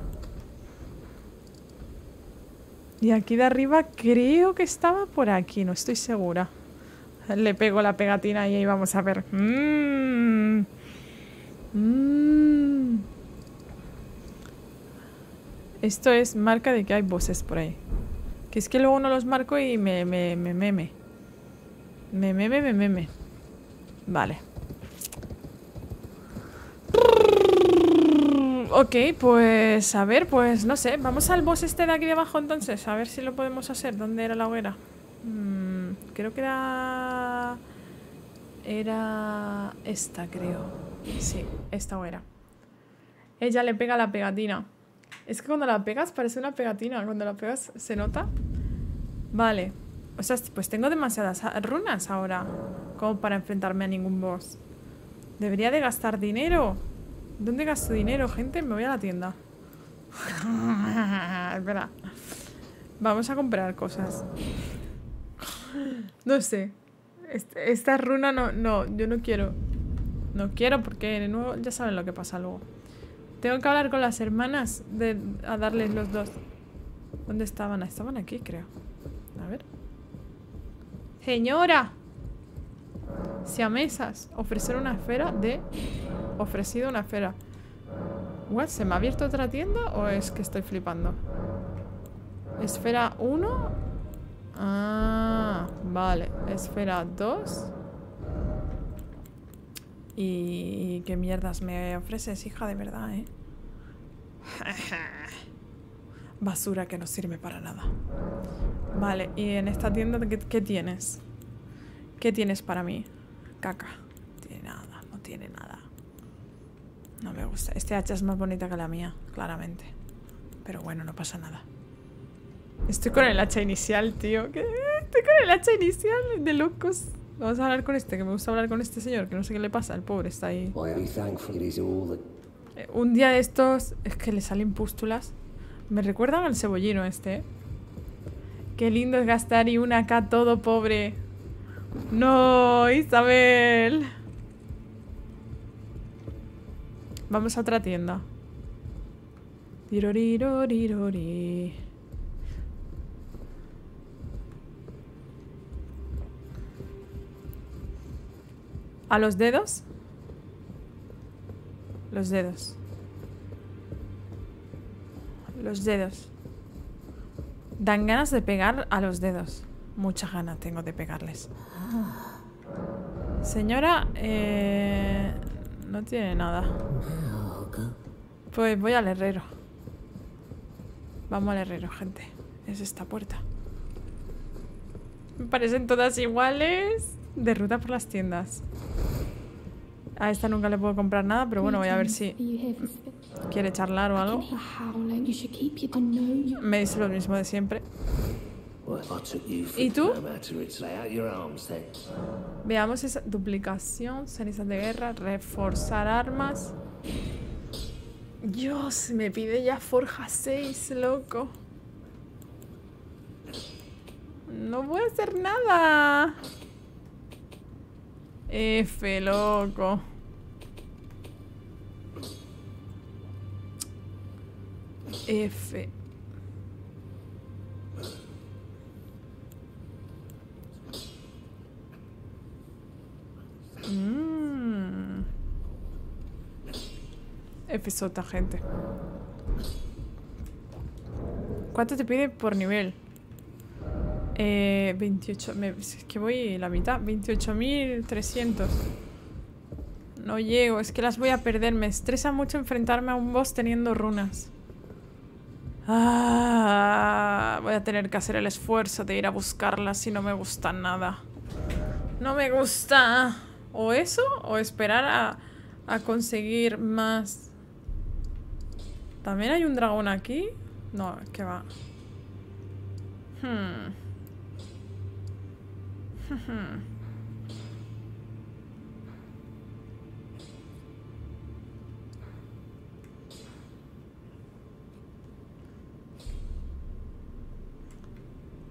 Y aquí de arriba creo que estaba por aquí. No estoy segura. Le pego la pegatina y ahí vamos a ver. Esto es marca de que hay voces por ahí. Que es que luego no los marco y me meme. Vale. Ok, pues a ver, pues no sé. Vamos al boss este de aquí debajo entonces. A ver si lo podemos hacer. ¿Dónde era la hoguera? Creo que era... Era esta, creo. Sí, esta hoguera. Ella le pega la pegatina. Es que cuando la pegas parece una pegatina. Cuando la pegas se nota. Vale. O sea, pues tengo demasiadas runas ahora como para enfrentarme a ningún boss. Debería de gastar dinero. ¿Dónde gasto dinero, gente? Me voy a la tienda. Espera. Vamos a comprar cosas. No sé. Esta runa no, yo no quiero. No quiero porque de nuevo ya saben lo que pasa luego. Tengo que hablar con las hermanas a darles los dos. ¿Dónde estaban? Estaban aquí, creo. A ver. ¡Señora! Siamesas. Ofrecer una esfera de... Ofrecido una esfera. ¿What? ¿Se me ha abierto otra tienda? ¿O es que estoy flipando? Esfera 1. Ah, vale. Esfera 2. Y... ¿Qué mierdas me ofreces, hija? De verdad, ¿eh? Basura que no sirve para nada. Vale, y en esta tienda, ¿qué tienes? ¿Qué tienes para mí? Caca. No tiene nada, no tiene nada. No me gusta. Este hacha es más bonita que la mía, claramente. Pero bueno, no pasa nada. Estoy con el hacha inicial, tío. ¿Qué? Estoy con el hacha inicial de locos. Vamos a hablar con este, que me gusta hablar con este señor, que no sé qué le pasa, el pobre está ahí. Un día de estos, es que le salen pústulas. Me recuerdan al cebollino este. Qué lindo es gastar y una acá todo pobre. No, Isabel. Vamos a otra tienda. Tirorirorirorirori. ¿A los dedos? Los dedos. Los dedos. Dan ganas de pegar a los dedos. Mucha gana tengo de pegarles. Señora, no tiene nada. Pues voy al herrero. Vamos al herrero, gente. Es esta puerta. Me parecen todas iguales. De ruta por las tiendas. A esta nunca le puedo comprar nada, pero bueno, voy a ver si quiere charlar o algo. Me dice lo mismo de siempre. ¿Y tú? Veamos esa duplicación, cenizas de guerra, reforzar armas. Dios, me pide ya forja 6, loco. No voy a hacer nada. F, loco. F. F sota, gente. ¿Cuánto te pide por nivel? 28. Es que voy la mitad. 28.300. No llego. Es que las voy a perder. Me estresa mucho enfrentarme a un boss teniendo runas. Ah, voy a tener que hacer el esfuerzo de ir a buscarlas si no me gusta nada. No me gusta. O eso, o esperar a conseguir más. ¿También hay un dragón aquí? No, que va.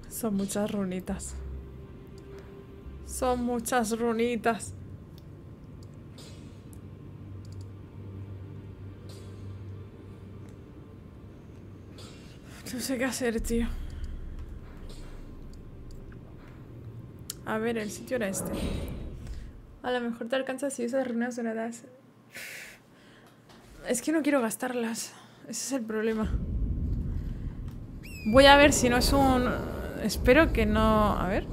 Son muchas runitas. Son muchas runitas. No sé qué hacer, tío. A ver, el sitio era este. A lo mejor te alcanzas si esas runas doradas. Es que no quiero gastarlas. Ese es el problema. Voy a ver si no es un... Espero que no... A ver.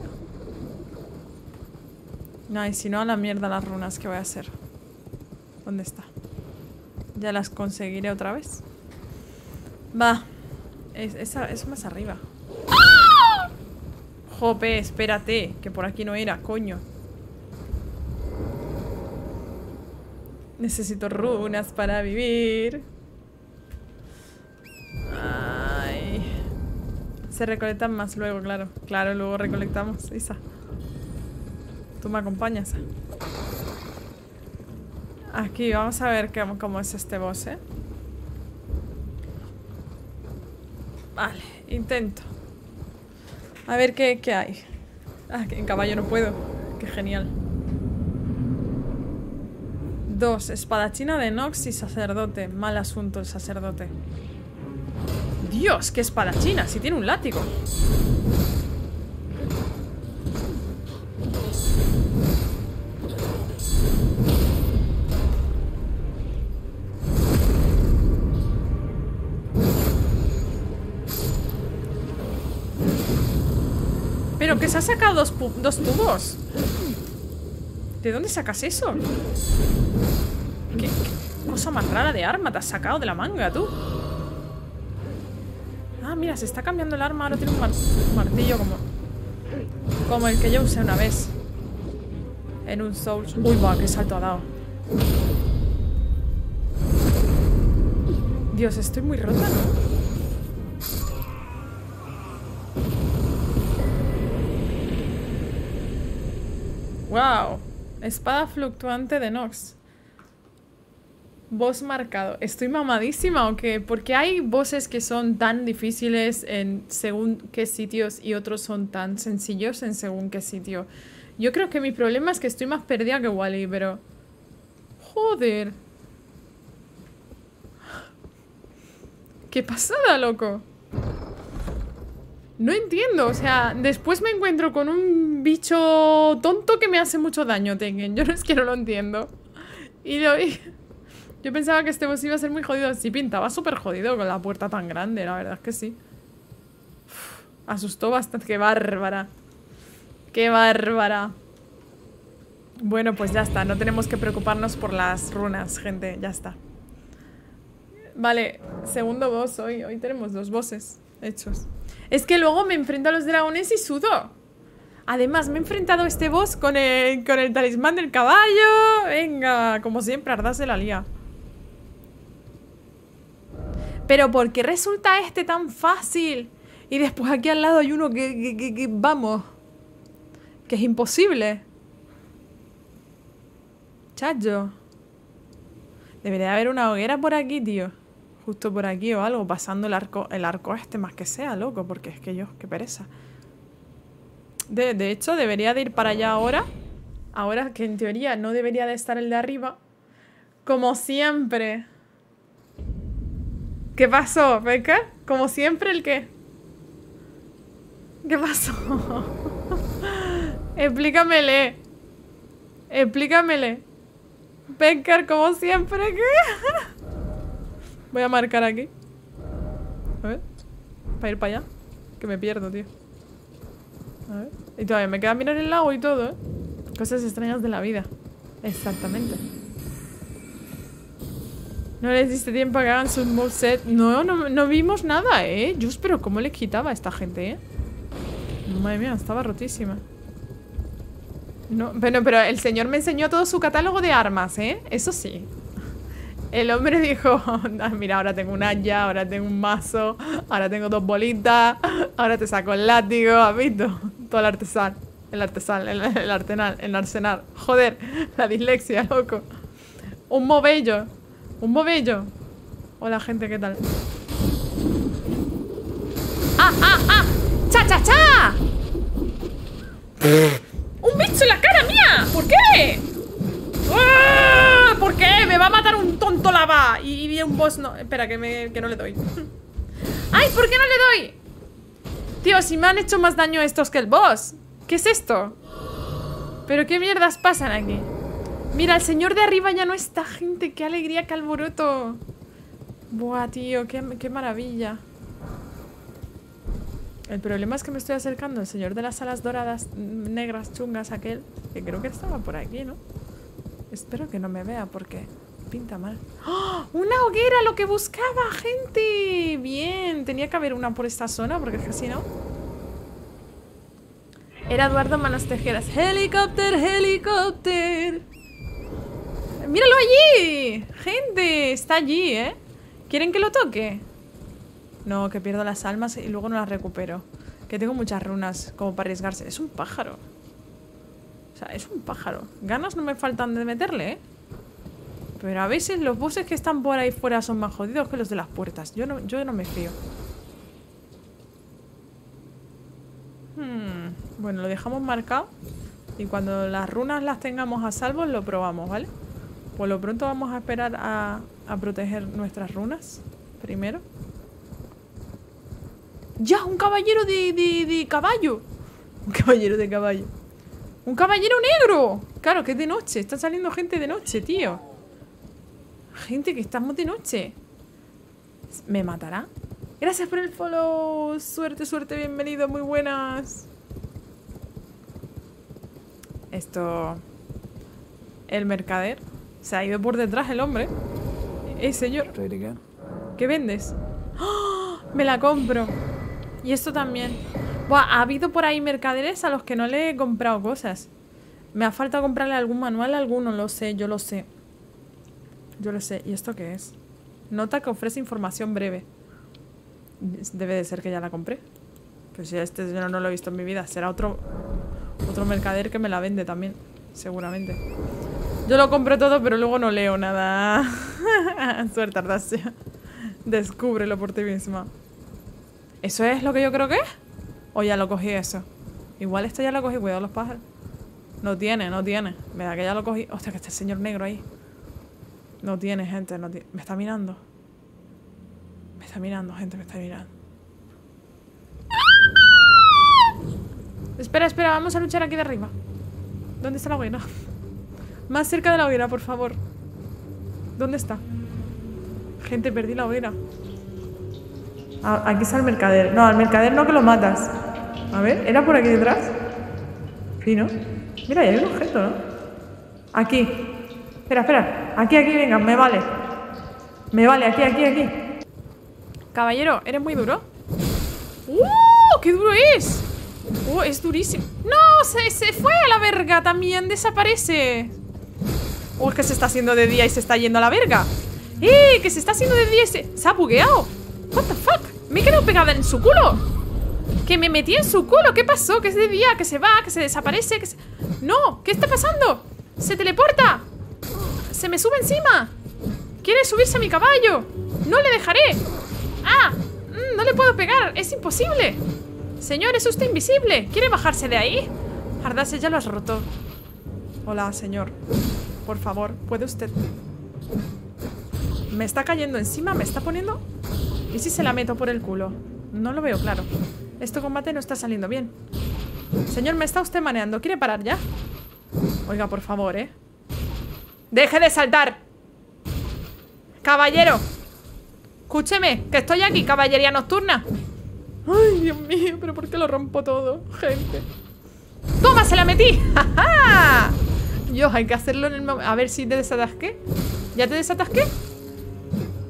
No, y si no, a la mierda las runas que voy a hacer. ¿Dónde está? Ya las conseguiré otra vez. Va. Esa es más arriba. ¡Ah! Jope, espérate, que por aquí no era, coño. Necesito runas para vivir. Ay. Se recolectan más luego, claro. Claro, luego recolectamos, Isa. Tú me acompañas. Aquí, vamos a ver cómo es este boss, ¿eh? Vale, intento. A ver qué hay. Ah, en caballo no puedo. Qué genial. 2. Espadachina de Nox y sacerdote. Mal asunto el sacerdote. Dios, qué espadachina. Si tiene un látigo. Pero que se ha sacado dos tubos. ¿De dónde sacas eso? ¿Qué cosa más rara de arma te has sacado de la manga, tú? Ah, mira, se está cambiando el arma. Ahora tiene un martillo como el que yo usé una vez en un Souls. Uy, va, qué salto ha dado. Dios, estoy muy rota, ¿no? Wow, espada fluctuante de Nox. Boss marcado. ¿Estoy mamadísima o qué? Porque hay bosses que son tan difíciles en según qué sitios y otros son tan sencillos en según qué sitio. Yo creo que mi problema es que estoy más perdida que Wally, pero... Joder. ¿Qué pasada, loco? No entiendo, o sea, después me encuentro con un bicho tonto que me hace mucho daño, Tekken. Yo no es que no lo entiendo. Yo pensaba que este boss iba a ser muy jodido. Sí, pintaba súper jodido con la puerta tan grande, la verdad es que sí. Uf, asustó bastante. ¡Qué bárbara! ¡Qué bárbara! Bueno, pues ya está. No tenemos que preocuparnos por las runas, gente. Ya está. Vale, segundo boss hoy. Hoy tenemos dos bosses hechos. Es que luego me enfrento a los dragones y sudo. Además, me he enfrentado a este boss con el talismán del caballo. Venga, como siempre, Ardashe la lía. Pero ¿por qué resulta este tan fácil? Y después aquí al lado hay uno que vamos, que es imposible. Chacho. Debería haber una hoguera por aquí, tío. Justo por aquí o algo, pasando el arco este más que sea, loco, porque es que yo, qué pereza. De hecho, debería de ir para allá ahora. Ahora que en teoría no debería de estar el de arriba. Como siempre. ¿Qué pasó, Beca? Como siempre, ¿el qué? ¿Qué pasó? Explícamele. Explícamele. Beca, como siempre, ¿qué? Voy a marcar aquí. A ver. Para ir para allá. Que me pierdo, tío. A ver. Y todavía me queda mirar el lago y todo, ¿eh? Cosas extrañas de la vida. Exactamente. No les diste tiempo a que hagan sus moveset. No vimos nada, ¿eh? Yo espero cómo les quitaba a esta gente, ¿eh? Madre mía, estaba rotísima. No, pero el señor me enseñó todo su catálogo de armas, ¿eh? Eso sí. El hombre dijo, mira, ahora tengo un haya, ahora tengo un mazo, ahora tengo dos bolitas, ahora te saco el látigo, ¿has visto? Todo el artesano, el arsenal. Joder, la dislexia, loco. Un movello, un movello. Hola, gente, ¿qué tal? ¡Ah, ah, ah! ¡Cha, cha, cha! ¡Un bicho en la cara mía! ¿Por qué? ¡Uah! ¿Por qué? Me va a matar un tonto lava. Y un boss no... Espera, que no le doy. ¡Ay! ¿Por qué no le doy? Tío, si me han hecho más daño estos que el boss. ¿Qué es esto? ¿Pero qué mierdas pasan aquí? Mira, el señor de arriba ya no está, gente. ¡Qué alegría, qué alboroto! Buah, tío, qué maravilla. El problema es que me estoy acercando al señor de las alas doradas, negras, chungas, aquel. Que creo que estaba por aquí, ¿no? Espero que no me vea porque pinta mal. ¡Oh! ¡Una hoguera! ¡Lo que buscaba, gente! Bien, tenía que haber una por esta zona porque casi no. Era Eduardo Manos Tejeras. ¡Helicóptero, helicóptero! ¡Míralo allí! ¡Gente! Está allí, ¿eh? ¿Quieren que lo toque? No, que pierdo las almas y luego no las recupero. Que tengo muchas runas como para arriesgarse. Es un pájaro. O sea, es un pájaro. Ganas no me faltan de meterle, ¿eh? Pero a veces los bosses que están por ahí fuera son más jodidos que los de las puertas. Yo no me fío. Bueno, lo dejamos marcado. Y cuando las runas las tengamos a salvo, lo probamos, ¿vale? Por lo pronto vamos a esperar a proteger nuestras runas. Primero. ¡Ya! ¡Un caballero de caballo! Un caballero de caballo. ¡Un caballero negro! Claro, que es de noche. Está saliendo gente de noche, tío. Gente, que estamos de noche. ¿Me matará? Gracias por el follow. Suerte, suerte, bienvenido, muy buenas. Esto... El mercader. Se ha ido por detrás el hombre. Señor, ¿qué vendes? ¡Oh! Me la compro. Y esto también. Buah, ha habido por ahí mercaderes a los que no le he comprado cosas. Me ha faltado comprarle algún manual a alguno. Lo sé, yo lo sé. Yo lo sé. ¿Y esto qué es? Nota que ofrece información breve. Debe de ser que ya la compré. Pero si este yo no lo he visto en mi vida. Será otro mercader que me la vende también. Seguramente. Yo lo compro todo, pero luego no leo nada. Suerte, Ardashe. Descúbrelo por ti misma. ¿Eso es lo que yo creo que es? O ya lo cogí eso. Igual esto ya lo cogí. Cuidado los pájaros. No tiene, no tiene. Me da que ya lo cogí. Hostia, que está el señor negro ahí. No tiene, gente, no tiene. Me está mirando. Me está mirando, gente, me está mirando. Espera, espera, vamos a luchar aquí de arriba. ¿Dónde está la hoguera? Más cerca de la hoguera, por favor. ¿Dónde está? Gente, perdí la hoguera. Ah, aquí está el mercader. No, al mercader no, que lo matas. A ver, ¿era por aquí detrás? Sí, ¿no? Mira, ya hay un objeto, ¿no? Aquí. Espera, espera. Aquí, aquí, venga, me vale. Me vale, aquí, aquí, aquí. Caballero, ¿eres muy duro? ¡Uh! ¡Qué duro es! ¡Uh! Es durísimo. ¡No! Se fue a la verga también. Desaparece. ¡Uh! Es que se está haciendo de día y se está yendo a la verga. ¡Eh! Que se está haciendo de día y se ha bugueado. What the fuck? Me he quedado pegada en su culo. Que me metí en su culo. ¿Qué pasó? Que es de día, que se va, que se desaparece, que se... ¡No! ¿Qué está pasando? ¡Se teleporta! ¡Se me sube encima! ¡Quiere subirse a mi caballo! ¡No le dejaré! ¡Ah! ¡No le puedo pegar! ¡Es imposible! ¡Señor, es usted invisible! ¿Quiere bajarse de ahí? Ardashe, ya lo has roto. Hola, señor. Por favor, ¿puede usted? Me está cayendo encima, me está poniendo... ¿Y si se la meto por el culo? No lo veo claro. Este combate no está saliendo bien. Señor, me está usted maneando. ¿Quiere parar ya? Oiga, por favor, ¿eh? ¡Deje de saltar! ¡Caballero! Escúcheme, que estoy aquí, caballería nocturna. ¡Ay, Dios mío! ¿Pero por qué lo rompo todo? Gente. ¡Toma, se la metí! ¡Ja, ja! Dios, hay que hacerlo en el momento. A ver si te desatasqué. ¿Ya te desatasqué?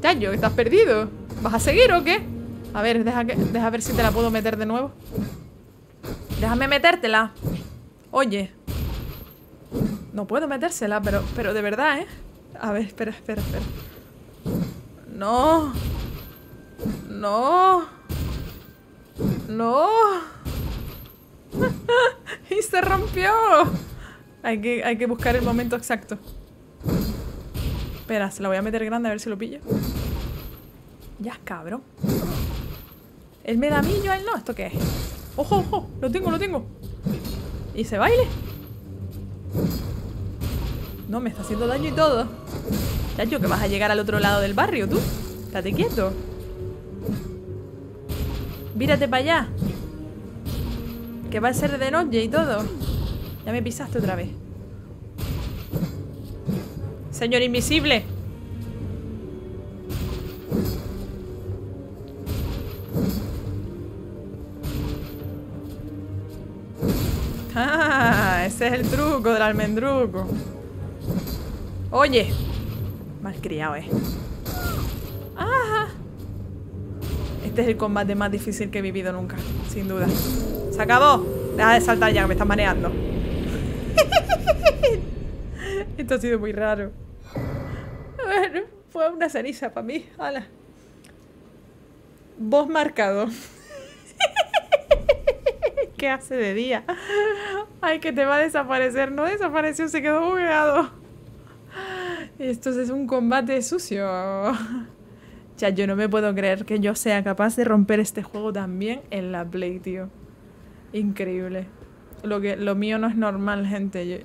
Ya, yo, estás perdido. ¿Vas a seguir o qué? A ver, deja ver si te la puedo meter de nuevo. Déjame metértela. Oye. No puedo metérsela, pero de verdad, ¿eh? A ver, espera, espera, espera. No. No. No. Y se rompió. Hay que buscar el momento exacto. Espera, se la voy a meter grande a ver si lo pillo. Ya, cabrón. Él me da a mí, yo a él no. ¿Esto qué es? ¡Ojo, ojo! Lo tengo, lo tengo. ¿Y se baile? No, me está haciendo daño y todo. Chacho, que vas a llegar al otro lado del barrio, tú. Estate quieto. Vírate para allá. Que va a ser de noche y todo. Ya me pisaste otra vez. Señor invisible. Ah, ese es el truco del almendruco. Oye, Malcriado, eh. ¡Ajá! Este es el combate más difícil que he vivido nunca, sin duda. ¡Se acabó! Deja de saltar ya, que me estás mareando. Esto ha sido muy raro. Bueno, fue una ceniza para mí. ¡Hala! Voz marcado. ¿Qué hace de día? Ay, que te va a desaparecer. No desapareció, se quedó bugueado. Esto es un combate sucio. Ya, yo no me puedo creer que yo sea capaz de romper este juego también en la Play, tío. Increíble. Lo mío no es normal, gente. Yo,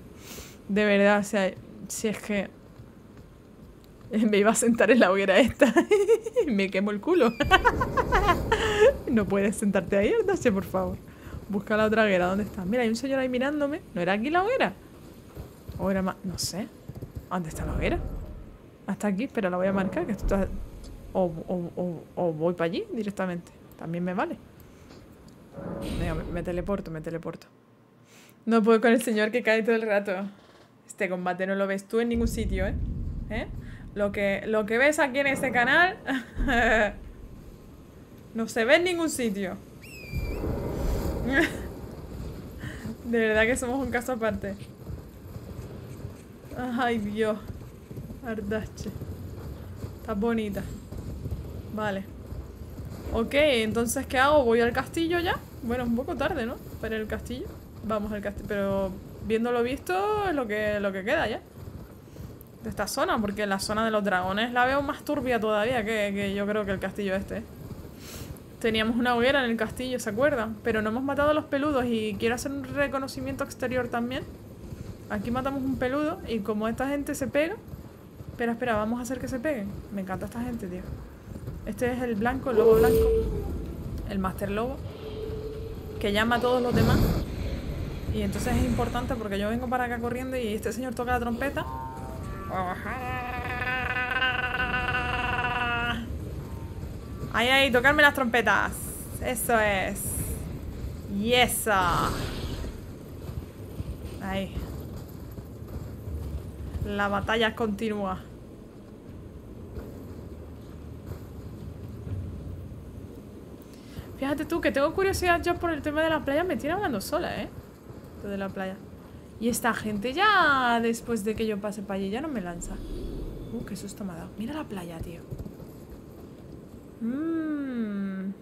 de verdad, o sea, si es que... me iba a sentar en la hoguera esta. Me quemo el culo. No puedes sentarte ahí, Ardashe, por favor. Busca la otra hoguera. ¿Dónde está? Mira, hay un señor ahí mirándome. ¿No era aquí la hoguera? ¿O era más? No sé. ¿Dónde está la hoguera? Hasta aquí, pero la voy a marcar. Que esto está... o voy para allí directamente. También me vale. Venga, me teleporto, me teleporto. No puedo con el señor que cae todo el rato. Este combate no lo ves tú en ningún sitio, ¿eh? ¿Eh? Lo que ves aquí en este canal no se ve en ningún sitio. De verdad que somos un caso aparte. Ay, Dios. Ardashe. Estás bonita. Vale. Ok, entonces, ¿qué hago? ¿Voy al castillo ya? Bueno, es un poco tarde, ¿no? Para el castillo. Vamos al castillo. Pero viéndolo visto es lo que queda ya de esta zona, porque la zona de los dragones la veo más turbia todavía que yo creo que el castillo este. Teníamos una hoguera en el castillo, ¿se acuerdan? Pero no hemos matado a los peludos y quiero hacer un reconocimiento exterior también. Aquí matamos un peludo y como esta gente se pega... Espera, espera, vamos a hacer que se peguen. Me encanta esta gente, tío. Este es el blanco, el lobo blanco. El Master Lobo. Que llama a todos los demás. Y entonces es importante porque yo vengo para acá corriendo y este señor toca la trompeta. Ahí, ahí, tocarme las trompetas. Eso es. Yes. Ahí. La batalla continúa. Fíjate tú que tengo curiosidad yo por el tema de la playa. Me tiene hablando sola, ¿eh? Lo de la playa. Y esta gente ya, después de que yo pase para allí, ya no me lanza. Qué susto me ha dado. Mira la playa, tío.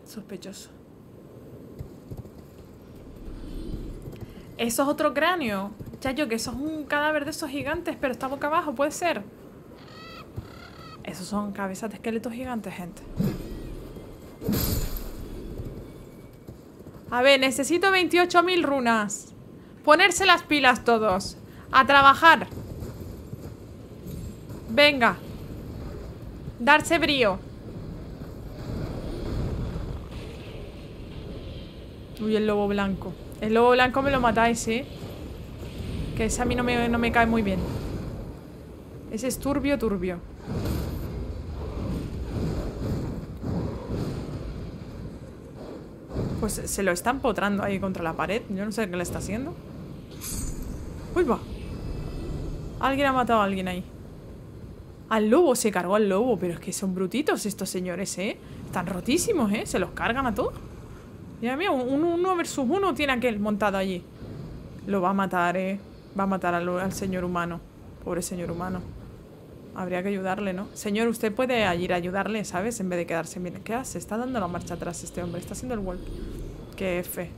Sospechoso. Eso es otro cráneo. Chayo, que eso es un cadáver de esos gigantes, pero está boca abajo, puede ser. Esos son cabezas de esqueletos gigantes, gente. A ver, necesito 28.000 runas. Ponerse las pilas todos. A trabajar. Venga. Darse brío. Uy, el lobo blanco. El lobo blanco me lo matáis, ¿eh? Que ese a mí no me cae muy bien. Ese es turbio, turbio. Pues se lo está empotrando ahí contra la pared. Yo no sé qué le está haciendo. ¡Uy, va! Alguien ha matado a alguien ahí. Al lobo, se cargó al lobo. Pero es que son brutitos estos señores, ¿eh? Están rotísimos, ¿eh? Se los cargan a todos. Mira, mira, un 1 versus 1 tiene aquel montado allí. Lo va a matar, ¿eh? Va a matar al señor humano. Pobre señor humano. Habría que ayudarle, ¿no? Señor, usted puede ir a ayudarle, ¿sabes? En vez de quedarse... Mira, ¿qué hace? Está dando la marcha atrás este hombre. Está haciendo el walk. Qué F.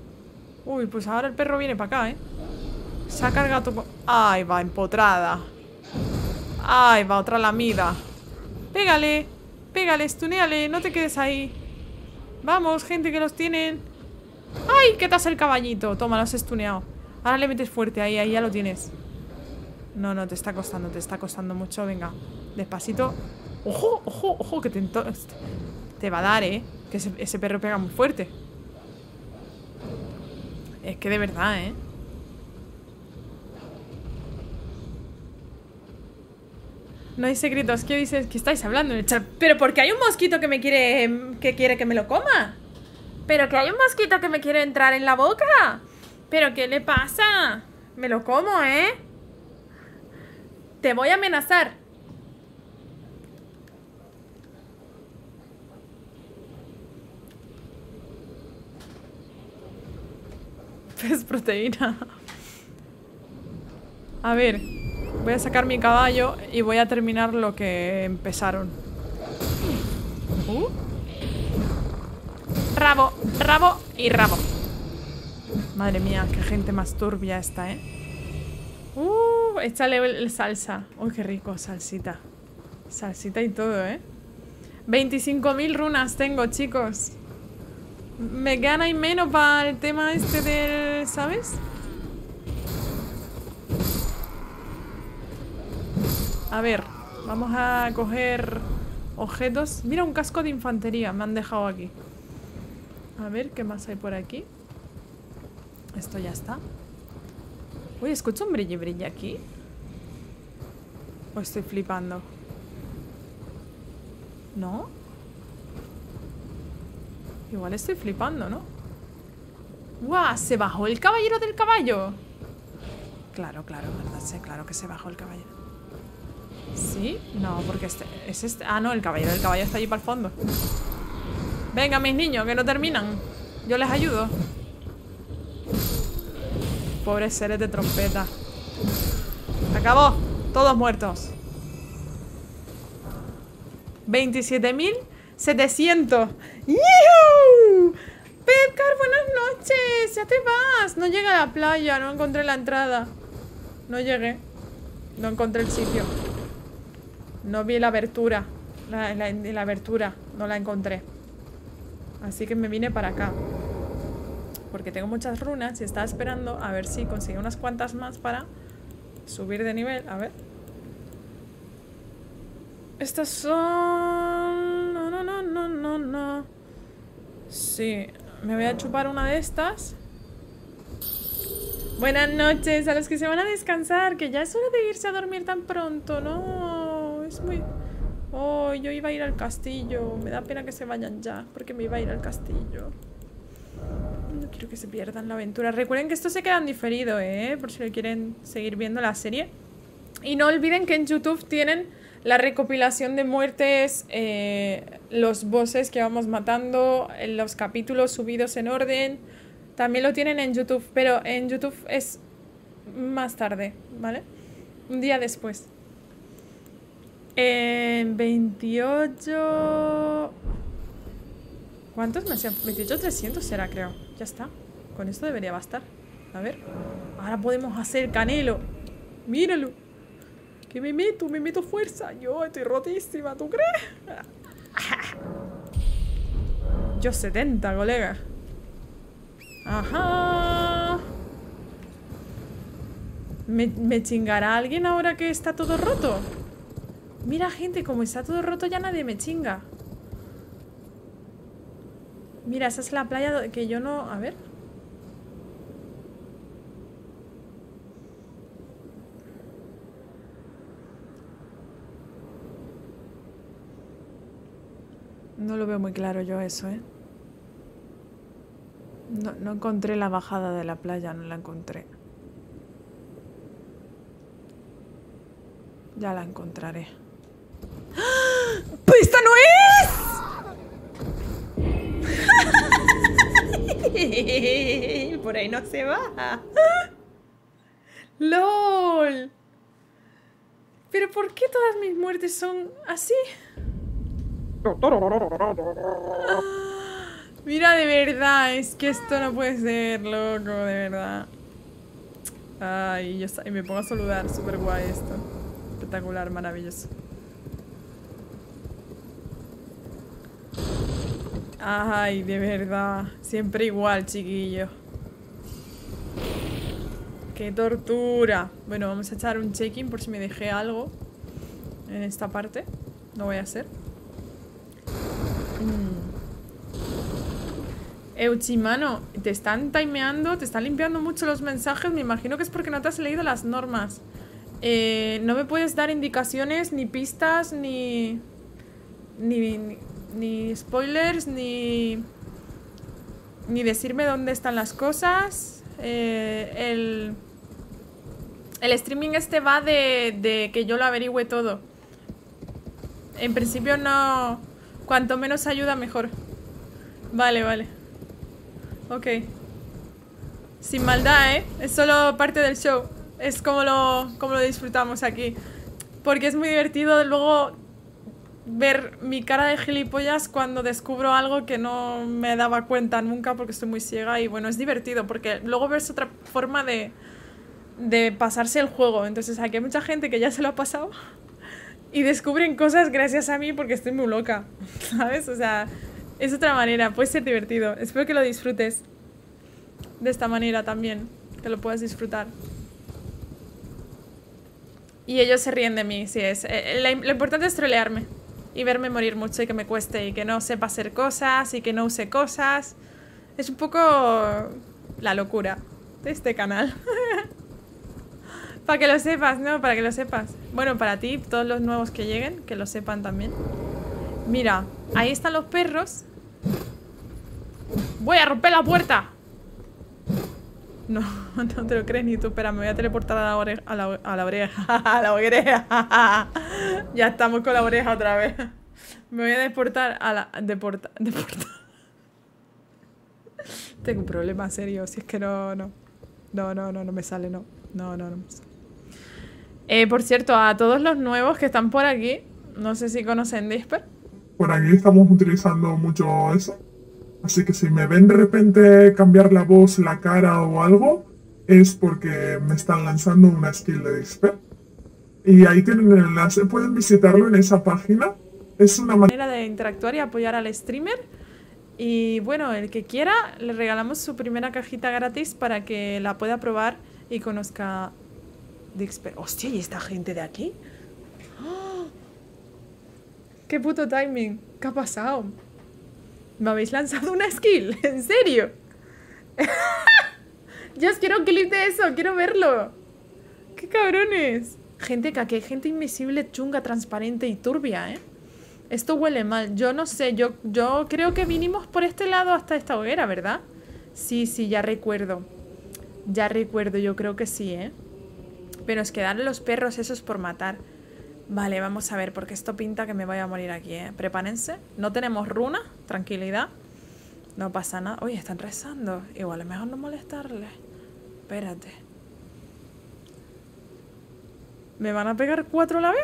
Uy, pues ahora el perro viene para acá, ¿eh? Se ha cargado... ¡Ay, va! Empotrada. ¡Ay, va! Otra lamida. ¡Pégale! ¡Pégale! ¡Estuneale! ¡No te quedes ahí! ¡Vamos, gente, que los tienen! ¡Ay! ¿Qué te hace el caballito? Toma, lo has estuneado. Ahora le metes fuerte. Ahí, ahí ya lo tienes. No, no, te está costando mucho. Venga, despacito. ¡Ojo, ojo, ojo! Que te va a dar, ¿eh? Que ese perro pega muy fuerte. Es que de verdad, ¿eh? No hay secretos. ¿Qué dices? ¿Qué estáis hablando en el chat? Pero porque hay un mosquito que me quiere que me lo coma. Pero que hay un mosquito que me quiere entrar en la boca. ¿Pero qué le pasa? Me lo como, ¿eh? Te voy a amenazar. Es proteína. A ver, voy a sacar mi caballo y voy a terminar lo que empezaron. Rabo, rabo y rabo. Madre mía, qué gente más turbia esta, ¿eh? Échale el salsa. Uy, qué rico, salsita. Salsita y todo, ¿eh? 25.000 runas tengo, chicos. Me gana y menos para el tema este del... ¿sabes? A ver, vamos a coger objetos. Mira, un casco de infantería me han dejado aquí. A ver, ¿qué más hay por aquí? Esto ya está. Uy, escucho un brilli brilli aquí. O estoy flipando. ¿No? Igual estoy flipando, ¿no? ¡Guau! ¿Se bajó el caballero del caballo? Claro, claro, verdad, sí, claro que se bajó el caballero. ¿Sí? No, porque este... es este. Ah, no, el caballero del caballo está allí para el fondo. Venga, mis niños, que no terminan. Yo les ayudo. Pobres seres de trompeta. Acabó. Todos muertos. 27.700. ¡Yuhu! Pedcar, buenas noches. Ya te vas. No llegué a la playa. No encontré la entrada. No llegué. No encontré el sitio. No vi la abertura. La abertura. No la encontré. Así que me vine para acá. Porque tengo muchas runas y estaba esperando a ver si conseguí unas cuantas más para subir de nivel. A ver. Estas son... No, no, no, no, no, no. Sí, me voy a chupar una de estas. Buenas noches a los que se van a descansar, que ya es hora de irse a dormir tan pronto. No, es muy... Oh, yo iba a ir al castillo. Me da pena que se vayan ya, porque me iba a ir al castillo. No quiero que se pierdan la aventura. Recuerden que esto se queda en diferido, por si lo quieren seguir viendo la serie. Y no olviden que en YouTube tienen la recopilación de muertes, los bosses que vamos matando, los capítulos subidos en orden. También lo tienen en YouTube, pero en YouTube es más tarde, ¿vale? Un día después. 28... ¿Cuántos me hacían? 28.300 será, creo. Ya está. Con esto debería bastar. A ver. Ahora podemos hacer canelo. Míralo. Que me meto fuerza. Yo estoy rotísima, ¿tú crees? Yo 70, colega. Ajá. ¿Me chingará alguien ahora que está todo roto? Mira, gente, como está todo roto ya nadie me chinga. Mira, esa es la playa que yo no... A ver. No lo veo muy claro yo eso, ¿eh? No encontré la bajada de la playa, no la encontré. Ya la encontraré. ¡Ah! ¡Pues esta no es! Por ahí no se va. ¡Lol! ¿Pero por qué todas mis muertes son así? Mira, de verdad, es que esto no puede ser, loco, de verdad. Ay, yo me pongo a saludar, súper guay esto. Espectacular, maravilloso. Ay, de verdad. Siempre igual, chiquillo. ¡Qué tortura! Bueno, vamos a echar un check-in por si me dejé algo en esta parte. No voy a hacer. Euchimano, te están timeando, te están limpiando mucho los mensajes. Me imagino que es porque no te has leído las normas. No me puedes dar indicaciones, ni pistas, ni spoilers, ni decirme dónde están las cosas. El streaming este va de que yo lo averigüe todo. En principio no... Cuanto menos ayuda, mejor. Vale, vale. Ok. Sin maldad, ¿eh? Es solo parte del show. Es como lo disfrutamos aquí. Porque es muy divertido luego ver mi cara de gilipollas cuando descubro algo que no me daba cuenta nunca porque estoy muy ciega. Y bueno, es divertido porque luego ves otra forma de pasarse el juego. Entonces aquí hay mucha gente que ya se lo ha pasado y descubren cosas gracias a mí porque estoy muy loca, ¿sabes? O sea, es otra manera, puede ser divertido. Espero que lo disfrutes de esta manera también, que lo puedas disfrutar. Y ellos se ríen de mí, sí es. Lo importante es trolearme y verme morir mucho y que me cueste y que no sepa hacer cosas y que no use cosas. Es un poco la locura de este canal. Para que lo sepas, ¿no? Para que lo sepas. Bueno, para ti, todos los nuevos que lleguen, que lo sepan también. Mira, ahí están los perros. ¡Voy a romper la puerta! No, no te lo crees ni tú. Espera, me voy a teleportar a la oreja. Ya estamos con la oreja otra vez. Me voy a deportar a la... Deportar. Tengo un problema serio, si es que no. No me sale, no me sale. Por cierto, a todos los nuevos que están por aquí, no sé si conocen Disper. Por aquí estamos utilizando mucho eso. Así que si me ven de repente cambiar la voz, la cara o algo, es porque me están lanzando una skill de Disper. Y ahí tienen el enlace, pueden visitarlo en esa página. Es una manera de interactuar y apoyar al streamer. Y bueno, el que quiera, le regalamos su primera cajita gratis para que la pueda probar y conozca Disper. ¡Hostia! ¿Y esta gente de aquí? ¡Oh! ¡Qué puto timing! ¿Qué ha pasado? ¿Me habéis lanzado una skill? ¿En serio? Yo os quiero un clip de eso, quiero verlo. ¡Qué cabrones! Gente, que aquí hay gente invisible, chunga, transparente y turbia, ¿eh? Esto huele mal. Yo no sé, yo creo que vinimos por este lado hasta esta hoguera, ¿verdad? Sí, ya recuerdo. Ya recuerdo, yo creo que sí, ¿eh? Pero es que darle los perros esos por matar. Vale, vamos a ver, porque esto pinta que me voy a morir aquí, ¿eh? Prepárense. No tenemos runa, tranquilidad. No pasa nada. Oye, están rezando. Igual es mejor no molestarles. Espérate. ¿Me van a pegar 4 a la vez?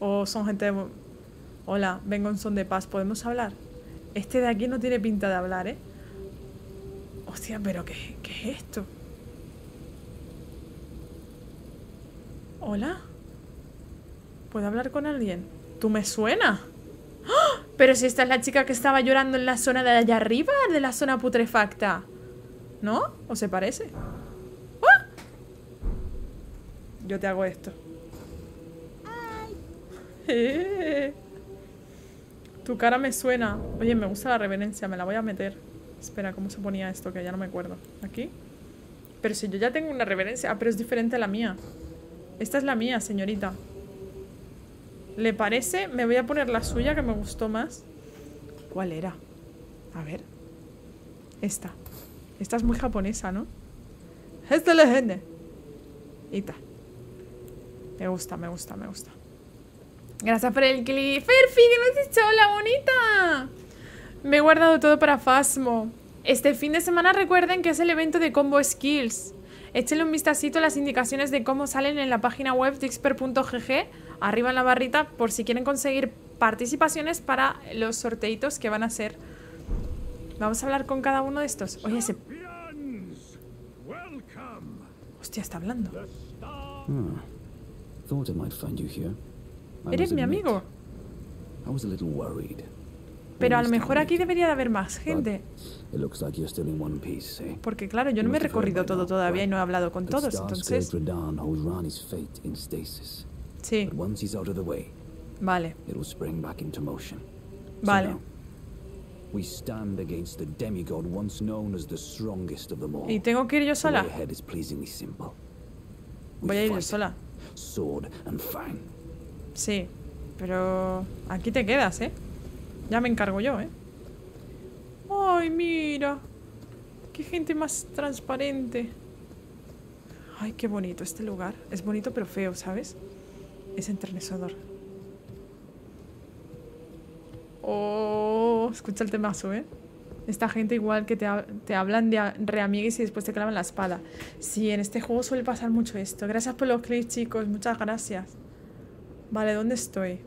¿O son gente...? Hola, vengo en son de paz, ¿podemos hablar? Este de aquí no tiene pinta de hablar, ¿eh? Hostia, pero ¿qué es esto? ¿Hola? ¿Puedo hablar con alguien? ¿Tú me suena? ¡Oh! Pero si esta es la chica que estaba llorando en la zona de allá arriba, de la zona putrefacta, ¿no? ¿O se parece? ¡Oh! Yo te hago esto. ¡Ay! Tu cara me suena. Oye, me gusta la reverencia, me la voy a meter. Espera, ¿cómo se ponía esto? Que ya no me acuerdo. ¿Aquí? Pero si yo ya tengo una reverencia. Ah, pero es diferente a la mía. Esta es la mía, señorita. ¿Le parece? Me voy a poner la suya, que me gustó más. ¿Cuál era? A ver. Esta. Esta es muy japonesa, ¿no? Esta es la gente. Ita. Me gusta. Gracias por el clip. Ferfi, que nos has dicho hola, bonita. Me he guardado todo para Fasmo. Este fin de semana recuerden que es el evento de Combo Skills. Échenle un vistacito a las indicaciones de cómo salen en la página web disper.gg, arriba en la barrita, por si quieren conseguir participaciones para los sorteitos que van a hacer. Vamos a hablar con cada uno de estos. Oye, ese... Hostia, está hablando. Eres mi amigo. Pero a lo mejor aquí debería de haber más gente. Porque claro, yo no me he recorrido todo todavía y no he hablado con todos, entonces... Sí. Vale. Vale. Y tengo que ir yo sola. Voy a ir yo sola. Sí, pero aquí te quedas, ¿eh? Ya me encargo yo, ¿eh? ¡Ay, mira! ¡Qué gente más transparente! ¡Ay, qué bonito este lugar! Es bonito pero feo, ¿sabes? Es enternecedor. ¡Oh! Escucha el temazo, ¿eh? Esta gente igual que te hablan de reamigues y después te clavan la espada. Sí, en este juego suele pasar mucho esto. Gracias por los clips, chicos. Muchas gracias. Vale, ¿dónde estoy?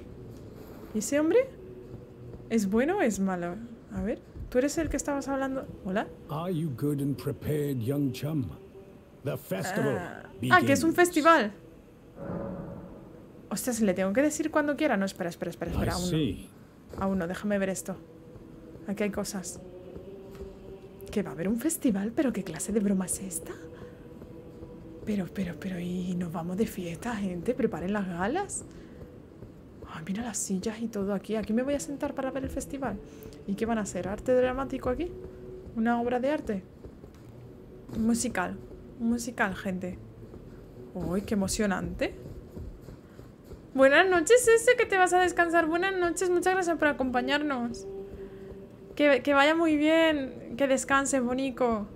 ¿Y ese hombre? ¿Es bueno o es malo? A ver, ¿tú eres el que estabas hablando? ¿Hola? Ah, que es un festival. Ostras, le tengo que decir cuando quiera. No, espera. Aún no, déjame ver esto. Aquí hay cosas. ¿Que va a haber un festival? ¿Pero qué clase de broma es esta? Pero, ¿y nos vamos de fiesta, gente? Preparen las galas. Ay, mira las sillas y todo aquí. Aquí me voy a sentar para ver el festival. ¿Y qué van a hacer? ¿Arte dramático aquí? ¿Una obra de arte? Musical. Musical, gente. Uy, qué emocionante. Buenas noches, ese que te vas a descansar. Buenas noches, muchas gracias por acompañarnos. Que vaya muy bien. Que descanses, bonico.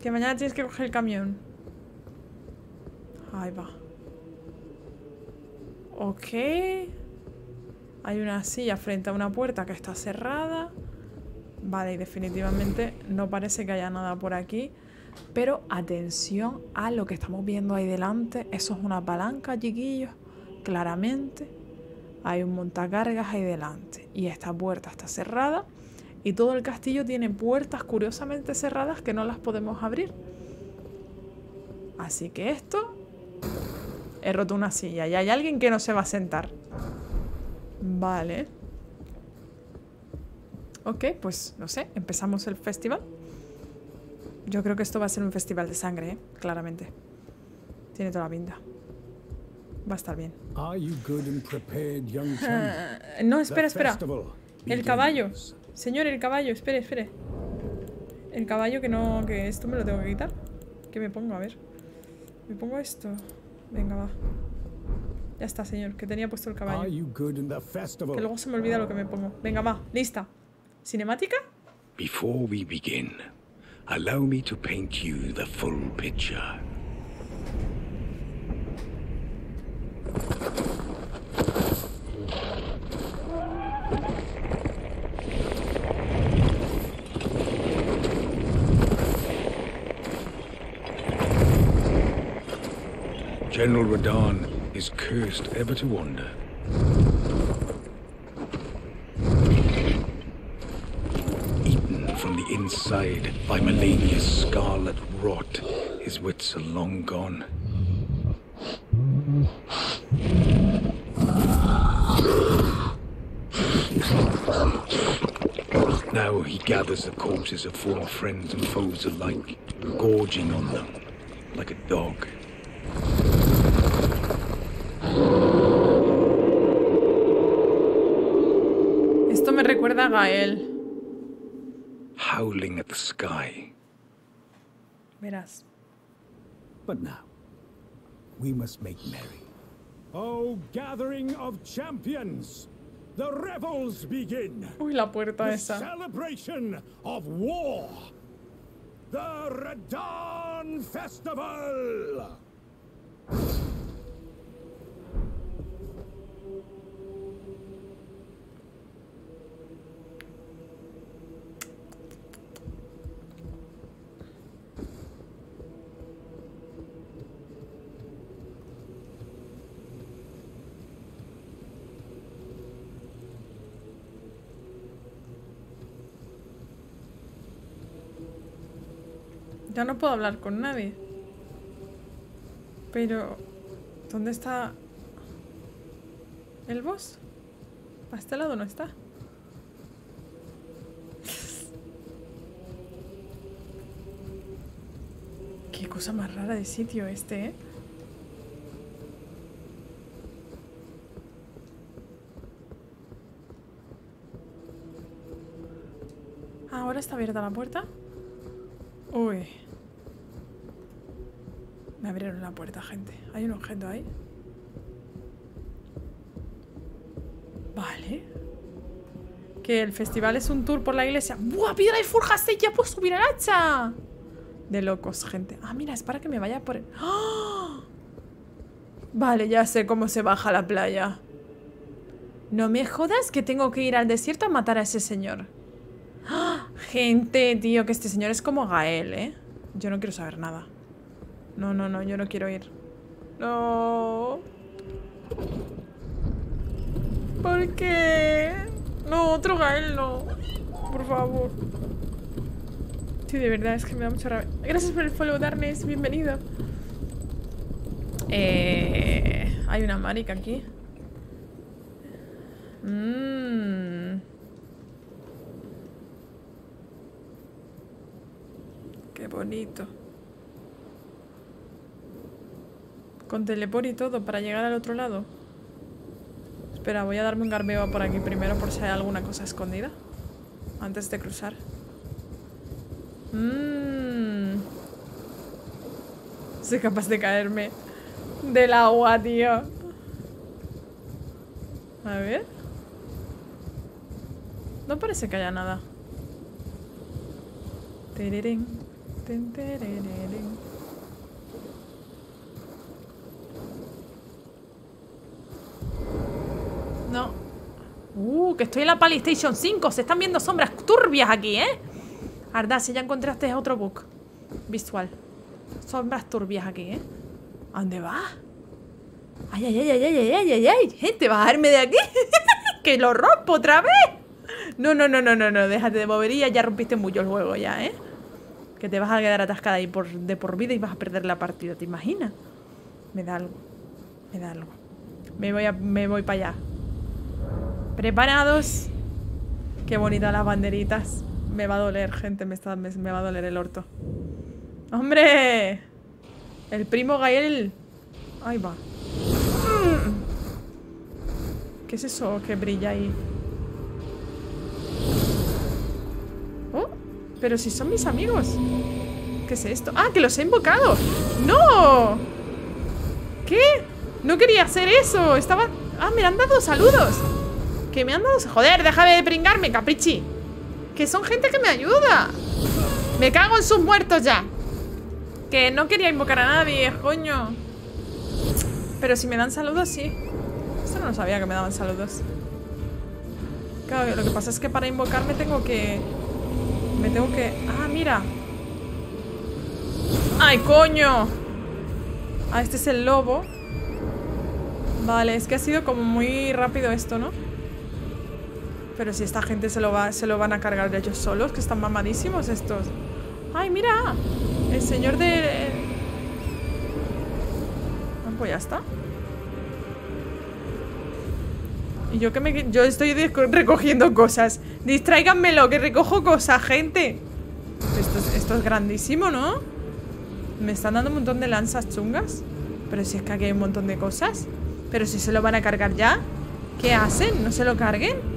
Que mañana tienes que coger el camión. Ahí va. Ok. Hay una silla frente a una puerta que está cerrada. Vale, y definitivamente no parece que haya nada por aquí. Pero atención a lo que estamos viendo ahí delante. Eso es una palanca, chiquillos. Claramente hay un montacargas ahí delante. Y esta puerta está cerrada. Y todo el castillo tiene puertas curiosamente cerradas que no las podemos abrir. Así que esto... He roto una silla y hay alguien que no se va a sentar. Vale. Ok, pues no sé. Empezamos el festival. Yo creo que esto va a ser un festival de sangre, ¿eh? Claramente. Tiene toda la pinta. Va a estar bien. No, espera. El caballo. Señor, el caballo. Espere. El caballo que no... Que esto me lo tengo que quitar. ¿Qué me pongo? A ver. Me pongo esto. Venga, va. Ya está, señor. Que tenía puesto el caballo. Que luego se me olvida lo que me pongo. Venga, va. Lista. ¿Cinemática? Before we begin, allow me to paint you the full picture. General Radahn is cursed ever to wander. Eaten from the inside by Melania's scarlet rot, his wits are long gone. Now he gathers the corpses of former friends and foes alike, gorging on them like a dog. Esto me recuerda a Gael. Howling at the sky. Verás. But now we must make merry. Oh, gathering of champions, the revels begin. Uy, la puerta esa. The celebration of war. The Radahn Festival. Ya no puedo hablar con nadie. Pero... ¿Dónde está el boss? A este lado no está. Qué cosa más rara de sitio este, ¿eh? Ahora está abierta la puerta. Uy. Me abrieron la puerta, gente. Hay un objeto ahí. Vale. Que el festival es un tour por la iglesia. ¡Buah! ¡Piedra y forjas! ¡Ya puedo subir al hacha! De locos, gente. Ah, mira, es para que me vaya por... ¡Oh! Vale, ya sé cómo se baja la playa. No me jodas que tengo que ir al desierto a matar a ese señor. ¡Ah! gente, tío, que este señor es como Gael, ¿eh? Yo no quiero saber nada. No, no, no, yo no quiero ir. No. ¿Por qué? No, otro Gael no. Por favor. Sí, de verdad, es que me da mucha rabia. Gracias por el follow, Darnes, bienvenido. Hay una marica aquí. Qué bonito. Con teleport y todo para llegar al otro lado. Espera, voy a darme un garbeo por aquí primero por si hay alguna cosa escondida antes de cruzar. Soy capaz de caerme del agua, tío. A ver. No parece que haya nada. Tererén, ten, tererén. No. Que estoy en la PlayStation 5. Se están viendo sombras turbias aquí, ¿eh? Ardashe, ya encontraste otro bug visual. Sombras turbias aquí, ¿eh? ¿A dónde va? ¡Ay, ay, ay, ay, ay, ay, ay, ay! ¡Gente, bajarme de aquí! ¡Que lo rompo otra vez! No, no, no, no, no, no, déjate de bobería. Ya rompiste mucho el juego ya, ¿eh? Que te vas a quedar atascada ahí de por vida y vas a perder la partida, ¿te imaginas? Me da algo. Me da algo. Me voy para allá. ¿Preparados? Qué bonitas las banderitas. Me va a doler, gente. Me va a doler el orto. ¡Hombre! El primo Gael. Ahí va. ¿Qué es eso que brilla ahí? Oh, pero si son mis amigos. ¿Qué es esto? ¡Ah, que los he invocado! ¡No! ¿Qué? No quería hacer eso. Estaba... ¡Ah, me han dado saludos! Que me han dado... Joder, déjame de pringarme, caprichi. Que son gente que me ayuda. Me cago en sus muertos ya. Que no quería invocar a nadie, coño. Pero si me dan saludos, sí. Esto no lo sabía, que me daban saludos. Claro, lo que pasa es que para invocarme tengo que... Me tengo que... Ah, mira. ¡Ay, coño! Ah, este es el lobo. Vale, es que ha sido como muy rápido esto, ¿no? Pero si esta gente se lo van a cargar de ellos solos, que están mamadísimos estos. ¡Ay, mira! El señor de... Ah, pues ya está. Y yo que me... Yo estoy recogiendo cosas. Distráiganmelo, que recojo cosas, gente. Esto es grandísimo, ¿no? Me están dando un montón de lanzas chungas. Pero si es que aquí hay un montón de cosas. Pero si se lo van a cargar ya. ¿Qué hacen? ¿No se lo carguen?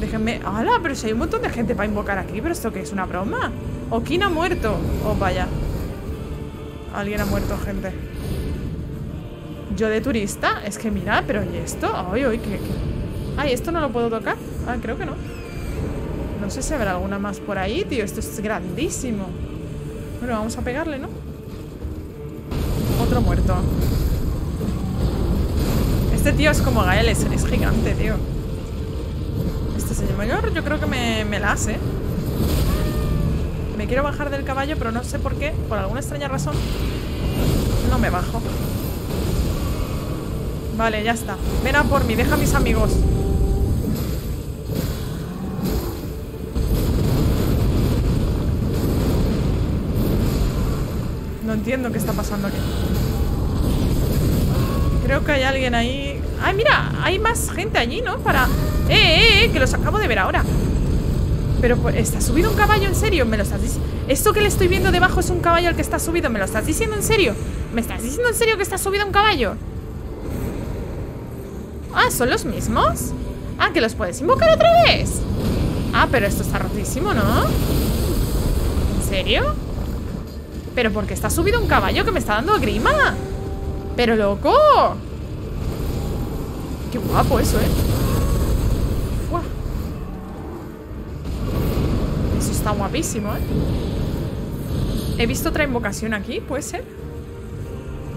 Déjenme... ¡Hala! Pero si hay un montón de gente para invocar aquí. ¿Pero esto qué es? ¿Una broma? ¿O quién ha muerto? Oh, vaya. Alguien ha muerto, gente. ¿Yo de turista? Es que mira, pero ¿y esto? ¡Ay, ay! ¿Qué? ¡Ay! ¿Esto no lo puedo tocar? Ah, creo que no. No sé si habrá alguna más por ahí, tío. Esto es grandísimo. Bueno, vamos a pegarle, ¿no? Otro muerto. Este tío es como Gael. Es gigante, tío. Señor mayor, yo creo que me la hace. Me quiero bajar del caballo, pero no sé por qué. Por alguna extraña razón no me bajo. Vale, ya está. Ven a por mí, deja a mis amigos. No entiendo qué está pasando aquí. Creo que hay alguien ahí. ¡Ay, mira! Hay más gente allí, ¿no? Para... que los acabo de ver ahora. Pero pues, ¿está subido un caballo? ¿En serio? ¿Me lo estás diciendo? Esto que le estoy viendo debajo es un caballo al que está subido. ¿Me lo estás diciendo en serio? ¿Me estás diciendo en serio que está subido un caballo? Ah, ¿son los mismos? Ah, que los puedes invocar otra vez. Ah, pero esto está rotísimo, ¿no? ¿En serio? ¿Pero por qué está subido un caballo que me está dando grima? ¡Pero loco! Qué guapo eso, ¿eh? Está guapísimo, ¿eh? He visto otra invocación aquí, ¿puede ser?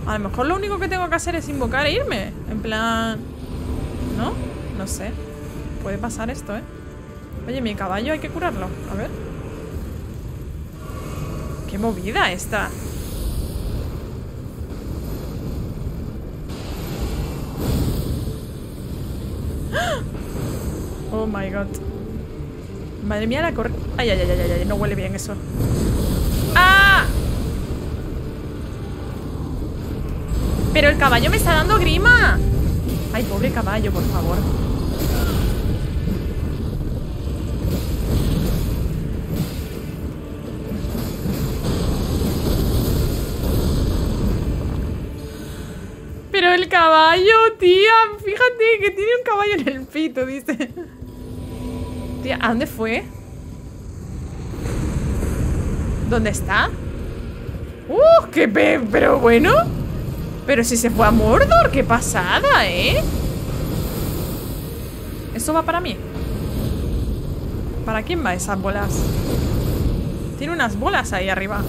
A lo mejor lo único que tengo que hacer es invocar e irme. En plan... ¿No? No sé. Puede pasar esto, ¿eh? Oye, mi caballo hay que curarlo. A ver. ¡Qué movida esta! Oh my god. Madre mía, la corre... Ay, ay, ay, ay, ay, no huele bien eso. ¡Ah! Pero el caballo me está dando grima. Ay, pobre caballo, por favor. Pero el caballo, tía. Fíjate que tiene un caballo en el pito, dice. Tía, ¿a dónde fue? ¿Dónde está? ¡Qué pe... Pero bueno. Pero si se fue a Mordor, qué pasada, ¿eh? Eso va para mí. ¿Para quién va esas bolas? Tiene unas bolas ahí arriba.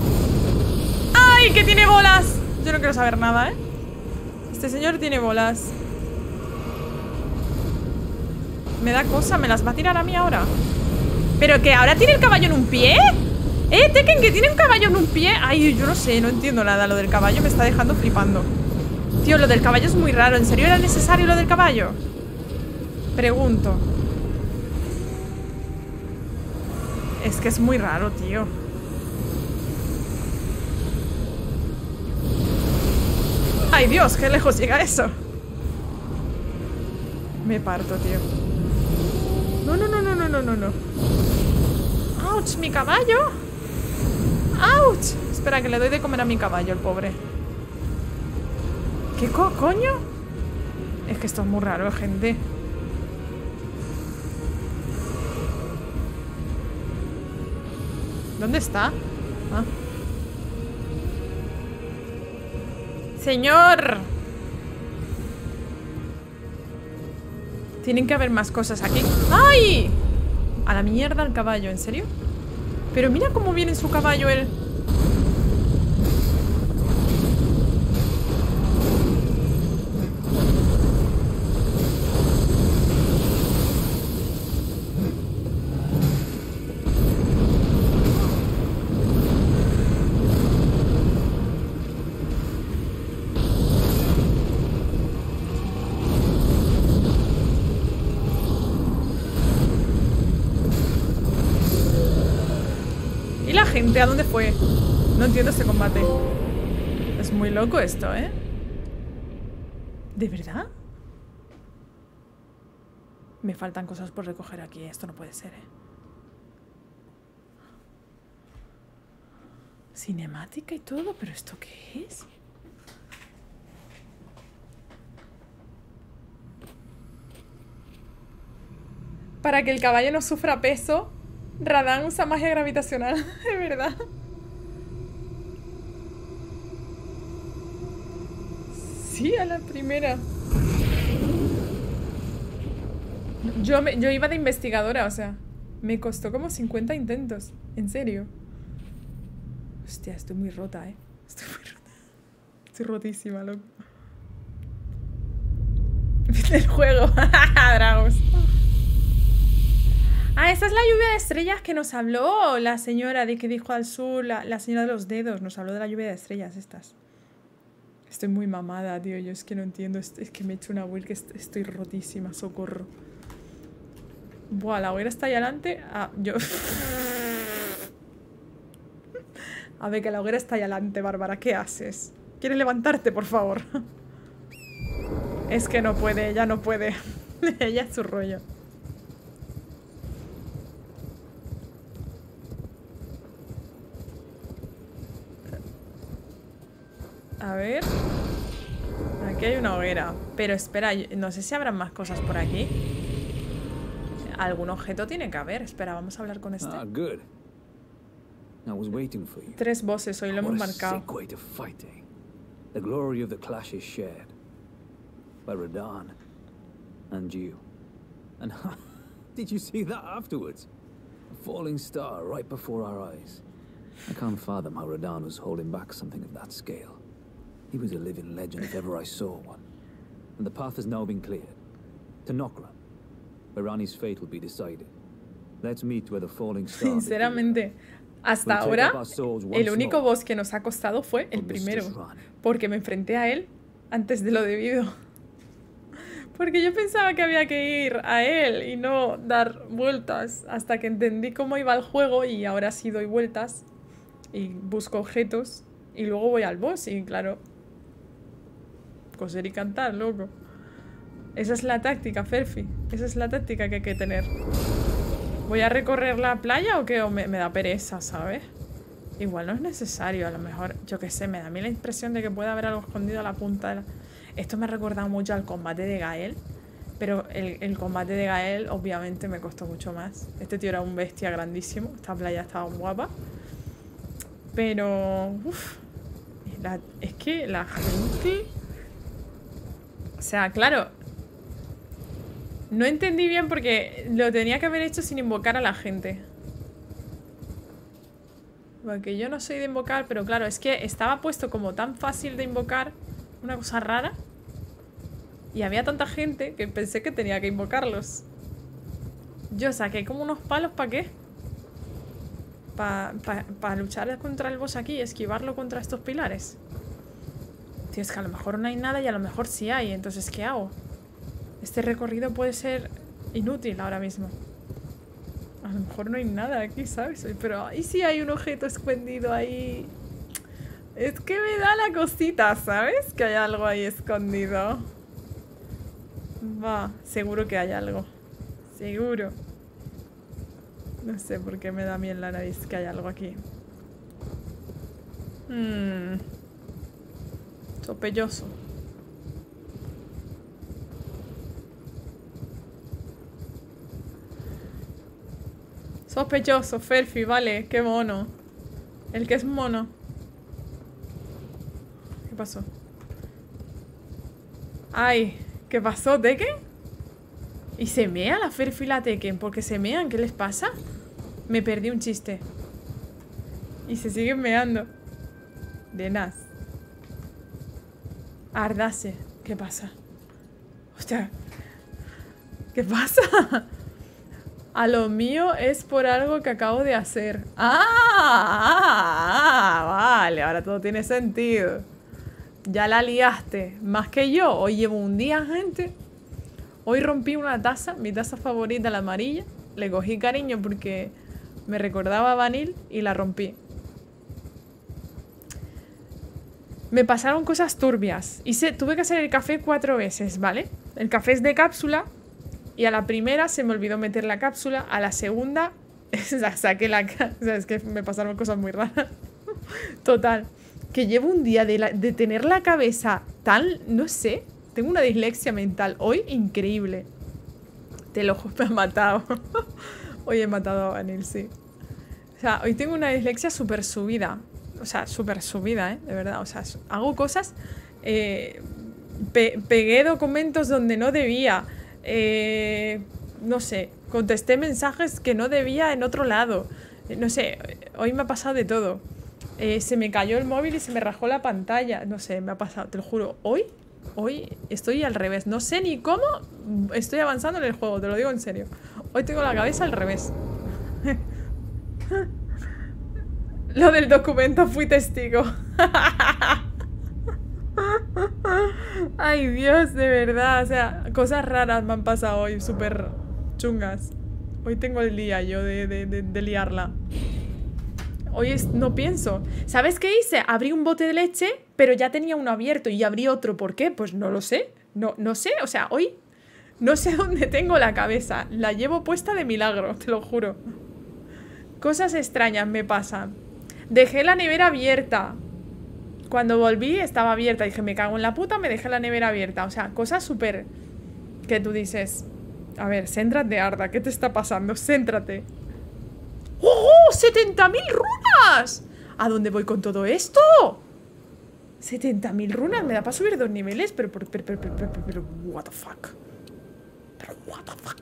¡Ay, que tiene bolas! Yo no quiero saber nada, ¿eh? Este señor tiene bolas. Me da cosa, me las va a tirar a mí ahora. ¿Pero que ahora tiene el caballo en un pie? Tekken, que tiene un caballo en un pie. Ay, yo no sé, no entiendo nada. Lo del caballo me está dejando flipando. Tío, lo del caballo es muy raro. ¿En serio era necesario lo del caballo? Pregunto. Es que es muy raro, tío. Ay, Dios, qué lejos llega eso. Me parto, tío. No, no, no, no, no, no, no, no. ¡Auch! ¡Mi caballo! ¡Auch! Espera, que le doy de comer a mi caballo, el pobre. ¿Qué coño? Es que esto es muy raro, gente. ¿Dónde está? Ah. ¡Señor! Tienen que haber más cosas aquí. ¡Ay! A la mierda el caballo, ¿en serio? Pero mira cómo viene en su caballo él. Gente, ¿a dónde fue? No entiendo este combate. Es muy loco esto, ¿eh? ¿De verdad? Me faltan cosas por recoger aquí. Esto no puede ser, ¿eh? Cinemática y todo, ¿pero esto qué es? Para que el caballo no sufra peso... Radahn usa magia gravitacional, de verdad. Sí, a la primera. Yo iba de investigadora, o sea. Me costó como 50 intentos, en serio. Hostia, estoy muy rota, ¿eh? Estoy muy rota. Estoy rotísima, loco. El juego, dragos. Ah, esa es la lluvia de estrellas que nos habló la señora de que dijo al sur, la señora de los dedos, nos habló de la lluvia de estrellas estas. Estoy muy mamada, tío, yo es que no entiendo, es que me he hecho una build que estoy rotísima, socorro. Buah, la hoguera está ahí adelante. Ah, yo... A ver, que la hoguera está ahí adelante, Bárbara, ¿qué haces? ¿Quieres levantarte, por favor? Es que no puede, ella no puede. Ella es su rollo. A ver. Aquí hay una hoguera. Pero espera, no sé si habrán más cosas por aquí. Algún objeto tiene que haber. Espera, vamos a hablar con este. Tres voces, hoy lo hemos marcado. The glory of the clash is shared by Radahn and you. And did you see that afterwards? A falling star right before our eyes. I can't fathom how Radahn was holding back something of that scale. He was a living legend if ever I saw one. And the path has now been cleared. To Nokra, where Rani's fate will be decided. Sinceramente, hasta ahora, el único boss que nos ha costado fue el primero, porque me enfrenté a él antes de lo debido. Porque yo pensaba que había que ir a él y no dar vueltas, hasta que entendí cómo iba el juego, y ahora sí doy vueltas y busco objetos y luego voy al boss y, claro, coser y cantar, loco. Esa es la táctica, Ferfi. Esa es la táctica que hay que tener. ¿Voy a recorrer la playa o qué? O me da pereza, ¿sabes? Igual no es necesario, a lo mejor, yo qué sé, me da a mí la impresión de que puede haber algo escondido a la punta de la... Esto me ha recordado mucho al combate de Gael, pero el combate de Gael obviamente me costó mucho más. Este tío era un bestia grandísimo, esta playa estaba guapa. Pero... Uf, es que la gente... O sea, claro... No entendí bien porque lo tenía que haber hecho sin invocar a la gente. Porque yo no soy de invocar, pero claro, es que estaba puesto como tan fácil de invocar... Una cosa rara. Y había tanta gente que pensé que tenía que invocarlos. Yo saqué como unos palos, ¿para qué? Para luchar contra el boss aquí y esquivarlo contra estos pilares. Tío, es que a lo mejor no hay nada y a lo mejor sí hay. Entonces, ¿qué hago? Este recorrido puede ser inútil ahora mismo. A lo mejor no hay nada aquí, ¿sabes? Pero ahí sí hay un objeto escondido ahí... Es que me da la cosita, ¿sabes? Que hay algo ahí escondido. Va, seguro que hay algo. Seguro. No sé por qué me da bien la nariz que hay algo aquí. Sospechoso. Sospechoso, Ferfi, vale, qué mono. El que es mono. ¿Qué pasó? Ay, ¿qué pasó, Tekken? ¿Y se mea la Ferfi la Tekken? ¿Por qué se mean? ¿Qué les pasa? Me perdí un chiste. Y se siguen meando. De nas. Ardashe. ¿Qué pasa? Hostia. ¿Qué pasa? A lo mío es por algo que acabo de hacer. ¡Ah! Vale, ahora todo tiene sentido. Ya la liaste, más que yo. Hoy llevo un día, gente. Hoy rompí una taza, mi taza favorita, la amarilla. Le cogí cariño porque me recordaba a Vanil y la rompí. Me pasaron cosas turbias. Tuve que hacer el café 4 veces, ¿vale? El café es de cápsula y a la primera se me olvidó meter la cápsula. A la segunda saqué la cápsula. O sea, es que me pasaron cosas muy raras. Total. Que llevo un día de tener la cabeza tan... No sé, tengo una dislexia mental hoy increíble. Te lo juro, me ha matado. Hoy he matado a Vanil, sí. O sea, hoy tengo una dislexia súper subida. O sea, súper subida, ¿eh? De verdad, o sea, hago cosas... pegué documentos donde no debía. No sé, contesté mensajes que no debía en otro lado. No sé, hoy me ha pasado de todo. Se me cayó el móvil y se me rajó la pantalla. No sé, me ha pasado, te lo juro. Hoy estoy al revés. No sé ni cómo estoy avanzando en el juego, te lo digo en serio. Hoy tengo la cabeza al revés. Lo del documento fui testigo. Ay, Dios, de verdad. O sea, cosas raras me han pasado hoy, súper chungas. Hoy tengo el día yo de liarla. Hoy no pienso. ¿Sabes qué hice? Abrí un bote de leche, pero ya tenía uno abierto y abrí otro. ¿Por qué? Pues no lo sé. No sé. O sea, hoy no sé dónde tengo la cabeza. La llevo puesta de milagro, te lo juro. Cosas extrañas me pasan. Dejé la nevera abierta. Cuando volví estaba abierta. Dije, me cago en la puta, me dejé la nevera abierta. O sea, cosas súper... Que tú dices... A ver, céntrate, Arda. ¿Qué te está pasando? Céntrate. ¡Oh! ¡70.000 runas! ¿A dónde voy con todo esto? 70.000 runas, me da para subir 2 niveles, pero what the fuck. Pero what the fuck.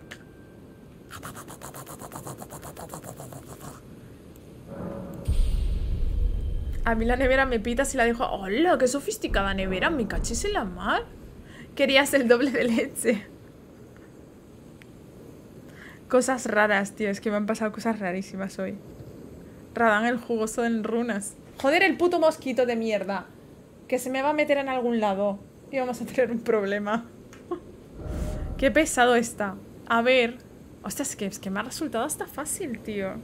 A mí la nevera me pita si la dejo. ¡Hola! ¡Qué sofisticada nevera! Me cachis en la mar. Querías el doble de leche. Cosas raras, tío. Es que me han pasado cosas rarísimas hoy. Radahn el jugoso en runas. Joder, el puto mosquito de mierda. Que se me va a meter en algún lado. Y vamos a tener un problema. Qué pesado está. A ver. Ostras, es que me ha resultado hasta fácil, tío.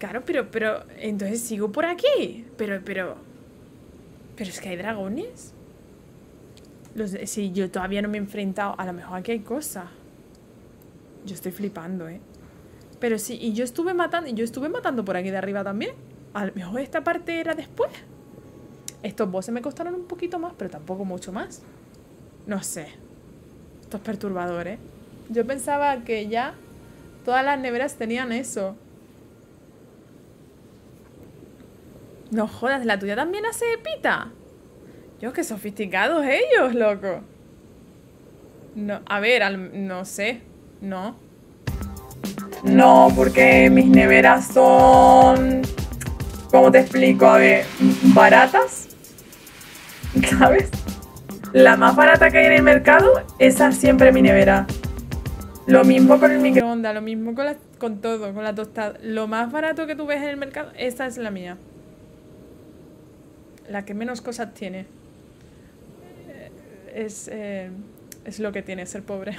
Claro, pero... Entonces sigo por aquí. Pero es que hay dragones. Si yo todavía no me he enfrentado. A lo mejor aquí hay cosas. Yo estoy flipando, ¿eh? Pero sí, y yo estuve matando por aquí de arriba también. A lo mejor esta parte era después. Estos bosses me costaron un poquito más, pero tampoco mucho más. No sé. Esto es perturbador, ¿eh? Yo pensaba que ya todas las neveras tenían eso. No jodas, la tuya también hace pita. Dios, qué sofisticados ellos, loco. No, a ver, no sé. No. No, porque mis neveras son... ¿Cómo te explico? A ver, baratas. ¿Sabes? La más barata que hay en el mercado, esa es siempre mi nevera. Lo mismo con el microondas, lo mismo con todo, con la tostada. Lo más barato que tú ves en el mercado, esa es la mía. La que menos cosas tiene. Es lo que tiene ser pobre.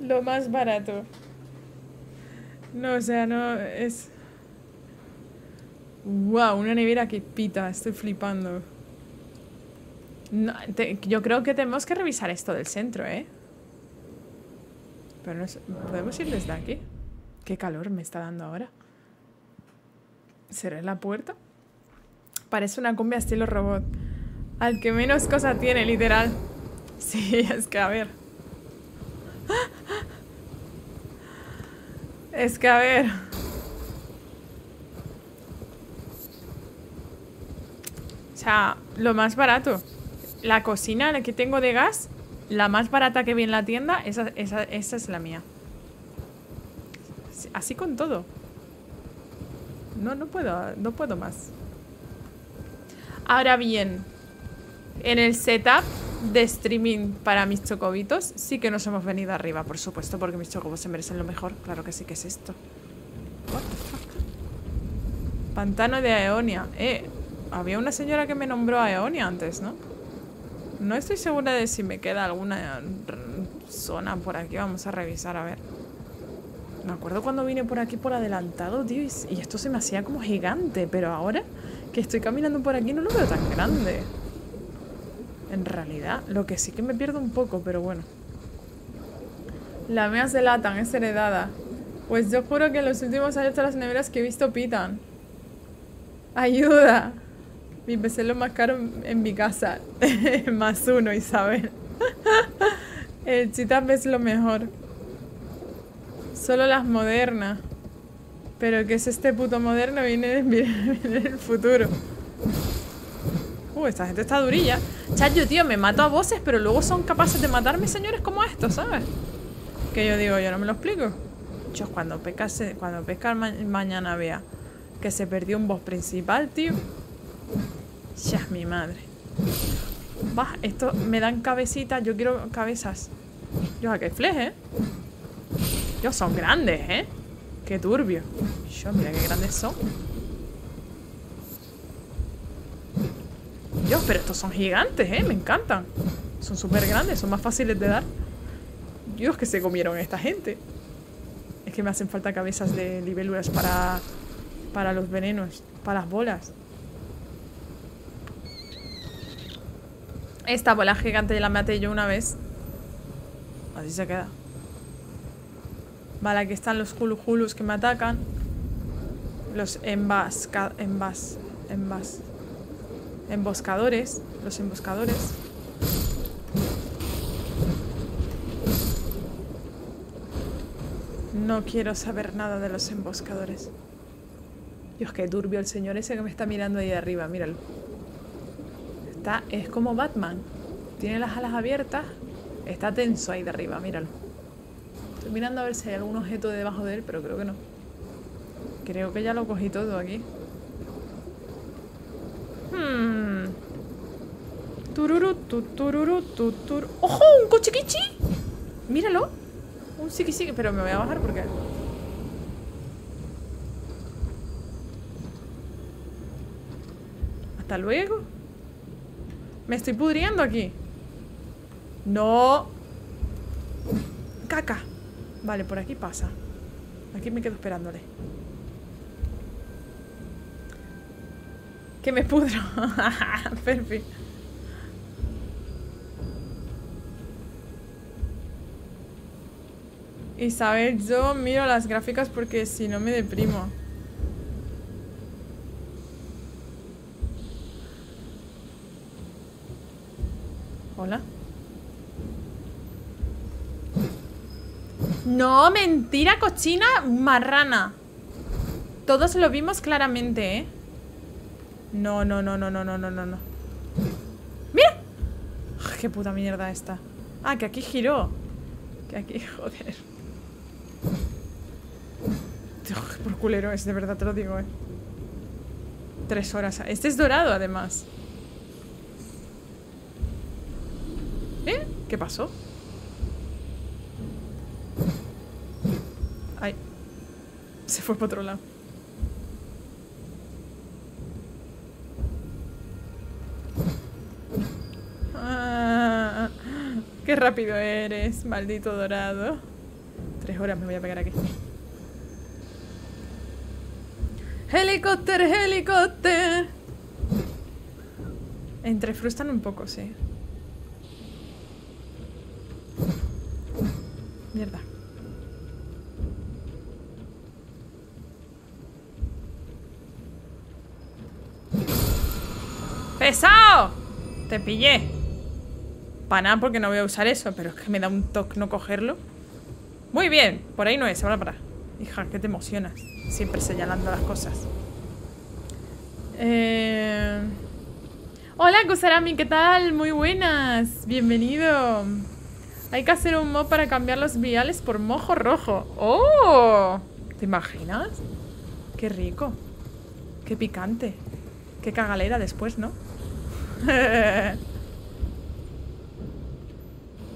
Lo más barato. No, o sea, no es... Wow, una nevera que pita. Estoy flipando. No, yo creo que tenemos que revisar esto del centro, ¿eh? Pero no sé, ¿podemos ir desde aquí? Qué calor me está dando ahora. ¿Cerré la puerta? Parece una cumbia estilo robot. Al que menos cosa tiene, literal. Sí, es que a ver. Es que a ver. O sea, lo más barato. La cocina, la que tengo de gas, la más barata que vi en la tienda, esa es la mía. Así con todo. No puedo más. Ahora bien, en el setup de streaming para mis chocobitos sí que nos hemos venido arriba, por supuesto, porque mis chocobos se merecen lo mejor. Claro que sí, que es esto. What the fuck? Pantano de Aeonia. Había una señora que me nombró Aeonia antes, ¿no? No estoy segura de si me queda alguna zona por aquí. Vamos a revisar, a ver. Me acuerdo cuando vine por aquí por adelantado, tío, y esto se me hacía como gigante. Pero ahora que estoy caminando por aquí no lo veo tan grande. En realidad, lo que sí que me pierdo un poco, pero bueno. La mía se latan, es heredada. Pues yo juro que en los últimos años todas las neveras que he visto pitan. ¡Ayuda! Mi PC es lo más caro en mi casa. Más uno, Isabel. El chitap es lo mejor. Solo las modernas. Pero que es este puto moderno, viene en el futuro. Esta gente está durilla. Chayo, tío, me mato a voces, pero luego son capaces de matarme señores como estos, ¿sabes? Que yo digo, yo no me lo explico. Chos, cuando pesca mañana vea que se perdió un boss principal, tío. Ya es mi madre. Va, esto me dan cabecitas, yo quiero cabezas. Yo a que fleje, ¿eh? Yo son grandes, ¿eh? Qué turbio. Yo, mira qué grandes son. Dios, pero estos son gigantes, me encantan. Son súper grandes, son más fáciles de dar. Dios, que se comieron esta gente. Es que me hacen falta cabezas de libélulas para los venenos, para las bolas. Esta bola gigante la maté yo una vez. Así se queda. Vale, aquí están los julujulos que me atacan. Los emboscadores. Los emboscadores. No quiero saber nada de los emboscadores. Dios, qué turbio el señor ese que me está mirando ahí arriba. Míralo. Es como Batman. Tiene las alas abiertas. Está tenso ahí de arriba. Míralo. Estoy mirando a ver si hay algún objeto debajo de él, pero creo que no. Creo que ya lo cogí todo aquí. Tururu, tururu, tururu. ¡Ojo! ¡Un cochiquichi! Míralo. Un siqui-siqui. Pero me voy a bajar porque... Hasta luego. Me estoy pudriendo aquí. No. Caca. Vale, por aquí pasa. Aquí me quedo esperándole. Que me pudro. Perfecto. Isabel, yo miro las gráficas porque si no me deprimo. Hola. No, mentira, cochina, marrana. Todos lo vimos claramente, ¿eh? No, no, no, no, no, no, no, no. ¡Mira! Uf, ¡qué puta mierda esta! Ah, que aquí giró. Que aquí, joder. Uf, por culero es, de verdad te lo digo, ¿eh? 3 horas. Este es dorado, además. ¿Eh? ¿Qué pasó? Ay. Se fue para otro lado. Ah, qué rápido eres, maldito dorado. 3 horas me voy a pegar aquí. ¡Helicóptero, helicóptero! Entre frustran un poco, sí. Mierda. ¡Pesado! Te pillé. Para nada porque no voy a usar eso, pero es que me da un toque no cogerlo. Muy bien, por ahí no es, ahora para. Hija, que te emocionas. Siempre señalando las cosas. Hola, Kusarami, ¿qué tal? Muy buenas, bienvenido. Hay que hacer un mod para cambiar los viales por mojo rojo. ¡Oh! ¿Te imaginas? ¡Qué rico! ¡Qué picante! ¡Qué cagalera después, ¿no?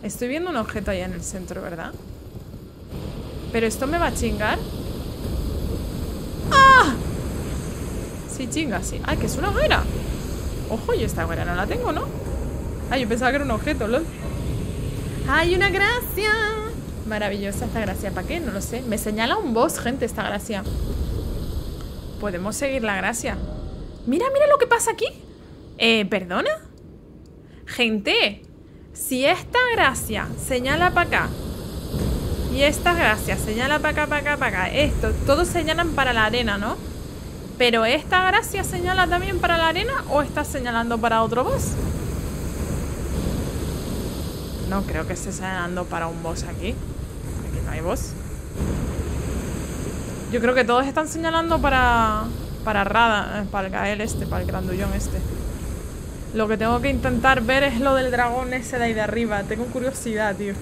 Estoy viendo un objeto allá en el centro, ¿verdad? ¿Pero esto me va a chingar? ¡Ah! Sí, chinga, sí. ¡Ay, que es una hoguera! ¡Ojo! Yo esta hoguera no la tengo, ¿no? ¡Ay, yo pensaba que era un objeto, lol! ¡Ay, una gracia! Maravillosa esta gracia. ¿Para qué? No lo sé. Me señala un boss, gente, esta gracia. Podemos seguir la gracia. Mira, mira lo que pasa aquí. ¿Perdona? Gente, si esta gracia señala para acá y esta gracia señala para acá, esto, todos señalan para la arena, ¿no? Pero esta gracia señala también para la arena o está señalando para otro boss. No creo que esté señalando para un boss aquí. Aquí no hay boss. Yo creo que todos están señalando para Radahn, para el Gael este, para el grandullón este. Lo que tengo que intentar ver es lo del dragón ese de ahí de arriba. Tengo curiosidad, tío.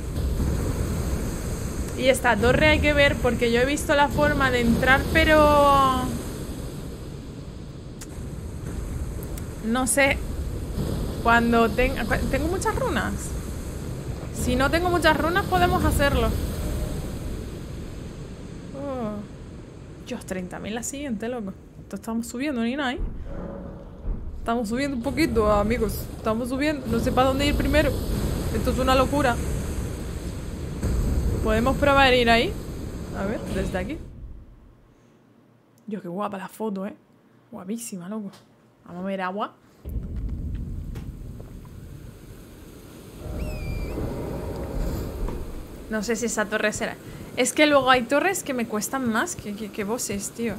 Y esta torre hay que ver porque yo he visto la forma de entrar, pero... No sé. Cuando tengo muchas runas. Si no tengo muchas runas, podemos hacerlo. Oh. Dios, 30.000 la siguiente, loco. Entonces estamos subiendo, ni nada, ¿eh? Estamos subiendo un poquito, amigos. Estamos subiendo. No sé para dónde ir primero. Esto es una locura. Podemos probar ir ahí. A ver, desde aquí. Dios, qué guapa la foto, ¿eh? Guapísima, loco. Vamos a ver agua. No sé si esa torre será... Es que luego hay torres que me cuestan más que bosses, tío.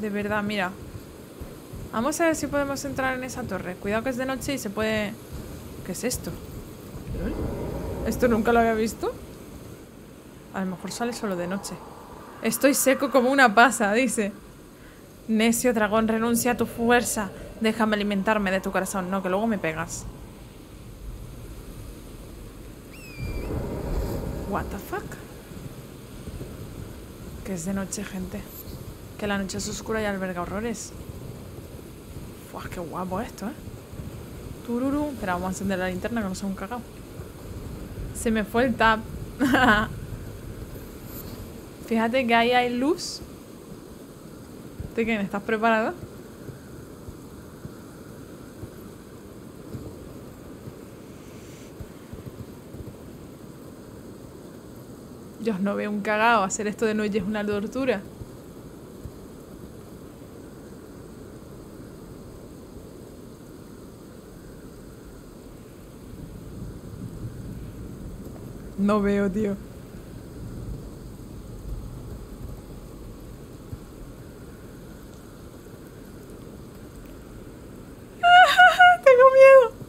De verdad, mira. Vamos a ver si podemos entrar en esa torre. Cuidado que es de noche y se puede... ¿Qué es esto? ¿Esto nunca lo había visto? A lo mejor sale solo de noche. Estoy seco como una pasa, dice. Necio dragón, renuncia a tu fuerza. Déjame alimentarme de tu corazón. No, que luego me pegas. What the fuck? Que es de noche, gente. Que la noche es oscura y alberga horrores. Fua, qué guapo esto, ¿eh? Tururu. Espera, vamos a encender la linterna que no sea un cagao. Se me fue el tap. Fíjate que ahí hay luz. Tekken, ¿estás preparada? Dios, no veo un cagao. Hacer esto de noche es una tortura. No veo, tío. Tengo miedo.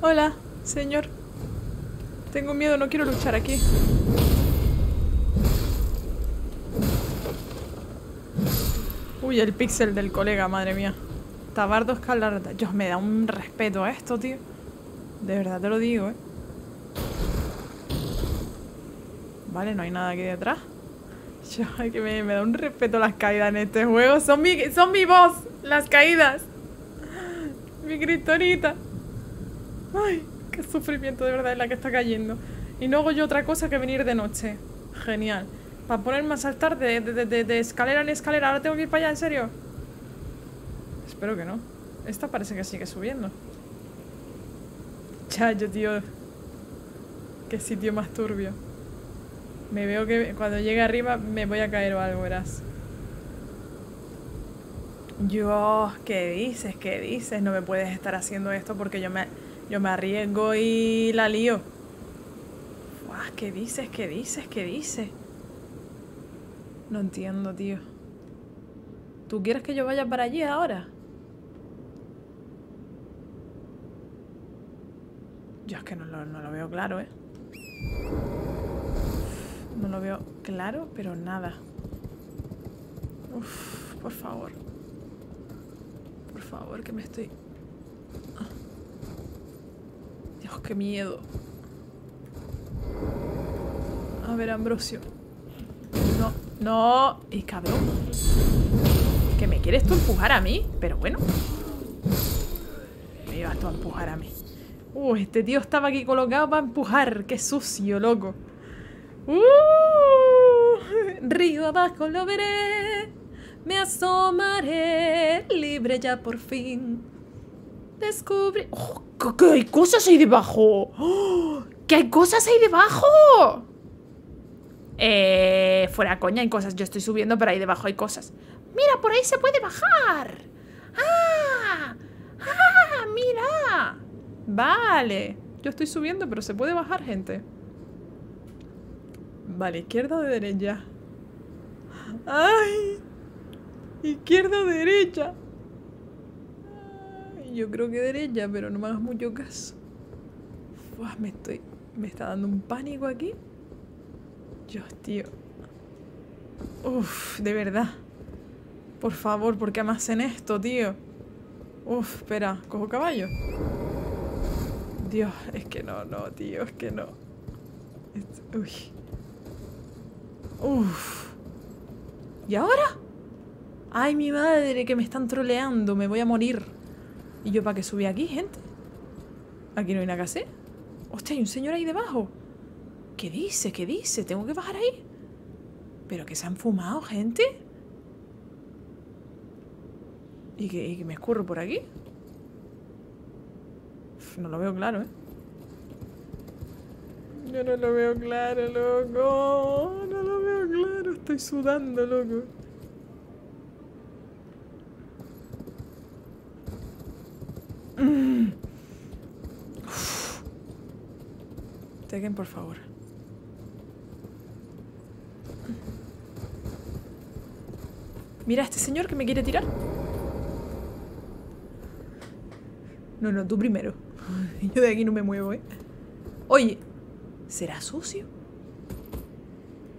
Hola, señor. Tengo miedo, no quiero luchar aquí. Uy, el píxel del colega, madre mía. Tabardo Escalarta. Dios, me da un respeto a esto, tío. De verdad te lo digo, eh. Vale, no hay nada aquí detrás. Dios, que me da un respeto las caídas en este juego. Son mi voz, las caídas. Mi cristonita. Ay, qué sufrimiento de verdad es la que está cayendo. Y no hago yo otra cosa que venir de noche. Genial. Para ponerme a saltar de escalera en escalera. Ahora tengo que ir para allá, ¿en serio? Espero que no. Esta parece que sigue subiendo. Chayo, tío. Qué sitio más turbio. Me veo que cuando llegue arriba me voy a caer o algo, verás. Dios, ¿qué dices? ¿Qué dices? No me puedes estar haciendo esto porque yo me arriesgo y la lío. Uah, ¿qué dices? ¿Qué dices? ¿Qué dices? No entiendo, tío. ¿Tú quieres que yo vaya para allí ahora? Yo es que no lo veo claro, ¿eh? No lo veo claro, pero nada. Uf, por favor. Por favor, que me estoy... Dios, qué miedo. A ver, Ambrosio. No, no, y cabrón. ¿Que me quieres tú empujar a mí? Pero bueno. Me ibas tú a empujar a mí. Este tío estaba aquí colocado para empujar. Qué sucio, loco. Río abajo lo veré. Me asomaré. Libre ya por fin. Descubrí... ¿Qué hay cosas ahí debajo? ¿Qué hay cosas ahí debajo? Fuera coña, hay cosas. Yo estoy subiendo, pero ahí debajo hay cosas. ¡Mira, por ahí se puede bajar! ¡Ah! ¡Ah! ¡Mira! Vale. Yo estoy subiendo, pero se puede bajar, gente. Vale, izquierda o de derecha. ¡Ay! Izquierda o derecha. Yo creo que derecha, pero no me hagas mucho caso. Uf, me está dando un pánico aquí. Dios, tío. Uf, de verdad. Por favor, ¿por qué me hacen esto, tío? Uf, espera, ¿cojo caballo? Dios, es que no, tío, es que no. Uy. Uf. ¿Y ahora? Ay, mi madre, que me están troleando. Me voy a morir. ¿Y yo para qué subí aquí, gente? Aquí no hay nada que hacer. Hostia, hay un señor ahí debajo. ¿Qué dice? ¿Qué dice? ¿Tengo que bajar ahí? ¿Pero que se han fumado, gente? ¿Y que me escurro por aquí? No lo veo claro, ¿eh? Yo no lo veo claro, loco. No lo veo claro. Estoy sudando, loco. Tekken, por favor. Mira a este señor que me quiere tirar. No, tú primero. Yo de aquí no me muevo, ¿eh? Oye, ¿será sucio?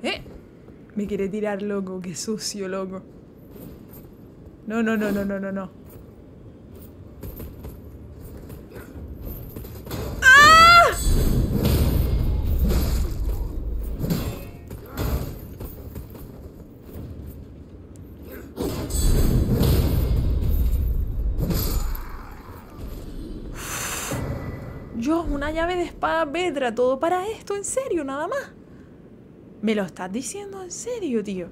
¿Eh? Me quiere tirar, loco. Qué sucio, loco. No. llave de espada vedra, todo para esto, en serio, nada más. Me lo estás diciendo en serio, tío.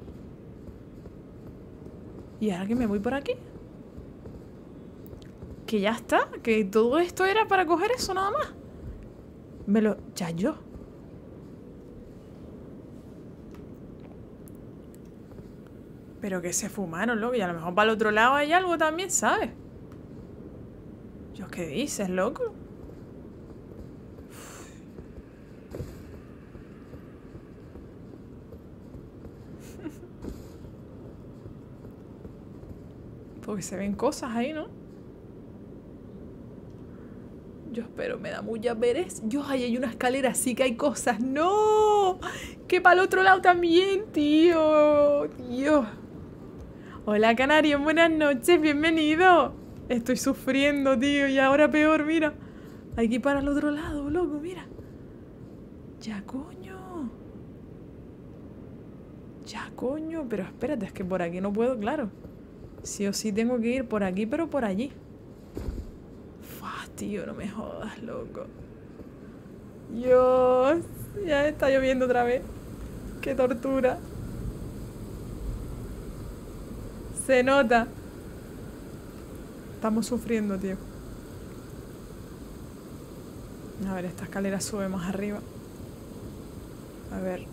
Y ahora que me voy por aquí, que ya está, que todo esto era para coger eso, nada más. Me lo... ya yo. Pero que se fumaron, loco. Y a lo mejor para el otro lado hay algo también, ¿sabes? Dios, ¿qué dices, loco? Porque se ven cosas ahí, ¿no? Yo espero, me da mucha pereza. Dios, ahí hay una escalera, sí que hay cosas. ¡No! Que para el otro lado también, tío. Dios. Hola, Canarios, buenas noches, bienvenido. Estoy sufriendo, tío, y ahora peor, mira. Hay que ir para el otro lado, loco, mira. Ya, coño. Ya, coño. Pero espérate, es que por aquí no puedo, claro. Sí o sí tengo que ir por aquí, pero por allí. Fua, tío, no me jodas, loco. Dios, ya está lloviendo otra vez. Qué tortura. Se nota. Estamos sufriendo, tío. A ver, esta escalera sube más arriba. A ver.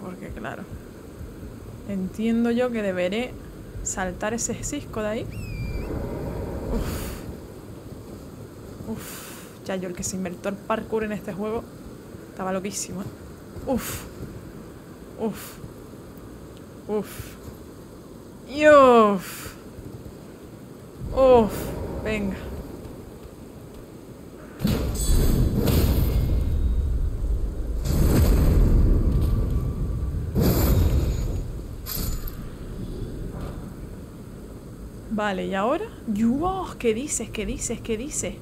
Porque, claro. Entiendo yo que deberé... saltar ese cisco de ahí. Uff. Uff. Ya yo, el que se inventó el parkour en este juego estaba loquísimo, ¿eh? Uff. Uff. Uff. Y uff. Uff. Venga. Vale, ¿y ahora? ¡Dios! ¿Qué dices? ¿Qué dices? ¿Qué dices?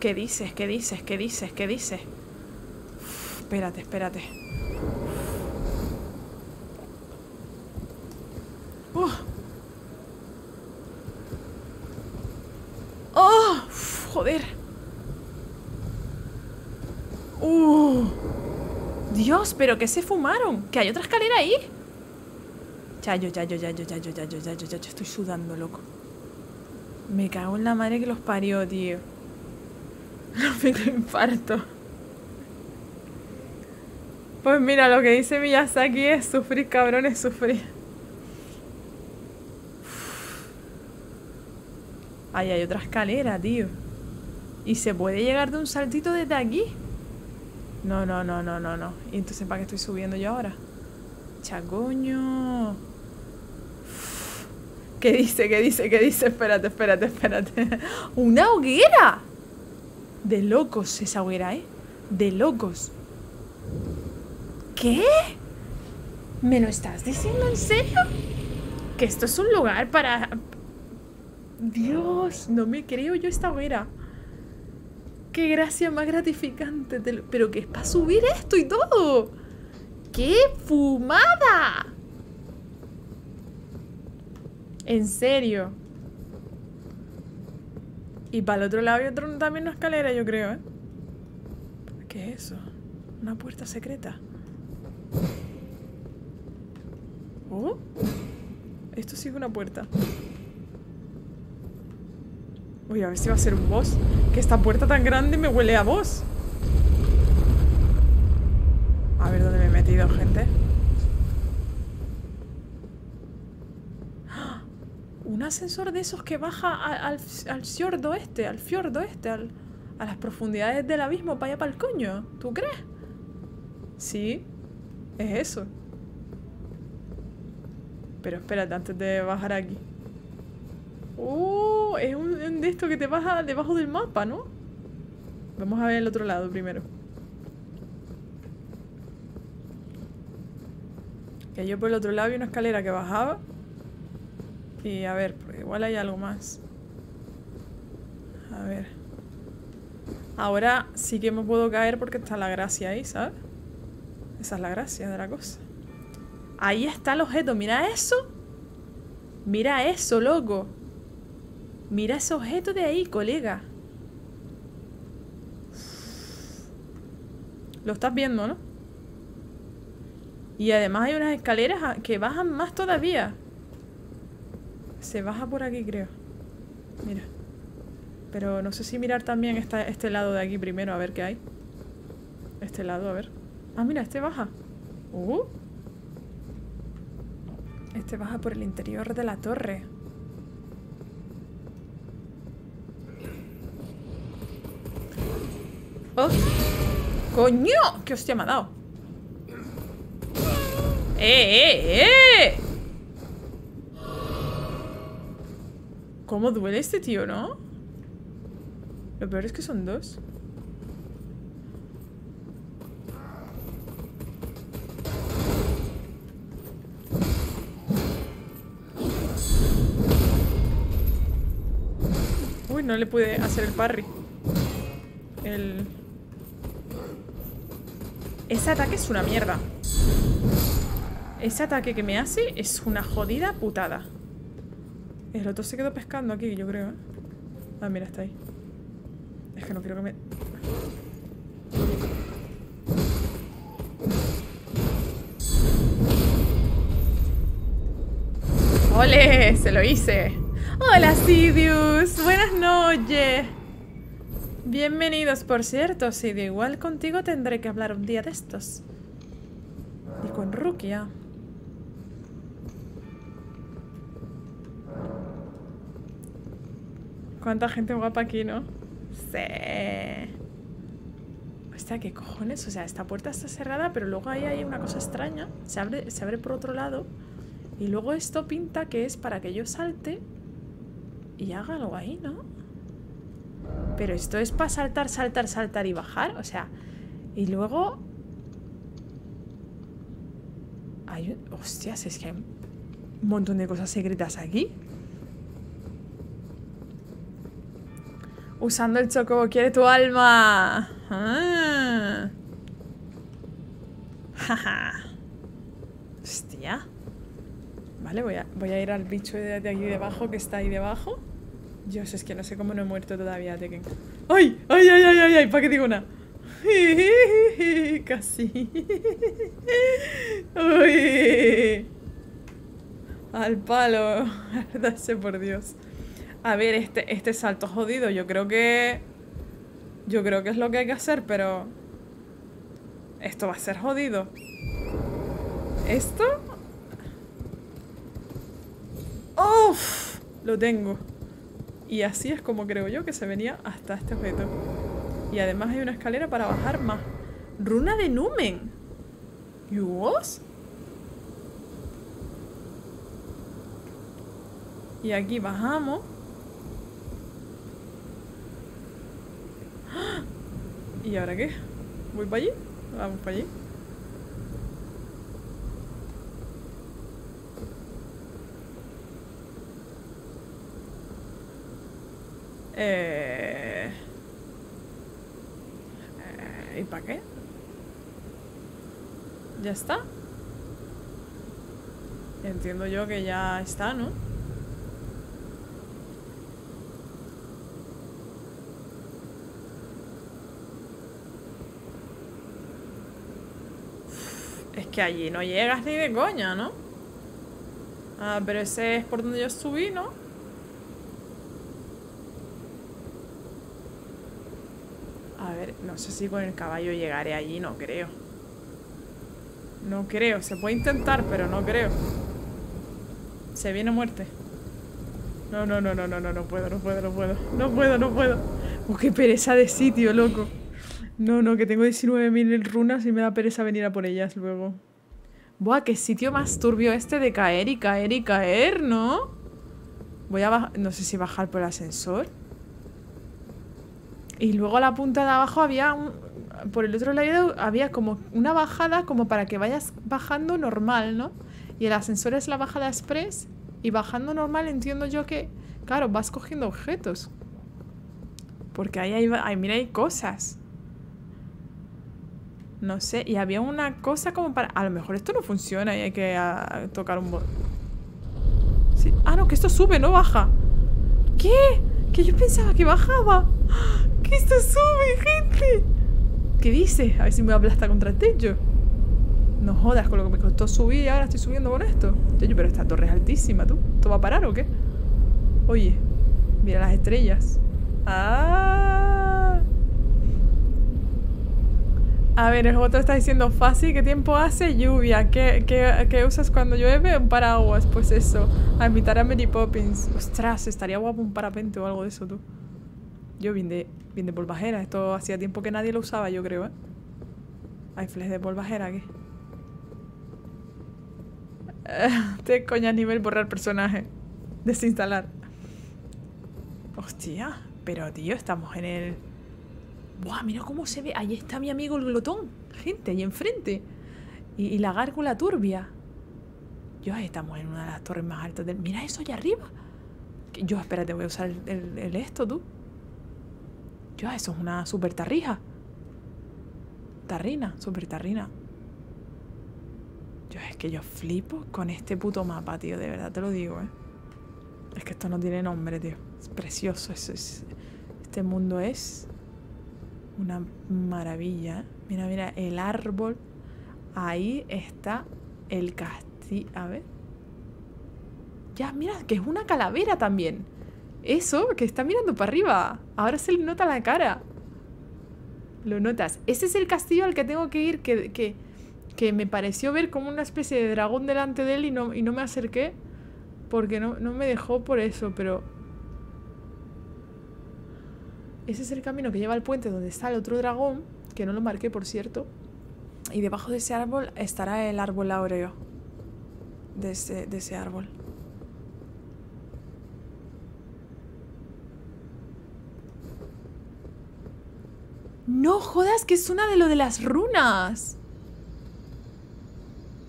¿Qué dices? ¿Qué dices? ¿Qué dices? ¿Qué dices? Espérate, espérate. ¡Oh! ¡Joder! ¡Dios! ¿Pero qué se fumaron? ¿Que hay otra escalera ahí? Ya, estoy sudando, loco. Me cago en la madre que los parió, tío. Me dio infarto. Pues mira, lo que dice Miyazaki es sufrir, cabrones, sufrir. Ahí hay otra escalera, tío. ¿Y se puede llegar de un saltito desde aquí? No, no, no, no, no, no. ¿Y entonces para qué estoy subiendo yo ahora? Chacoño. ¿Qué dice? ¿Qué dice? ¿Qué dice? Espérate, espérate, espérate. ¡Una hoguera! De locos esa hoguera, ¿eh? De locos. ¿Qué? ¿Me lo estás diciendo en serio? ¿Que esto es un lugar para...? Dios, no me creo yo esta hoguera. ¡Qué gracia más gratificante! Pero que es para subir esto y todo. ¡Qué fumada! En serio. Y para el otro lado hay otro, también una escalera, yo creo, ¿eh? ¿Qué es eso? Una puerta secreta. ¿Oh? Esto sí es una puerta. Uy, a ver si va a ser un boss. Que esta puerta tan grande me huele a boss. A ver dónde me he metido, gente. ¡Ah! Un ascensor de esos que baja al fiordo este, a las profundidades del abismo, para allá para el coño. ¿Tú crees? Sí, es eso. Pero espérate, antes de bajar aquí. ¡Oh! Es un de estos que te baja debajo del mapa, ¿no? Vamos a ver el otro lado primero. Que yo por el otro lado vi una escalera que bajaba. Y a ver, porque igual hay algo más. A ver. Ahora sí que me puedo caer porque está la gracia ahí, ¿sabes? Esa es la gracia de la cosa. Ahí está el objeto, mira eso. Mira eso, loco. Mira ese objeto de ahí, colega. Lo estás viendo, ¿no? Y además hay unas escaleras que bajan más todavía. Se baja por aquí, creo. Mira. Pero no sé si mirar también este lado de aquí primero, a ver qué hay. Este lado, a ver. Ah, mira, este baja. Este baja por el interior de la torre. ¡Oh! ¡Coño! ¡Qué hostia me ha dado! ¡Eh! ¿Cómo duele este tío, no? Lo peor es que son dos. Uy, no le pude hacer el parry. Ese ataque es una mierda. Ese ataque que me hace es una jodida putada. El otro se quedó pescando aquí, yo creo, ¿eh? Ah, mira, está ahí. Es que no quiero que me... ¡Ole! ¡Se lo hice! ¡Hola, Sidious! ¡Buenas noches! Bienvenidos, por cierto, Sidi. Igual contigo tendré que hablar un día de estos. Y con Rukia. Cuánta gente guapa aquí, ¿no? Sí. O sea, ¿qué cojones? O sea, esta puerta está cerrada, pero luego ahí hay una cosa extraña. Se abre por otro lado. Y luego esto pinta que es para que yo salte y haga algo ahí, ¿no? Pero esto es para saltar, saltar, saltar y bajar. O sea, y luego hay hostias, es que hay un montón de cosas secretas aquí. Usando el chocobo quiere tu alma. Ah. Jaja. Hostia. Vale, voy a ir al bicho de aquí debajo, que está ahí debajo. Dios, es que no sé cómo no he muerto todavía, Tekken. ¡Ay! ¡Ay, ay, ay, ay! ¿Para qué digo una? Casi. Uy. Al palo. Ardashe, por Dios. A ver, este salto jodido. Yo creo que es lo que hay que hacer, pero... esto va a ser jodido. ¿Esto? ¡Uf! Lo tengo. Y así es como creo yo que se venía hasta este objeto. Y además hay una escalera para bajar más. Runa de Numen. ¿Y vos? Y aquí bajamos. ¿Y ahora qué? ¿Voy para allí? Vamos para allí. ¿Y para qué? ¿Ya está? Entiendo yo que ya está, ¿no? Es que allí no llegas ni de coña, ¿no? Ah, pero ese es por donde yo subí, ¿no? No sé si con el caballo llegaré allí, no creo. No creo, se puede intentar, pero no creo. Se viene muerte. No, no, no, no, no, no, no puedo, no puedo, no puedo. No puedo, no puedo. Oh, qué pereza de sitio, loco. No, no, que tengo 19.000 runas y me da pereza venir a por ellas luego. Buah, qué sitio más turbio este de caer y caer y caer, ¿no? Voy a bajar, no sé si bajar por el ascensor. Y luego a la punta de abajo había por el otro lado había como una bajada como para que vayas bajando normal, ¿no? Y el ascensor es la bajada express. Y bajando normal entiendo yo que, claro, vas cogiendo objetos. Porque ahí mira, hay cosas. No sé, y había una cosa como para... A lo mejor esto no funciona y hay que tocar un botón. Sí. Ah, no, que esto sube, no baja. ¿Qué? Que yo pensaba que bajaba. ¡Que esto sube, gente! ¿Qué dices? A ver si me aplasta contra el techo. No jodas, con lo que me costó subir, ahora estoy subiendo con esto. Yo, pero esta torre es altísima, ¿tú? ¿Esto va a parar o qué? Oye, mira las estrellas. ¡Ah! A ver, el voto está diciendo fácil. ¿Qué tiempo hace? Lluvia. ¿Qué usas cuando llueve? Un paraguas. Pues eso. A invitar a Mary Poppins. Ostras, estaría guapo un parapente o algo de eso, tú. Yo bien de polvajera. Esto hacía tiempo que nadie lo usaba, yo creo, ¿eh? Hay flash de polvajera aquí. Te coñas nivel borrar personaje. Desinstalar. Hostia. Pero, tío, estamos en el... ¡Buah! Mira cómo se ve. Ahí está mi amigo el glotón. Gente, ahí enfrente. Y la gárgola turbia. Dios, estamos en una de las torres más altas del... Mira eso allá arriba. Yo, espérate, voy a usar el esto, tú. Dios, eso es una super tarrija. Tarrina, super tarrina. Dios, es que yo flipo con este puto mapa, tío. De verdad te lo digo, ¿eh? Es que esto no tiene nombre, tío. Es precioso. Este mundo es... una maravilla. Mira, mira, el árbol. Ahí está el castillo. A ver. Ya, mira, que es una calavera también. Eso, que está mirando para arriba. Ahora se le nota la cara. Lo notas. Ese es el castillo al que tengo que ir, que me pareció ver como una especie de dragón delante de él y no me acerqué. Porque no me dejó por eso, pero... Ese es el camino que lleva al puente donde está el otro dragón, que no lo marqué, por cierto. Y debajo de ese árbol estará el árbol áureo. De ese árbol. ¡No jodas que es una de lo de las runas!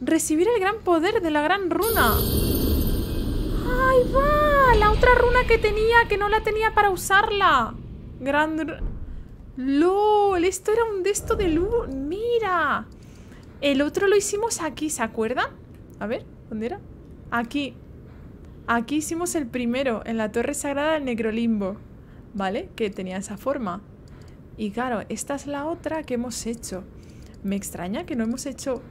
Recibir el gran poder de la gran runa. ¡Ahí va! La otra runa que tenía, que no la tenía para usarla. Gran... ¡Lol! Esto era un de esto de luz. ¡Mira! El otro lo hicimos aquí, ¿se acuerdan? A ver, ¿dónde era? Aquí. Aquí hicimos el primero, en la torre sagrada del Necrolimbo, ¿vale? Que tenía esa forma. Y claro, esta es la otra que hemos hecho. Me extraña que no hemos hecho...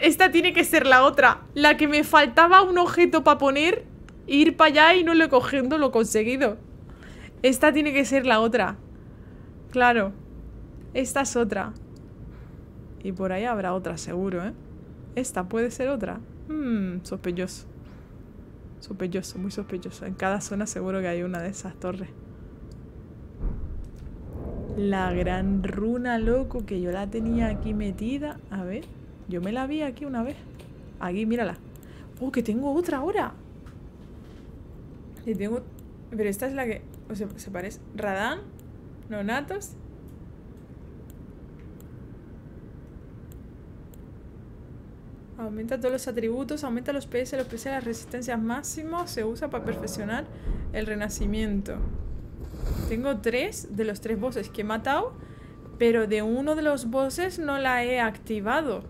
Esta tiene que ser la otra. La que me faltaba un objeto para poner, ir para allá y no lo he cogido, lo he conseguido. Esta tiene que ser la otra. Claro. Esta es otra. Y por ahí habrá otra seguro, ¿eh? Esta puede ser otra. Sospechoso. Sospechoso, muy sospechoso. En cada zona seguro que hay una de esas torres. La gran runa, loco, que yo la tenía aquí metida. A ver, yo me la vi aquí una vez. Aquí, mírala. Oh, que tengo otra ahora. Y tengo... Pero esta es la que... O sea, se parece... Radahn, Nonatos. Aumenta todos los atributos. Aumenta los PS, las resistencias máximas. Se usa para perfeccionar el renacimiento. Tengo tres de los tres bosses que he matado, pero de uno de los bosses no la he activado.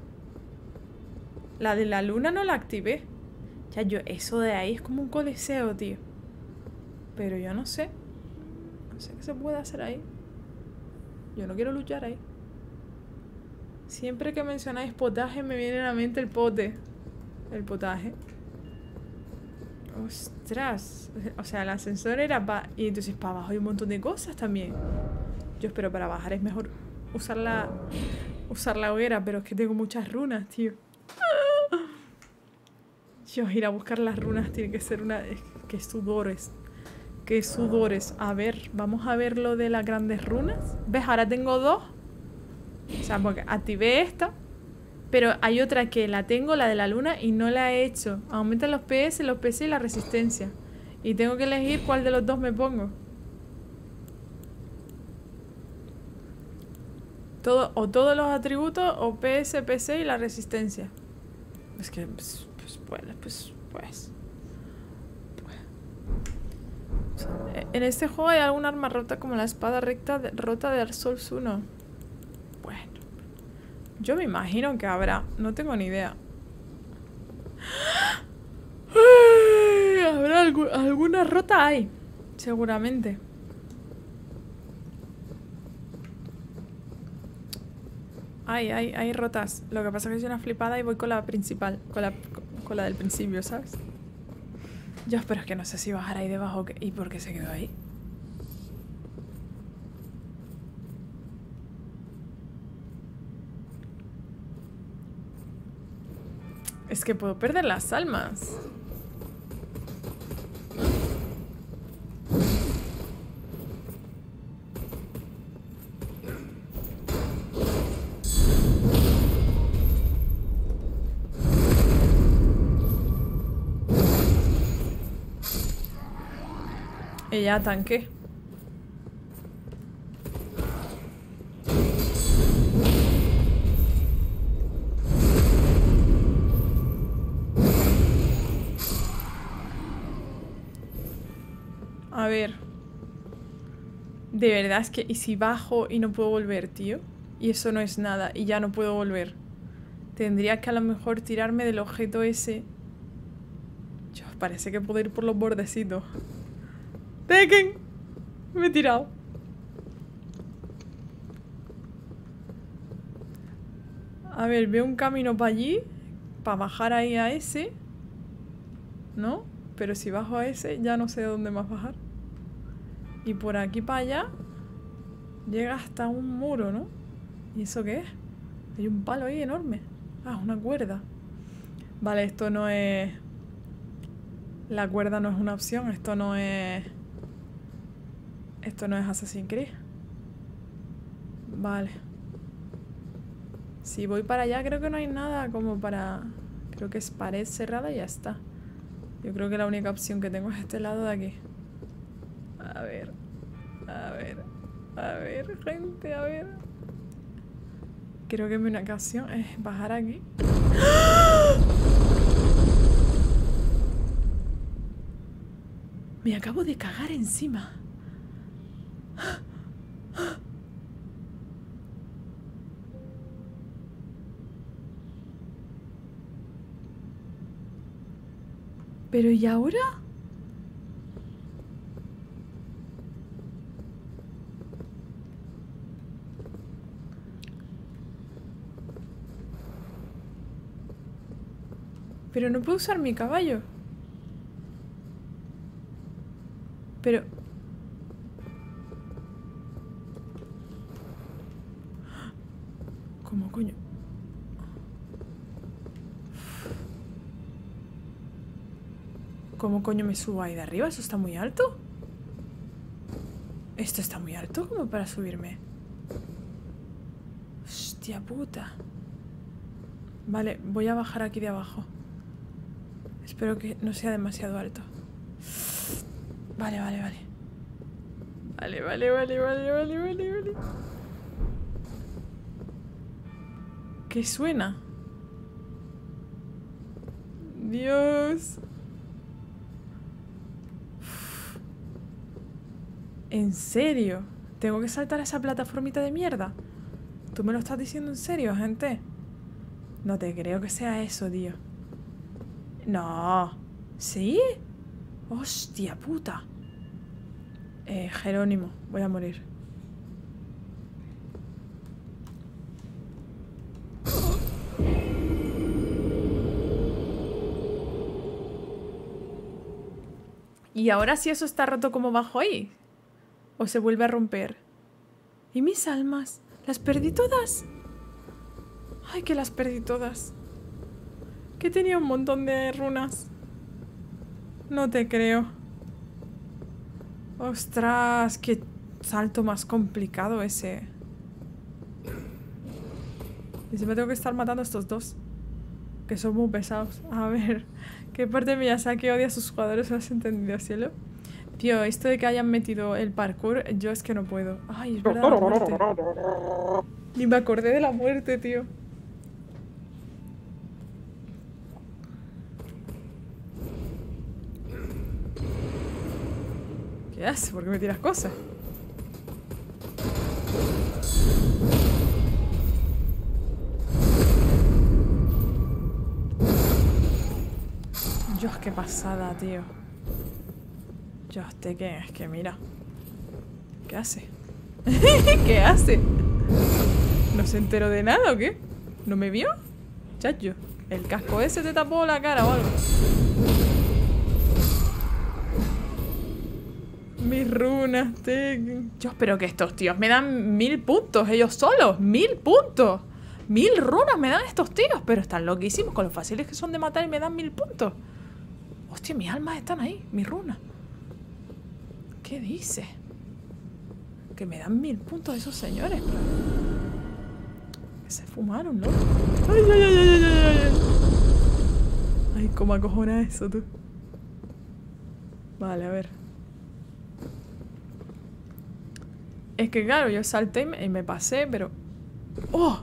La de la luna no la activé. Ya, yo... Eso de ahí es como un coliseo, tío. Pero yo no sé. No sé qué se puede hacer ahí. Yo no quiero luchar ahí. Siempre que mencionáis potaje me viene a la mente el pote. El potaje. Ostras. O sea, el ascensor era para... Y entonces para abajo hay un montón de cosas también. Yo espero para bajar es mejor usar la hoguera. Pero es que tengo muchas runas, tío. Yo ir a buscar las runas tiene que ser una... Es que sudores. ¡Qué sudores! A ver, vamos a ver lo de las grandes runas. ¿Ves? Ahora tengo dos. O sea, porque activé esta. Pero hay otra que la tengo, la de la luna, y no la he hecho. Aumenta los PS y la resistencia. Y tengo que elegir cuál de los dos me pongo. Todos los atributos, o PS, PC y la resistencia. Es que... Pues... En este juego hay algún arma rota como la espada rota de Dark Souls 1. Bueno. Yo me imagino que habrá. No tengo ni idea. Habrá alguna rota hay. Seguramente. Hay rotas. Lo que pasa es que soy una flipada y voy con la principal. Con la del principio, ¿sabes? Yo espero que no sé si bajar ahí debajo. ¿Y por qué se quedó ahí? Es que puedo perder las almas. Ella tanque. A ver. De verdad es que... ¿Y si bajo y no puedo volver, tío? Y eso no es nada. Y ya no puedo volver. Tendría que a lo mejor tirarme del objeto ese. Dios, parece que puedo ir por los bordecitos. Tekken. Me he tirado. A ver, veo un camino para allí. Para bajar ahí a ese. ¿No? Pero si bajo a ese, ya no sé dónde más bajar. Y por aquí para allá. Llega hasta un muro, ¿no? ¿Y eso qué es? Hay un palo ahí enorme. Ah, una cuerda. Vale, esto no es... La cuerda no es una opción. Esto no es... Esto no es Assassin's Creed. Vale. Si voy para allá creo que no hay nada como para... Creo que es pared cerrada y ya está. Yo creo que la única opción que tengo es este lado de aquí. A ver. A ver. A ver, gente, a ver. Creo que mi única opción es bajar aquí. ¡Ah! Me acabo de cagar encima. ¿Pero y ahora? Pero no puedo usar mi caballo. Pero... ¿Cómo coño? ¿Cómo coño me subo ahí de arriba? ¿Eso está muy alto? Esto está muy alto como para subirme. Hostia puta. Vale, voy a bajar aquí de abajo. Espero que no sea demasiado alto. Vale, vale, vale. Vale. ¿Qué suena? Dios. Uf. ¿En serio? ¿Tengo que saltar a esa plataformita de mierda? ¿Tú me lo estás diciendo en serio, gente? No te creo que sea eso, tío. No. ¿Sí? Hostia puta. Jerónimo, voy a morir. Y ahora sí, eso está roto como bajo ahí. O se vuelve a romper. ¿Y mis almas? ¿Las perdí todas? Ay, que las perdí todas. Que tenía un montón de runas. No te creo. Ostras, qué salto más complicado ese. Y si me tengo que estar matando a estos dos, que son muy pesados. A ver, ¿qué parte de Miyazaki odia a sus jugadores? ¿Lo has entendido, cielo? Tío, esto de que hayan metido el parkour, yo es que no puedo. Ay, es verdad, la muerte. Ni me acordé de la muerte, tío. ¿Qué haces? ¿Por qué me tiras cosas? Dios, qué pasada, tío. Dios, Tekken, es que mira. ¿Qué hace? ¿Qué hace? ¿No se enteró de nada o qué? ¿No me vio? Chacho, el casco ese te tapó la cara o algo. Mis runas, Tekken. Yo espero que estos tíos me dan 1000 puntos, ellos solos, 1000 puntos. 1000 runas me dan estos tíos, pero están loquísimos con lo fáciles que son de matar y me dan 1000 puntos. Hostia, mis almas están ahí, mis runas. ¿Qué dice? Que me dan 1000 puntos esos señores, claro. Que se fumaron, ¿no? Ay, ay, ay, ay, ay, ay. Ay, cómo acojona eso, tú. Vale, a ver. Es que claro, yo salté y me pasé, pero... ¡Oh!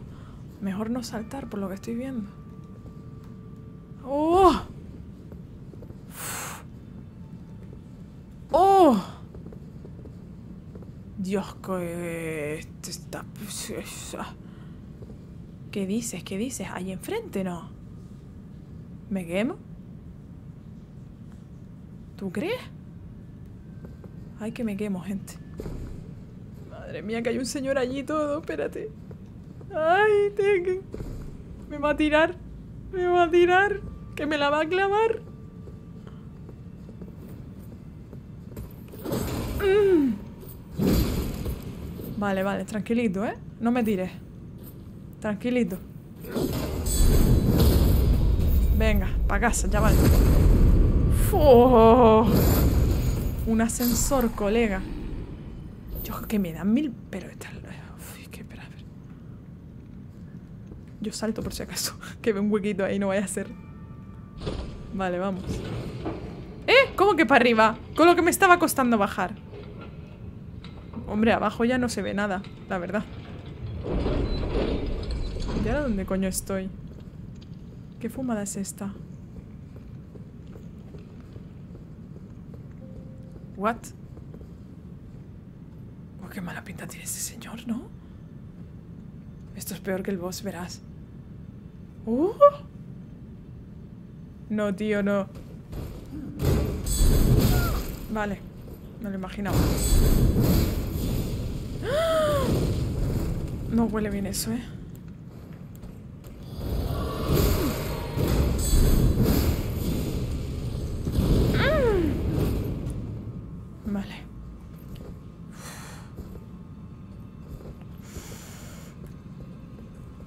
Mejor no saltar por lo que estoy viendo. ¡Oh! ¡Oh! Dios, que... ¿Qué dices? ¿Qué dices? ¿Ahí enfrente no? ¿Me quemo? ¿Tú crees? Ay, que me quemo, gente. Madre mía, que hay un señor allí todo, espérate. Ay, Tekken. Me va a tirar. Me va a tirar. Que me la va a clavar. Vale, vale, tranquilito, ¿eh? No me tires. Tranquilito. Venga, pa' casa, chaval. ¡Oh! Un ascensor, colega. Yo que me dan 1000... Pero esta... Uf, que espera, a ver. Yo salto por si acaso. Que ve un huequito ahí, no vaya a ser. Vale, vamos. ¿Eh? ¿Cómo que para arriba? Con lo que me estaba costando bajar. Hombre, abajo ya no se ve nada, la verdad. ¿Y ahora dónde coño estoy? ¿Qué fumada es esta? What? Qué mala pinta tiene este señor, ¿no? Esto es peor que el boss, verás. ¡Oh! No, tío, no. Vale. No lo imaginaba. No huele bien eso, ¿eh? Vale.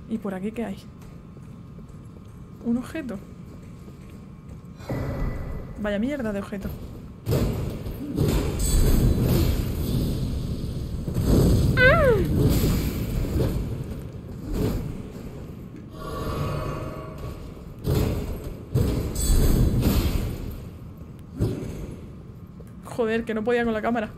¿Y por aquí qué hay? Un objeto. Vaya mierda de objeto. Joder, que no podía con la cámara.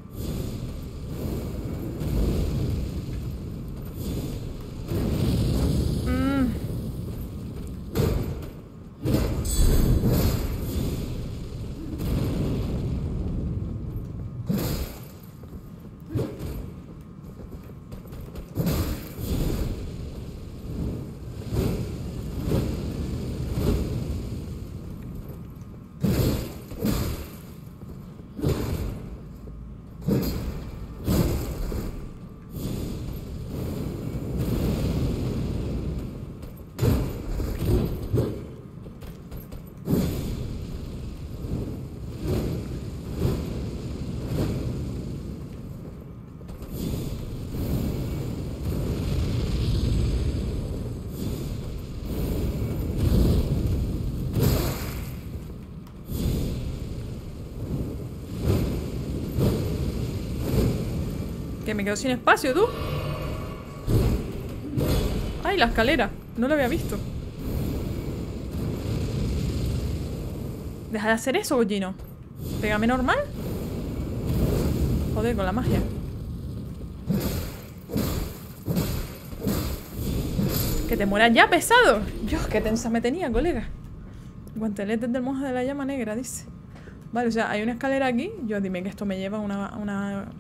Me quedo sin espacio, tú. Ay, la escalera. No la había visto. Deja de hacer eso, Gino. Pégame normal. Joder, con la magia. Que te mueras ya, pesado. Dios, qué tensa me tenía, colega. Guanteletes del monje de la llama negra, dice. Vale, o sea, hay una escalera aquí. Yo dime que esto me lleva a una...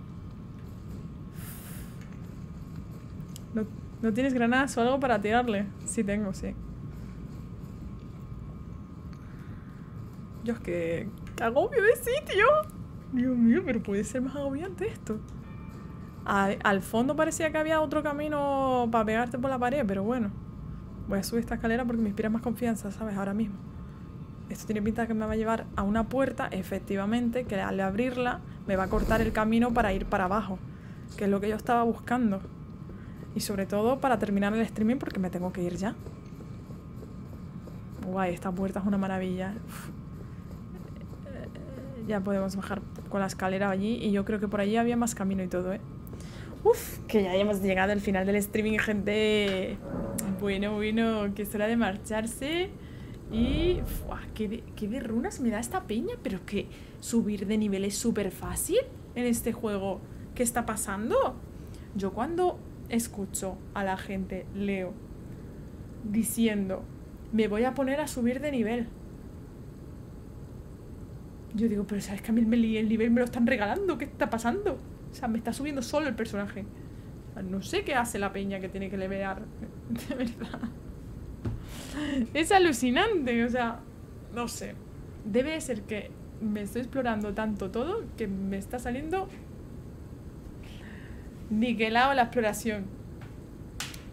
¿No tienes granadas o algo para tirarle? Sí tengo, sí. Dios, que agobio de sitio. Dios mío, pero puede ser más agobiante esto. Al fondo parecía que había otro camino para pegarte por la pared, pero bueno. Voy a subir esta escalera porque me inspira más confianza, ¿sabes? Ahora mismo. Esto tiene pinta de que me va a llevar a una puerta, efectivamente, que al abrirla me va a cortar el camino para ir para abajo, que es lo que yo estaba buscando. Y sobre todo para terminar el streaming porque me tengo que ir ya. Guay, esta puerta es una maravilla. Uf. Ya podemos bajar con la escalera allí y yo creo que por allí había más camino y todo, ¿eh? Uf, que ya hemos llegado al final del streaming, gente. Bueno, que es hora de marcharse. Y... Fua, ¿qué de runas me da esta peña? Pero que subir de nivel es súper fácil en este juego. ¿Qué está pasando? Yo cuando escucho a la gente, leo, diciendo, me voy a poner a subir de nivel. Yo digo, pero ¿sabes que a mí el nivel me lo están regalando? ¿Qué está pasando? O sea, me está subiendo solo el personaje. No sé qué hace la peña que tiene que levear. De verdad. Es alucinante, o sea, no sé. Debe ser que me estoy explorando tanto todo que me está saliendo niquelado la exploración.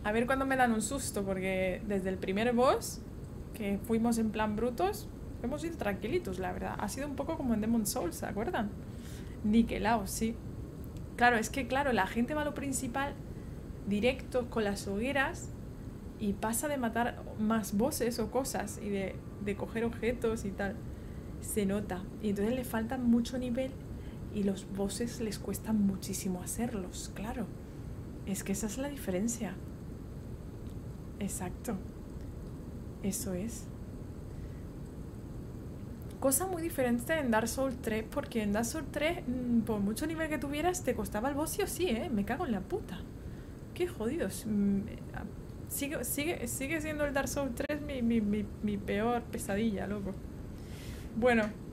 A ver cuándo me dan un susto, porque desde el primer boss, que fuimos en plan brutos, hemos ido tranquilitos, la verdad. Ha sido un poco como en Demon Souls, ¿se acuerdan? Niquelado, sí. Claro, es que claro, la gente va a lo principal, directos con las hogueras, y pasa de matar más bosses o cosas y de coger objetos y tal. Se nota. Y entonces le falta mucho nivel y los bosses les cuesta muchísimo hacerlos, claro. Es que esa es la diferencia. Exacto. Eso es. Cosa muy diferente en Dark Souls 3, porque en Dark Souls 3, por mucho nivel que tuvieras, te costaba el boss sí o sí, ¿eh? Me cago en la puta. Qué jodidos. Sigue siendo el Dark Souls 3 mi peor pesadilla, loco. Bueno,